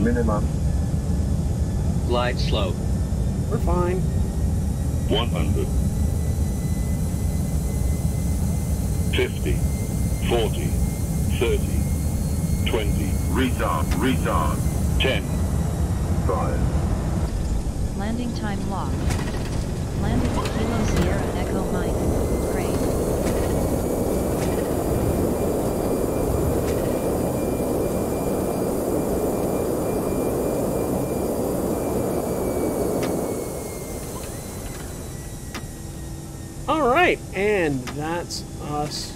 Minimum. Glide slope. We're fine. One hundred, fifty, forty, thirty, twenty. Retard, retard. Ten. Five. Landing time locked. Landing at Kilo Sierra Echo Mike. And that's us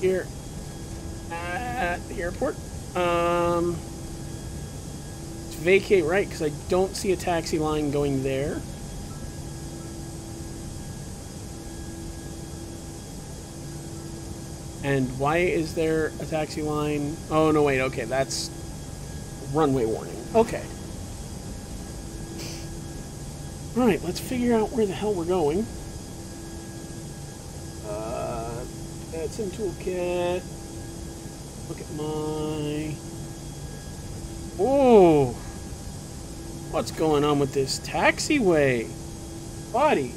here at the airport. Um, let's vacate right because I don't see a taxi line going there. And why is there a taxi line? Oh, no, wait. Okay, that's runway warning. Okay. Alright, let's figure out where the hell we're going. Uh, that's in toolkit. Look at my... Oh! What's going on with this taxiway? Body.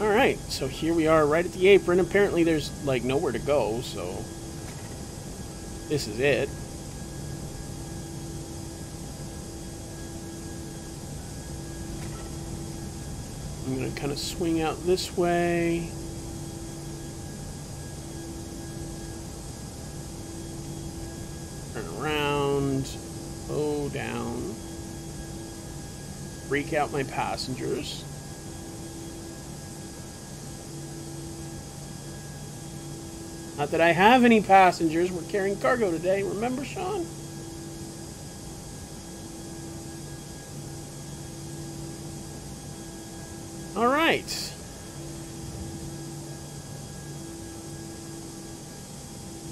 Alright, so here we are right at the apron. Apparently there's, like, nowhere to go, so... this is it. I'm going to kind of swing out this way. Turn around. Slow down. Freak out my passengers. Not that I have any passengers. We're carrying cargo today. Remember, Sean? All right.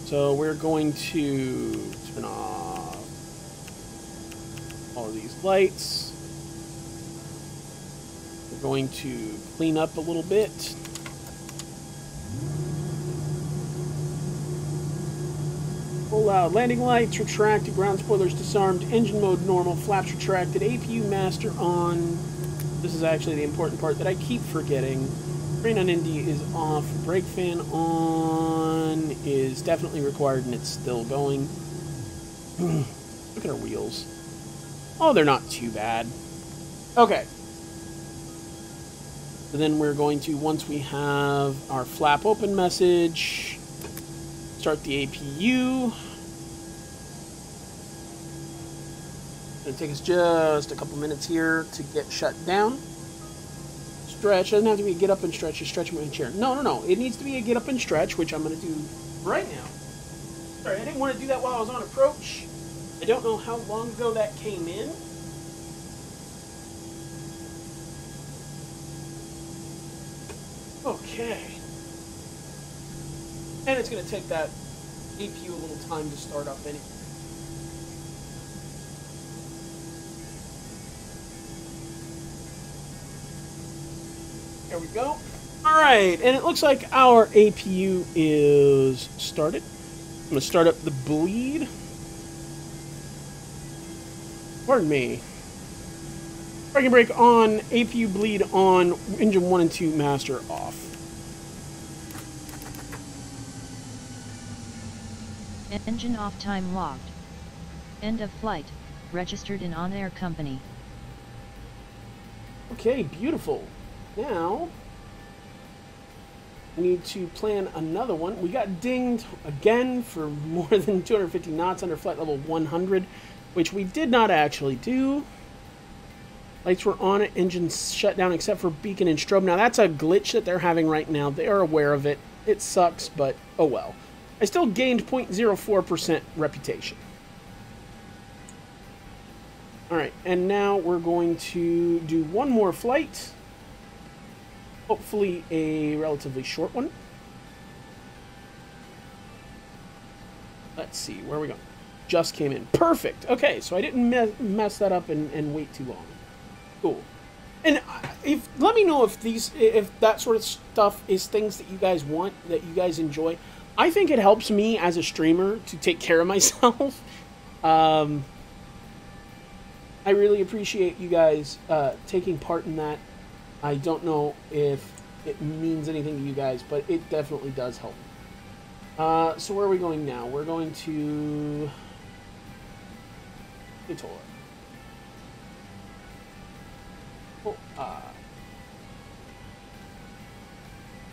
So we're going to turn off all of these lights. We're going to clean up a little bit. Full out. Landing lights retracted. Ground spoilers disarmed. Engine mode normal. Flaps retracted. A P U master on. This is actually the important part that I keep forgetting. Train on Indy is off. Brake fan on is definitely required, and it's still going. Look at our wheels. Oh, they're not too bad. Okay. So then we're going to, once we have our flap open message, start the A P U. It'll take us just a couple minutes here to get shut down. Stretch. Doesn't have to be a get up and stretch. Just stretch my chair. No, no, no. It needs to be a get up and stretch, which I'm going to do right now. Sorry, I didn't want to do that while I was on approach. I don't know how long ago that came in. Okay. And it's going to take that A P U a little time to start up anyway. There we go. All right, and it looks like our A P U is started. I'm going to start up the bleed. Pardon me. Braking brake on, A P U bleed on, engine one and two master off. Engine off time logged. End of flight, registered in OnAir company. Okay, beautiful. Now, we need to plan another one. We got dinged again for more than two hundred fifty knots under flight level one hundred, which we did not actually do. Lights were on, engines shut down except for beacon and strobe. Now, that's a glitch that they're having right now. They are aware of it. It sucks, but oh well. I still gained zero point zero four percent reputation. All right, and now we're going to do one more flight. Hopefully a relatively short one. Let's see, where are we going? Just came in. Perfect. Okay, so I didn't me mess that up and, and wait too long. Cool. And if let me know if these if that sort of stuff is things that you guys want, that you guys enjoy. I think it helps me as a streamer to take care of myself. um, I really appreciate you guys uh, taking part in that. I don't know if it means anything to you guys, but it definitely does help. Uh, so where are we going now? We're going to the toilet. Oh, uh,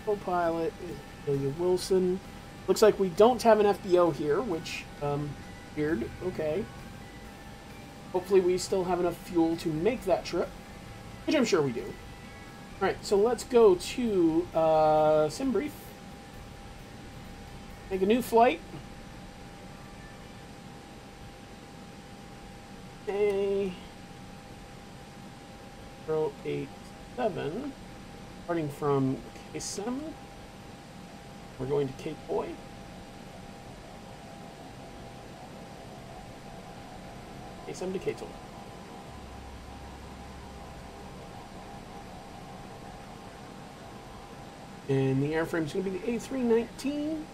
co-pilot is William Wilson. Looks like we don't have an F B O here, which, um, weird. Okay. Hopefully we still have enough fuel to make that trip, which I'm sure we do. Alright, so let's go to uh, SimBrief. Make a new flight. A zero eight seven. Starting from K S E M. We're going to K T O I. K S E M to K T O I. And the airframe is going to be the A three nineteen.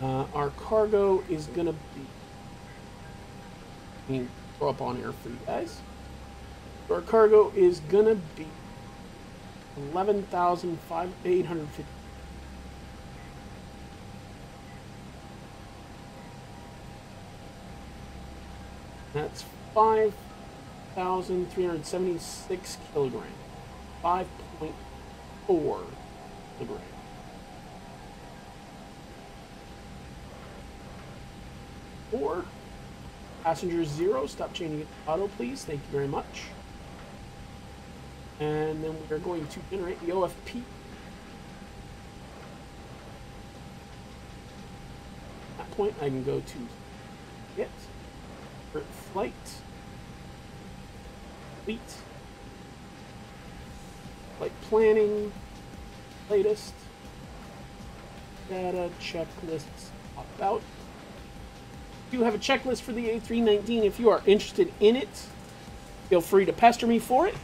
Uh, our cargo is going to be... I mean, throw up on air for you guys. Our cargo is gonna be eleven thousand eight hundred fifty. That's five thousand three hundred seventy-six kilograms. five point four kilograms. Or passenger zero, stop changing it to auto, please. Thank you very much. And then we're going to generate the O F P. At that point, I can go to get flight, fleet, flight planning, latest, data, checklists, opt out. I do have a checklist for the A three nineteen. If you are interested in it, feel free to pester me for it.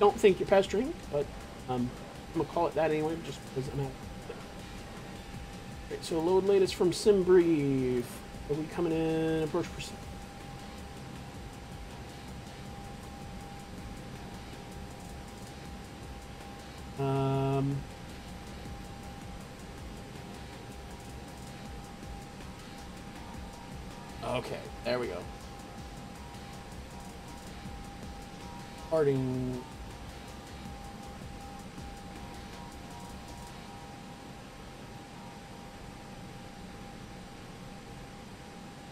Don't think you're pestering, but um, I'm gonna call it that anyway, just because I'm out. Alright, so load latest from SimBrief. Are we coming in? Approach percent. Um. Okay, there we go. Parting.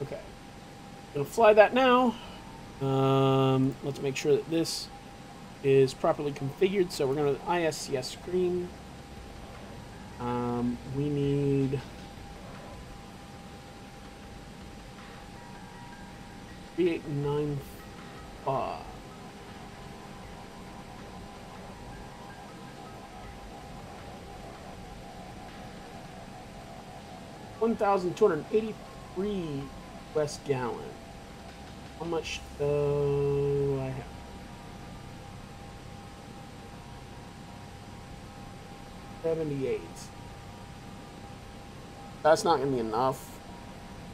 Okay, gonna fly that now. Um, let's make sure that this is properly configured. So we're going to the I S C S screen. Um, we need three eight nine five. one thousand two hundred eighty-three West gallon. How much do I have? seventy-eight. That's not going to be enough.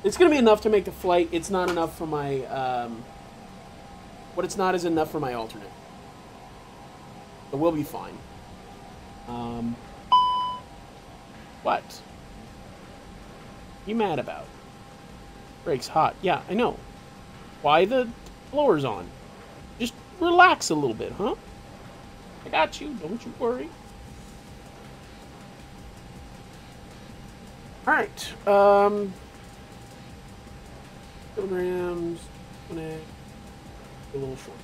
It's going to be enough to make the flight. It's not enough for my, um, what it's not is enough for my alternate. But we'll be fine. Um, what? You mad about? Brake's hot. Yeah, I know. Why the blower's on? Just relax a little bit, huh? I got you. Don't you worry. All right, um, kilograms, I'm gonna be a little short.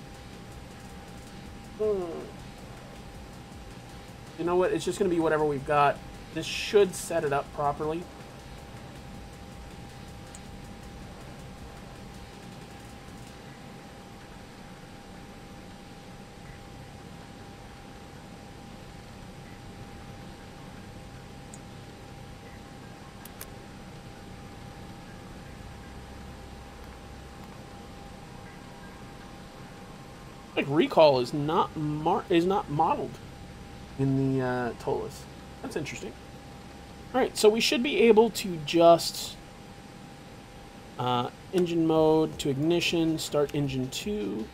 Uh, you know what, it's just gonna be whatever we've got. This should set it up properly. Recall is not mar is not modeled in the uh, ToLiss. That's interesting. All right, so we should be able to just uh, engine mode to ignition, start engine two. And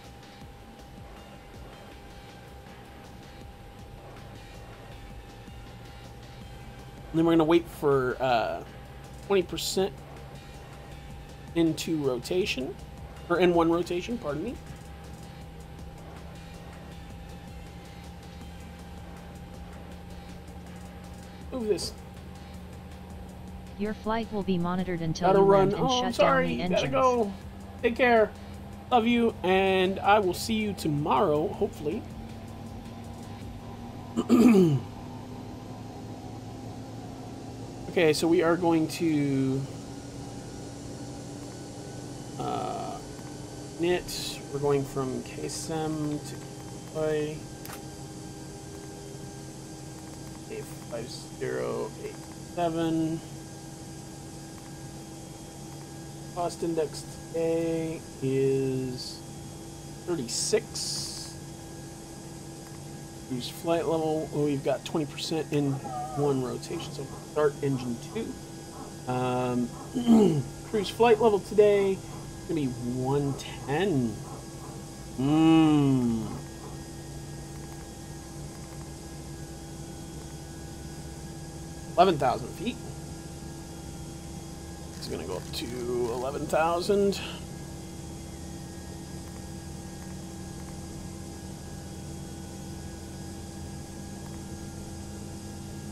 then we're gonna wait for uh, twenty percent into rotation, or N one rotation, pardon me. Move this. Your flight will be monitored until gotta you run. And oh, shut I'm sorry. Down the gotta go. Take care. Love you, and I will see you tomorrow, hopefully. Okay, so we are going to uh, knit. We're going from K S E M to play. five zero eight seven. Cost index today is thirty-six. Use flight level. Oh, we've got twenty percent in one rotation, so we'll start engine two. Um, cruise flight level today is going to be one ten. Mmm. eleven thousand feet. It's going to go up to eleven thousand.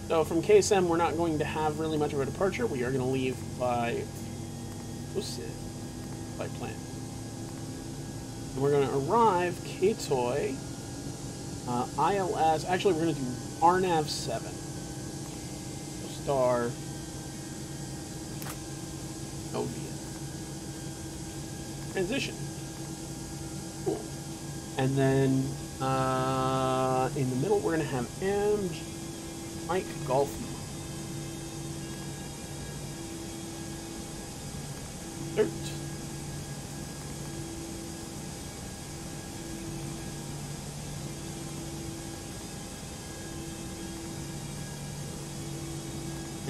So from K S M, we're not going to have really much of a departure. We are going to leave by, oops, by plane. And we're going to arrive K T O I, uh, I L S. Actually, we're going to do R NAV seven. Star. Oh, yeah. Transition. Cool. And then uh, in the middle, we're going to have M G. Mike Golf. Dirt.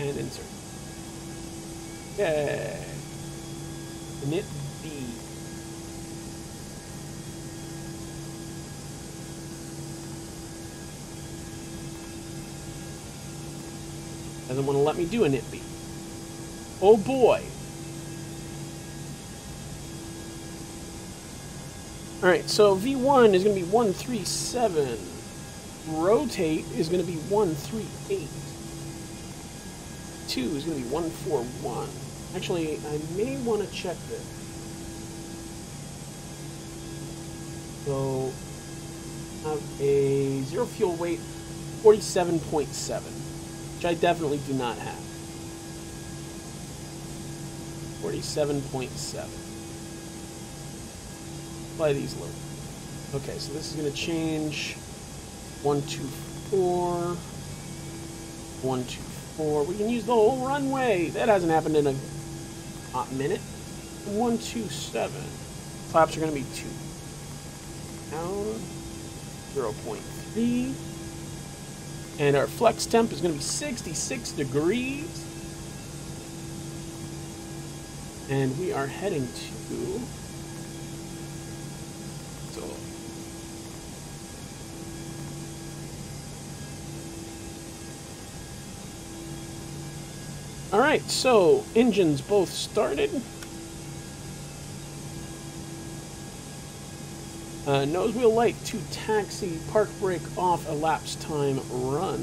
And insert. Yay. Init B. Doesn't want to let me do an I T B. Oh boy. Alright, so V one is going to be one three seven. Rotate is going to be one three eight. two is going to be one four one. Actually, I may want to check this. So, have a zero fuel weight forty-seven point seven. Which I definitely do not have. forty-seven point seven. Apply these loads. Okay, so this is going to change. one two four. one two four. We can use the whole runway. That hasn't happened in a hot minute. one two seven. Flaps are going to be two. Down. zero point three. And our flex temp is going to be sixty-six degrees. And we are heading to... So... Alright, so engines both started. Uh, nose wheel light to taxi, park brake off, elapsed time run.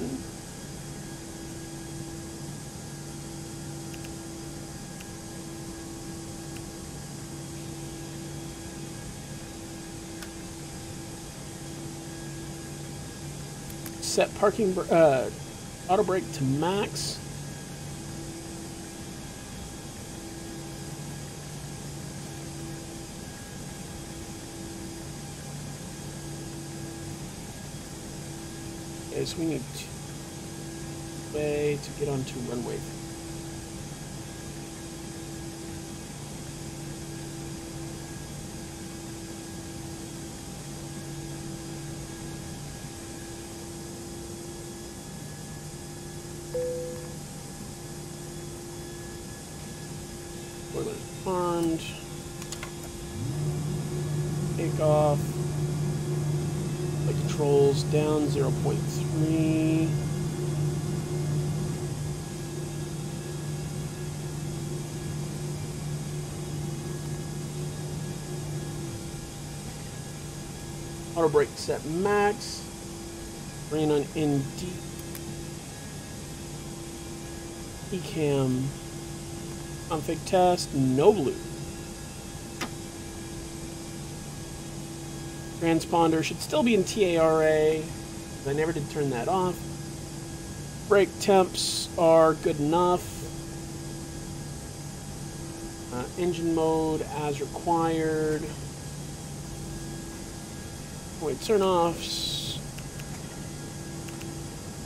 Set parking br uh, auto brake to max. So we need to way to get onto runway. Boiler pond. Take off. The controls down zero point three. Three. Auto brake set max. Rain on N D. E cam. Config test. No blue. Transponder should still be in T A R A. I never did turn that off. Brake temps are good enough. Uh, engine mode as required. Wait, turn offs.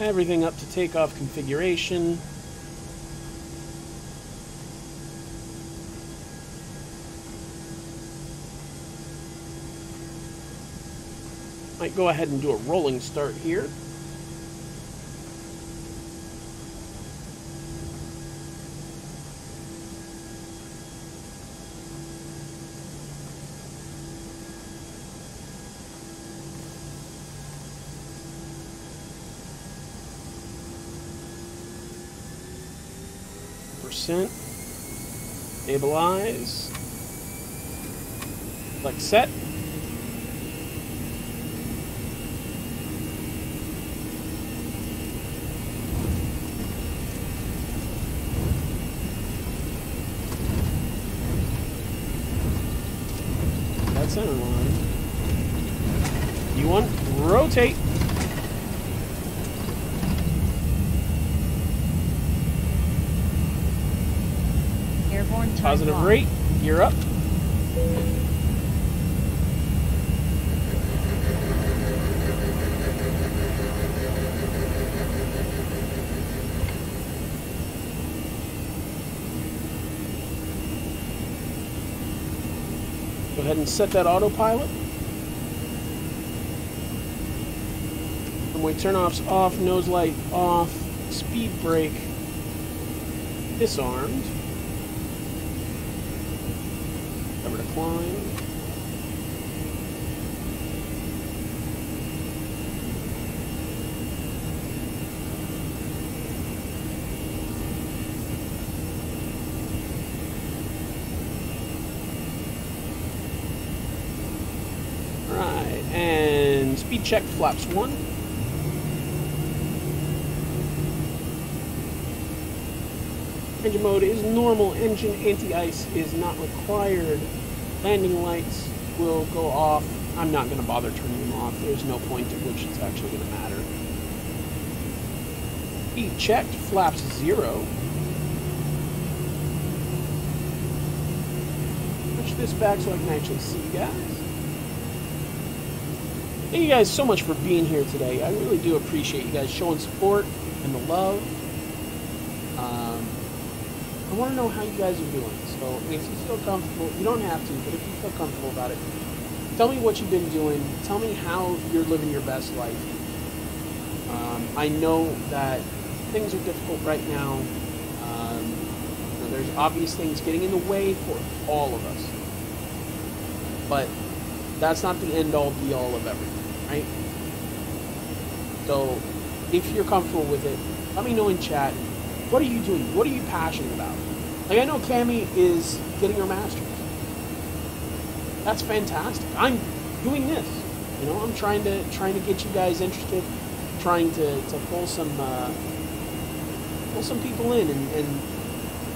Everything up to takeoff configuration. Might go ahead and do a rolling start here. one hundred percent. Stabilize. Select set. That's center line. U one, rotate. Airborne positive off. Rate, gear up. Go ahead and set that autopilot. Wait, turn offs off, nose light off, speed brake disarmed. Cover to climb. All right, and speed check flaps one. Engine mode is normal, engine anti-ice is not required. Landing lights will go off. I'm not going to bother turning them off. There's no point at which it's actually going to matter. E checked, flaps zero. Push this back so I can actually see you guys. Thank you guys so much for being here today. I really do appreciate you guys showing support and the love. Um, I want to know how you guys are doing, so if you feel comfortable, you don't have to, but if you feel comfortable about it, tell me what you've been doing, tell me how you're living your best life. Um, I know that things are difficult right now, um, you know, there's obvious things getting in the way for all of us, but that's not the end-all, be-all of everything, right? So if you're comfortable with it, let me know in chat. What are you doing? What are you passionate about? Like, I know Cammy is getting her master's. That's fantastic. I'm doing this. You know, I'm trying to trying to get you guys interested, trying to, to pull some uh, pull some people in and, and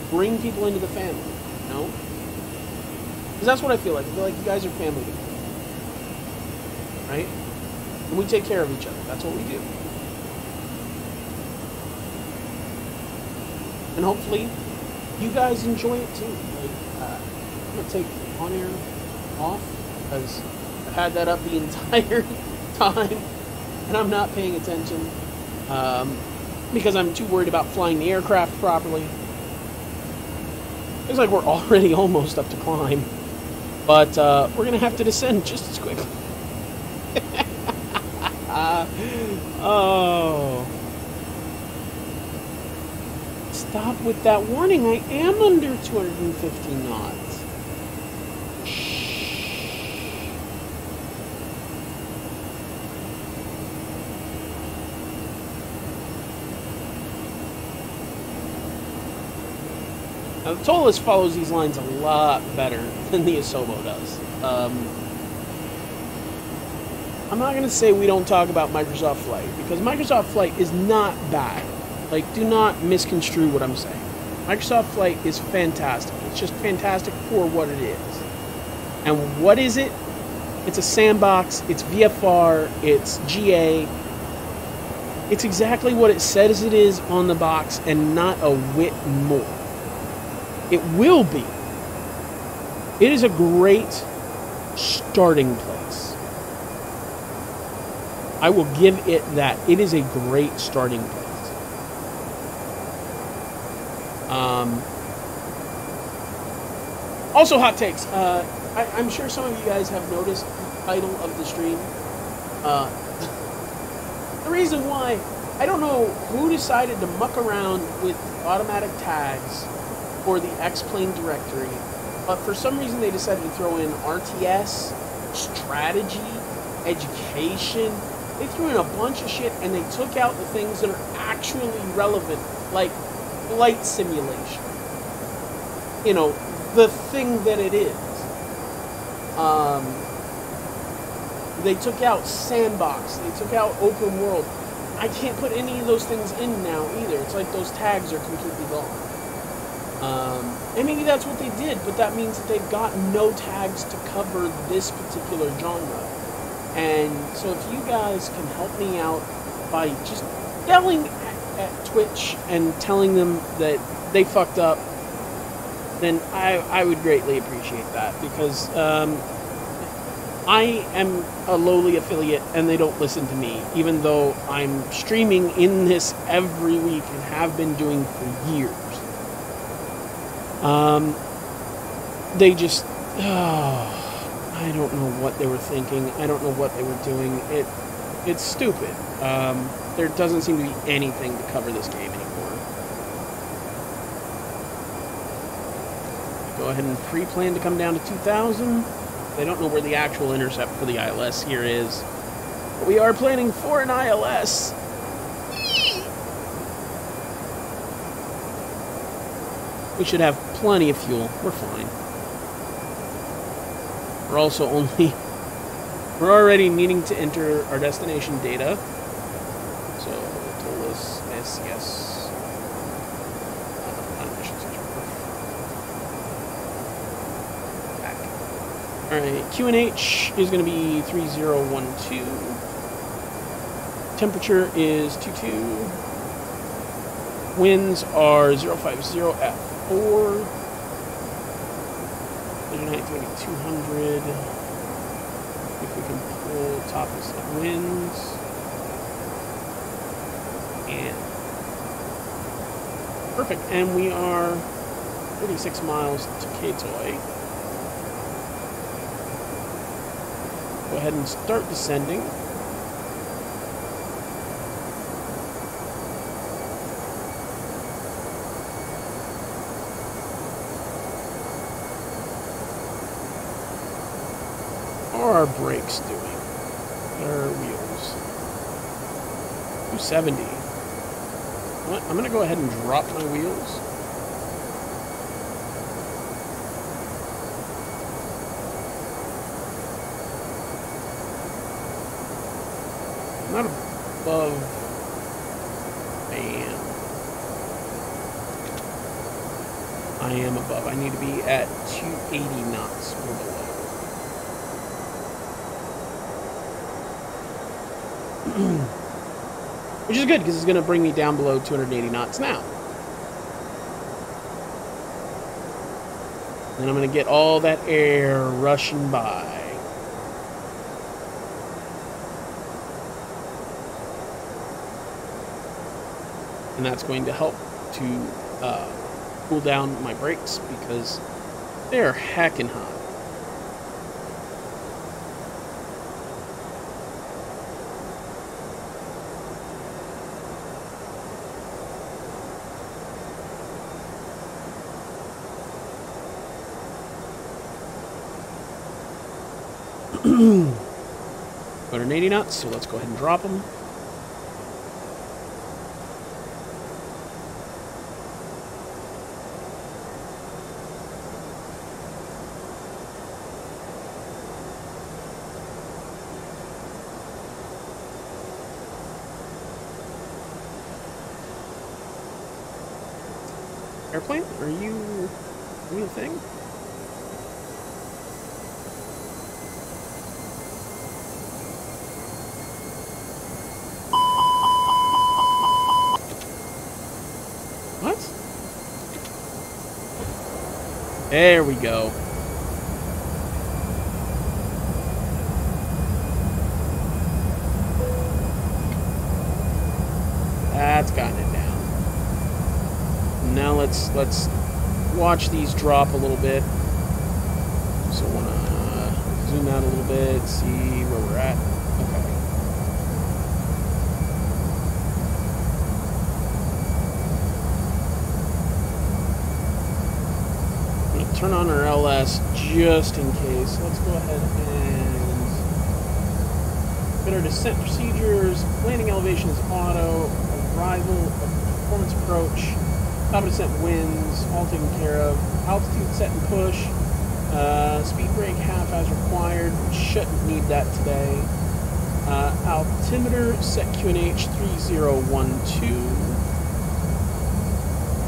bring people into the family. You know, because that's what I feel like. I feel like you guys are family, right? And we take care of each other. That's what we do. And hopefully, you guys enjoy it too. Like, uh, I'm gonna take OnAir off because I've had that up the entire time, and I'm not paying attention um, because I'm too worried about flying the aircraft properly. It's like we're already almost up to climb, but uh, we're gonna have to descend just as quickly. Oh. Stop with that warning. I am under two hundred fifty knots. Shh. Now, the ToLiss follows these lines a lot better than the Asobo does. Um, I'm not going to say we don't talk about Microsoft Flight, because Microsoft Flight is not bad. Like, do not misconstrue what I'm saying. Microsoft Flight is fantastic. It's just fantastic for what it is. And what is it? It's a sandbox. It's V F R. It's G A. It's exactly what it says it is on the box and not a whit more. It will be. It is a great starting place. I will give it that. It is a great starting place. Um, also, hot takes. Uh, I, I'm sure some of you guys have noticed the title of the stream. Uh, the reason why, I don't know who decided to muck around with automatic tags for the X-Plane directory, but for some reason they decided to throw in R T S, strategy, education. They threw in a bunch of shit and they took out the things that are actually relevant, like flight simulation. you know, the thing that it is. Um, they took out sandbox. They took out open world. I can't put any of those things in now either. It's like those tags are completely gone. Um, and maybe that's what they did, but that means that they've got no tags to cover this particular genre. And so if you guys can help me out by just yelling at, at Twitch and telling them that they fucked up, then I, I would greatly appreciate that, because um, I am a lowly affiliate and they don't listen to me, even though I'm streaming in this every week and have been doing for years. Um, they just, oh, I don't know what they were thinking. I don't know what they were doing. It, it's stupid. Um, there doesn't seem to be anything to cover this game anymore. Go ahead and pre-plan to come down to two thousand. They don't know where the actual intercept for the I L S here is. But we are planning for an I L S. We should have plenty of fuel. We're fine. We're also only... We're already needing to enter our destination data. So, ToLiss, S C S. Uh, not mission schedule. Back. Alright, Q and H is going to be three zero one two. Temperature is twenty-two. Winds are zero five zero F. Four, thirty-nine, twenty, two hundred. If we can pull top of some winds. And perfect. And we are thirty-six miles to K T O I. Go ahead and start descending. Are our brakes doing? What are our wheels? two seventy. What? I'm gonna go ahead and drop my wheels. Not above. I am. I am above. I need to be at two eighty knots or below. Which is good, because it's going to bring me down below two hundred eighty knots now. And I'm going to get all that air rushing by. And that's going to help to uh, cool down my brakes, because they're heckin' hot. one hundred eighty knots, so let's go ahead and drop them. Airplane, are you doing the thing? There we go. That's gotten it down. Now let's let's watch these drop a little bit. So I want to zoom out a little bit, see where we're at. Turn on our L S just in case. Let's go ahead and fit our descent procedures. Landing elevation is auto. Arrival, performance approach. Common descent winds, all taken care of. Altitude set and push. Uh, speed brake half as required. Shouldn't need that today. Uh, altimeter set Q N H three zero one two.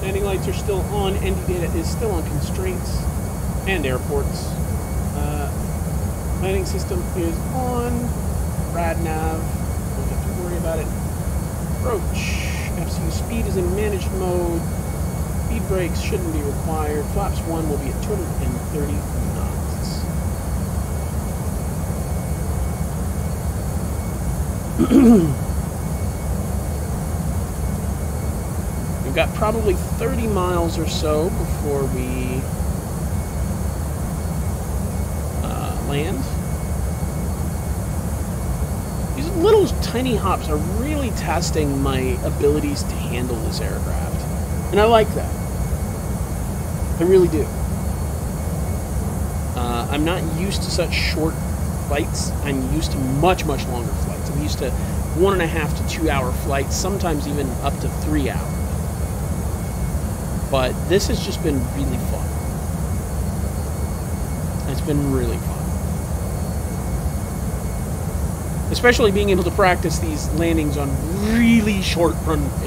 Landing lights are still on. N D data is still on constraints and airports. Uh, landing system is on. Rad nav. Don't have to worry about it. Approach. F C U speed is in managed mode. Speed brakes shouldn't be required. Flaps one will be at two hundred thirty knots. We've got probably thirty miles or so before we uh, land. These little tiny hops are really testing my abilities to handle this aircraft. And I like that. I really do. Uh, I'm not used to such short flights. I'm used to much, much longer flights. I'm used to one and a half to two hour flights, sometimes even up to three hours. But this has just been really fun. It's been really fun. Especially being able to practice these landings on really short runways.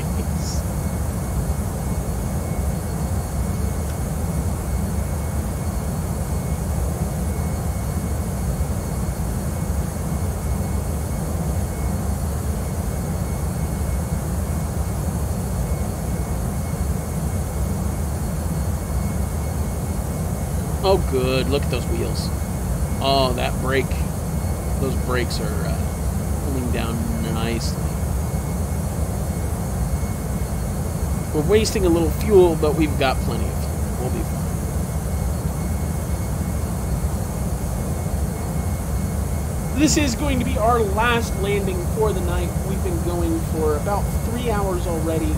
Oh good, look at those wheels. Oh, that brake. Those brakes are uh, down nicely. We're wasting a little fuel, but we've got plenty of fuel. We'll be fine. This is going to be our last landing for the night. We've been going for about three hours already.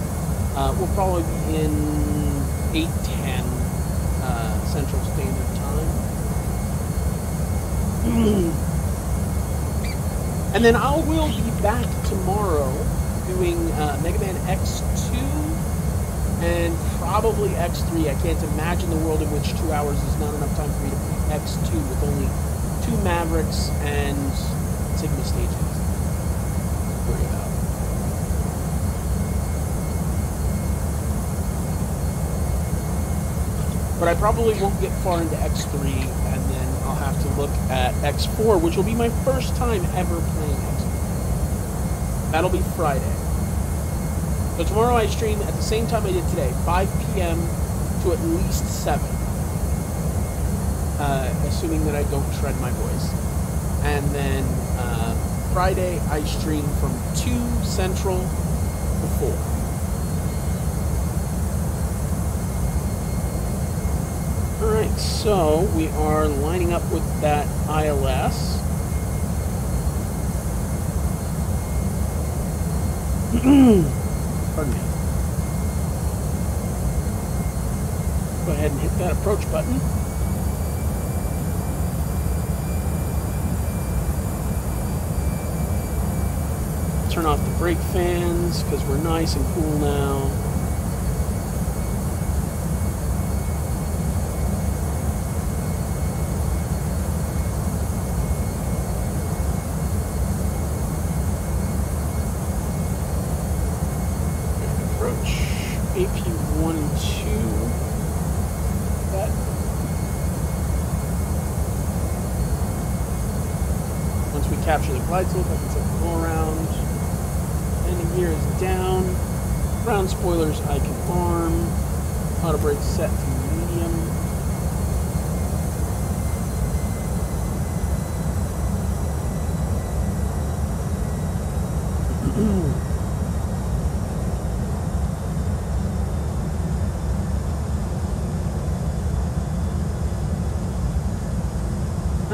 Uh, we'll probably be in eight ten uh, Central Standard Time. And then I will be back tomorrow doing uh, Mega Man X two and probably X three. I can't imagine the world in which two hours is not enough time for me to play X two with only two Mavericks and Sigma stages to worry about. But I probably won't get far into X three. I'll have to look at X four, which will be my first time ever playing X four. That'll be Friday. So tomorrow I stream at the same time I did today, five p m to at least seven. Uh, assuming that I don't shred my voice. And then uh, Friday I stream from two Central to four. Alright, so we are lining up with that I L S. Pardon me. Go ahead and hit that approach button. Turn off the brake fans because we're nice and cool now. Lights look like it's a go around. Landing gear is down. Ground spoilers I can arm. Auto brake set to medium.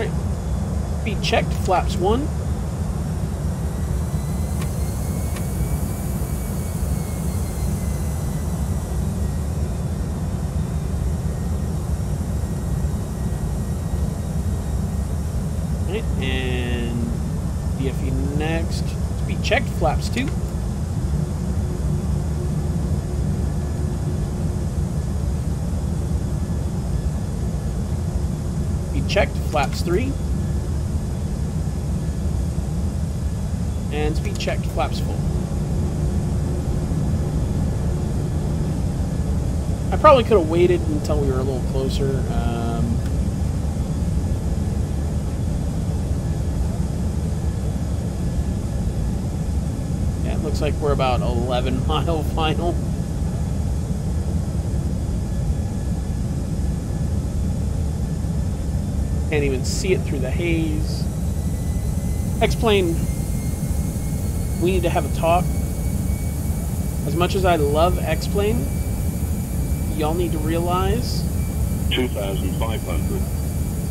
Right. Speed checked. Flaps one. Checked, flaps two. checked, flaps three. And speed checked, flaps four. I probably could have waited until we were a little closer. Um, yeah, it looks like we're about eleven mile final. Can't even see it through the haze. X-Plane, we need to have a talk. As much as I love X-Plane, y'all need to realize two thousand five hundred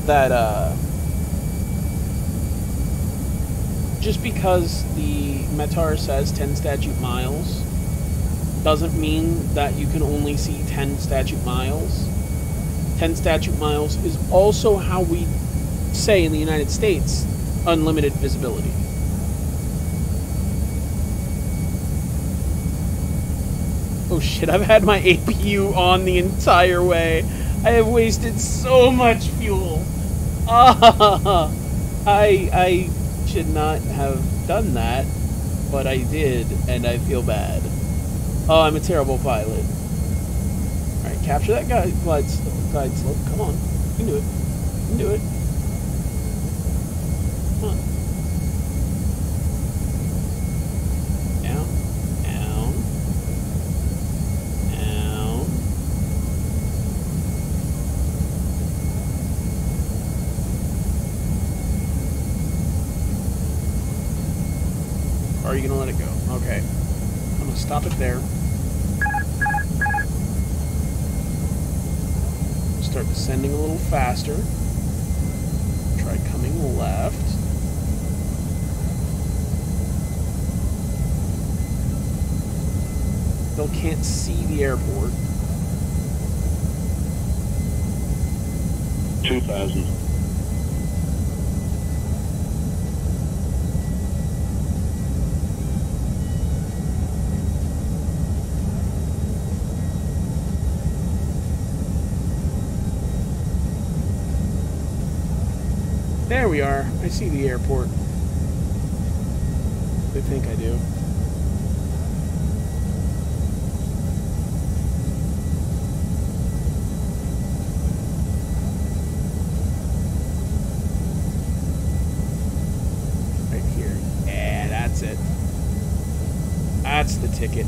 that uh, just because the METAR says ten statute miles doesn't mean that you can only see ten statute miles. ten statute miles is also how we say in the United States unlimited visibility. Oh shit, I've had my A P U on the entire way. I have wasted so much fuel. Ah, I, I should not have done that, but I did, and I feel bad. Oh, I'm a terrible pilot. Alright, capture that guy. Glide slope, glide slope. Come on. You can do it. You can do it. Come on. Or are you gonna let it go? Okay. I'm gonna stop it there. Start descending a little faster. Try coming left. Still can't see the airport. two thousand. There we are. I see the airport. I think I do. Right here. Yeah, that's it. That's the ticket.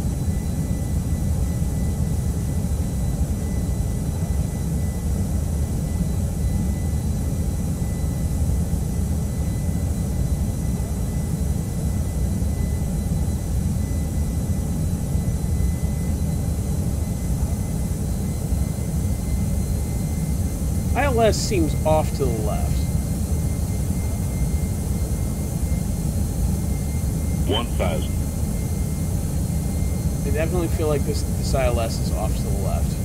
I L S seems off to the left. one thousand. I definitely feel like this, this I L S is off to the left.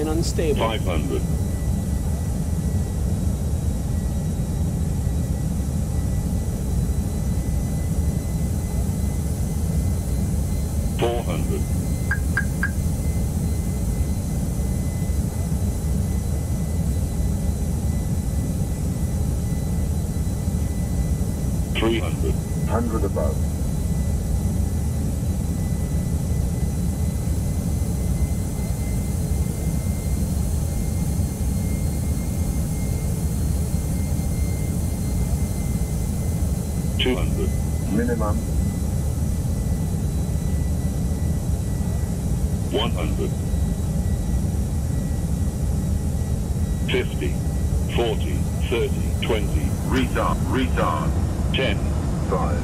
Unstable. five hundred. four hundred. three hundred. one hundred above. two hundred. Minimum. one hundred. fifty, forty, thirty, twenty. Retard, retard. ten, five.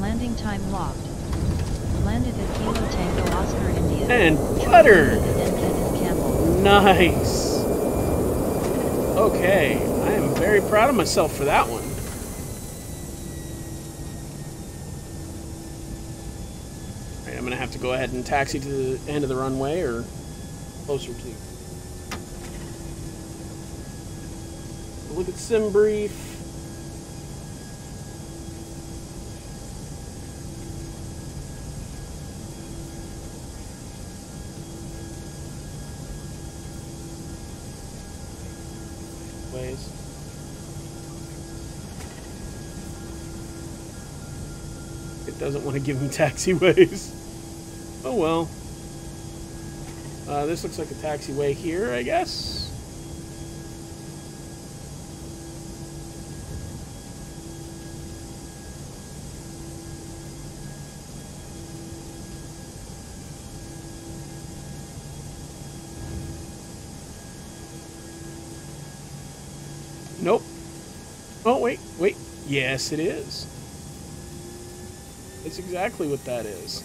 Landing time locked. Landed at Kilo Tango Oscar India. And butter! Nice! Okay, I am very proud of myself for that one. Alright, I'm gonna have to go ahead and taxi to the end of the runway or closer to. Look at SimBrief. Ways. It doesn't want to give me taxiways. Oh well. Uh, this looks like a taxiway here, I guess. Nope. Oh, wait, wait. Yes, it is. That's exactly what that is.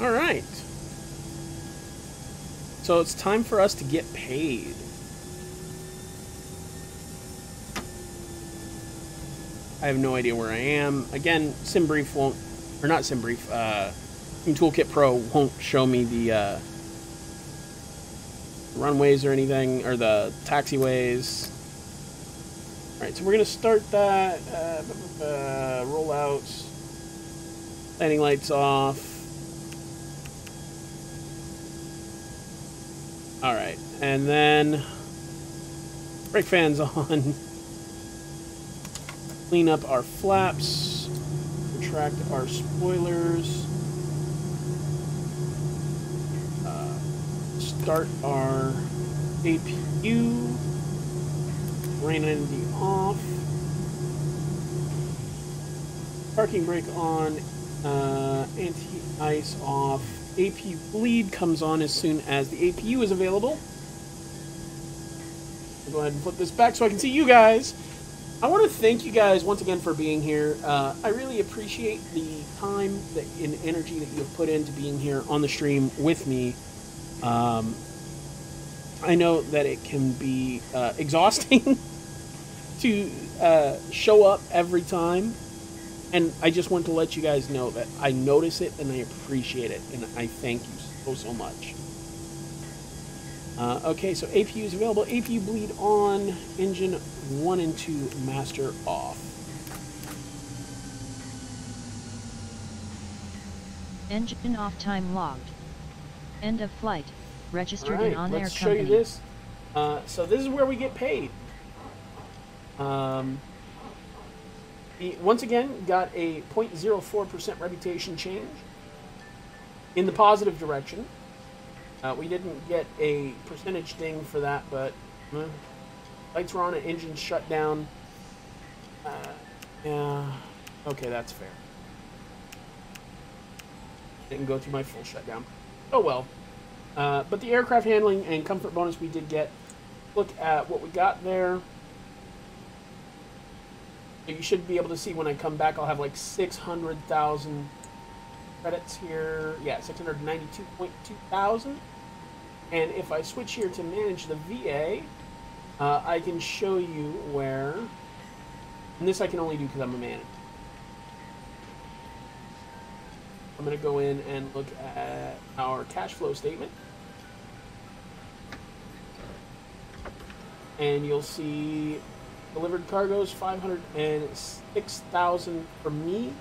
All right. So it's time for us to get paid. I have no idea where I am. Again, SimBrief won't, or not SimBrief, uh, Toolkit Pro won't show me the uh, runways or anything, or the taxiways. All right, so we're gonna start that, uh, uh, roll out, landing lights off. All right, and then brake fans on. Clean up our flaps, retract our spoilers, uh, start our A P U, rain energy off, parking brake on, uh, anti-ice off, A P U bleed comes on as soon as the A P U is available. I'll go ahead and flip this back so I can see you guys. I want to thank you guys once again for being here. Uh, I really appreciate the time that, and energy that you have put into being here on the stream with me. Um, I know that it can be uh, exhausting to uh, show up every time. And I just want to let you guys know that I notice it and I appreciate it. And I thank you so, so much. Uh, okay, so A P U is available. A P U bleed on, engine one and two master off. Engine off time logged. End of flight. Registered in on-air company. Let's show you this. Uh, so this is where we get paid. Um, once again, got a zero point zero four percent reputation change in the positive direction. Uh, we didn't get a percentage thing for that, but uh, lights were on and engine shut down. Uh, yeah, okay, that's fair. Didn't go through my full shutdown. Oh well. Uh, but the aircraft handling and comfort bonus we did get. Look at what we got there. You should be able to see when I come back. I'll have like six hundred thousand. Credits here, yeah, six hundred ninety-two point two thousand. And if I switch here to manage the V A, uh, I can show you where. And this I can only do because I'm a manager. I'm going to go in and look at our cash flow statement. And you'll see delivered cargoes, five hundred six thousand for me.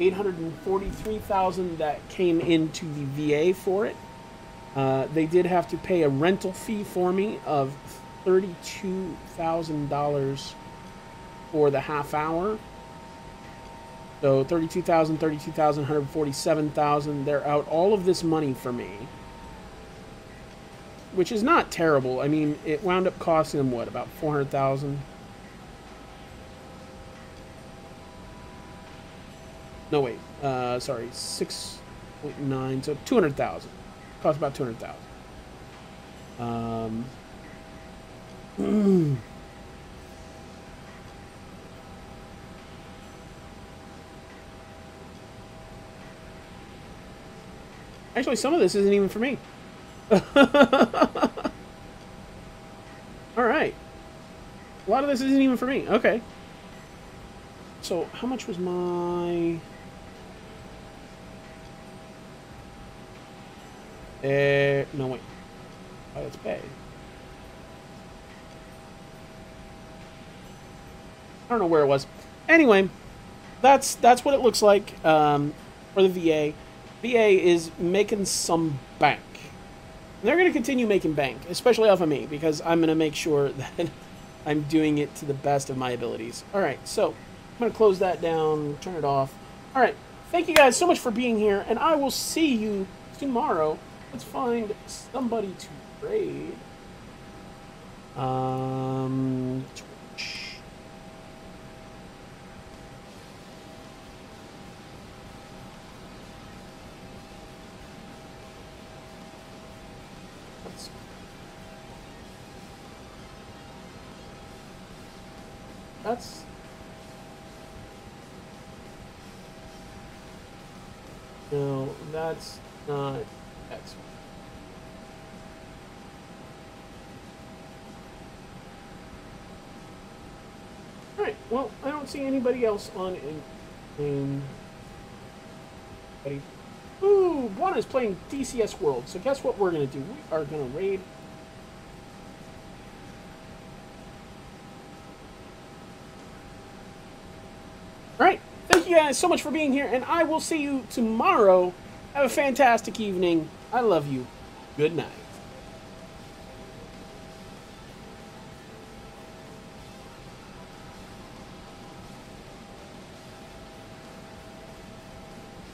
eight hundred forty-three thousand that came into the V A for it. Uh, they did have to pay a rental fee for me of thirty-two thousand dollars for the half hour. So thirty-two thousand, thirty-two thousand, one hundred forty-seven thousand. They're out all of this money for me. which is not terrible. I mean, it wound up costing them, what, about four hundred thousand dollars? No, wait, uh, sorry, six point nine, so two hundred thousand dollars. Cost about two hundred thousand dollars. Um, mm. Actually, some of this isn't even for me. Alright. A lot of this isn't even for me. Okay. So, how much was my... Uh, no, wait. Oh, that's paid. I don't know where it was. Anyway, that's that's what it looks like um, for the V A. V A is making some bank. And they're going to continue making bank, especially off of me, because I'm going to make sure that I'm doing it to the best of my abilities. All right, so I'm going to close that down, turn it off. All right, thank you guys so much for being here, and I will see you tomorrow. Let's find somebody to raid. Um, Twitch. Let's... That's... No, that's not... X. All right. Well, I don't see anybody else on in. in buddy. Ooh, Buona is playing D C S World. So guess what we're gonna do? We are gonna raid. All right. Thank you guys so much for being here, and I will see you tomorrow. Have a fantastic evening. I love you. Good night.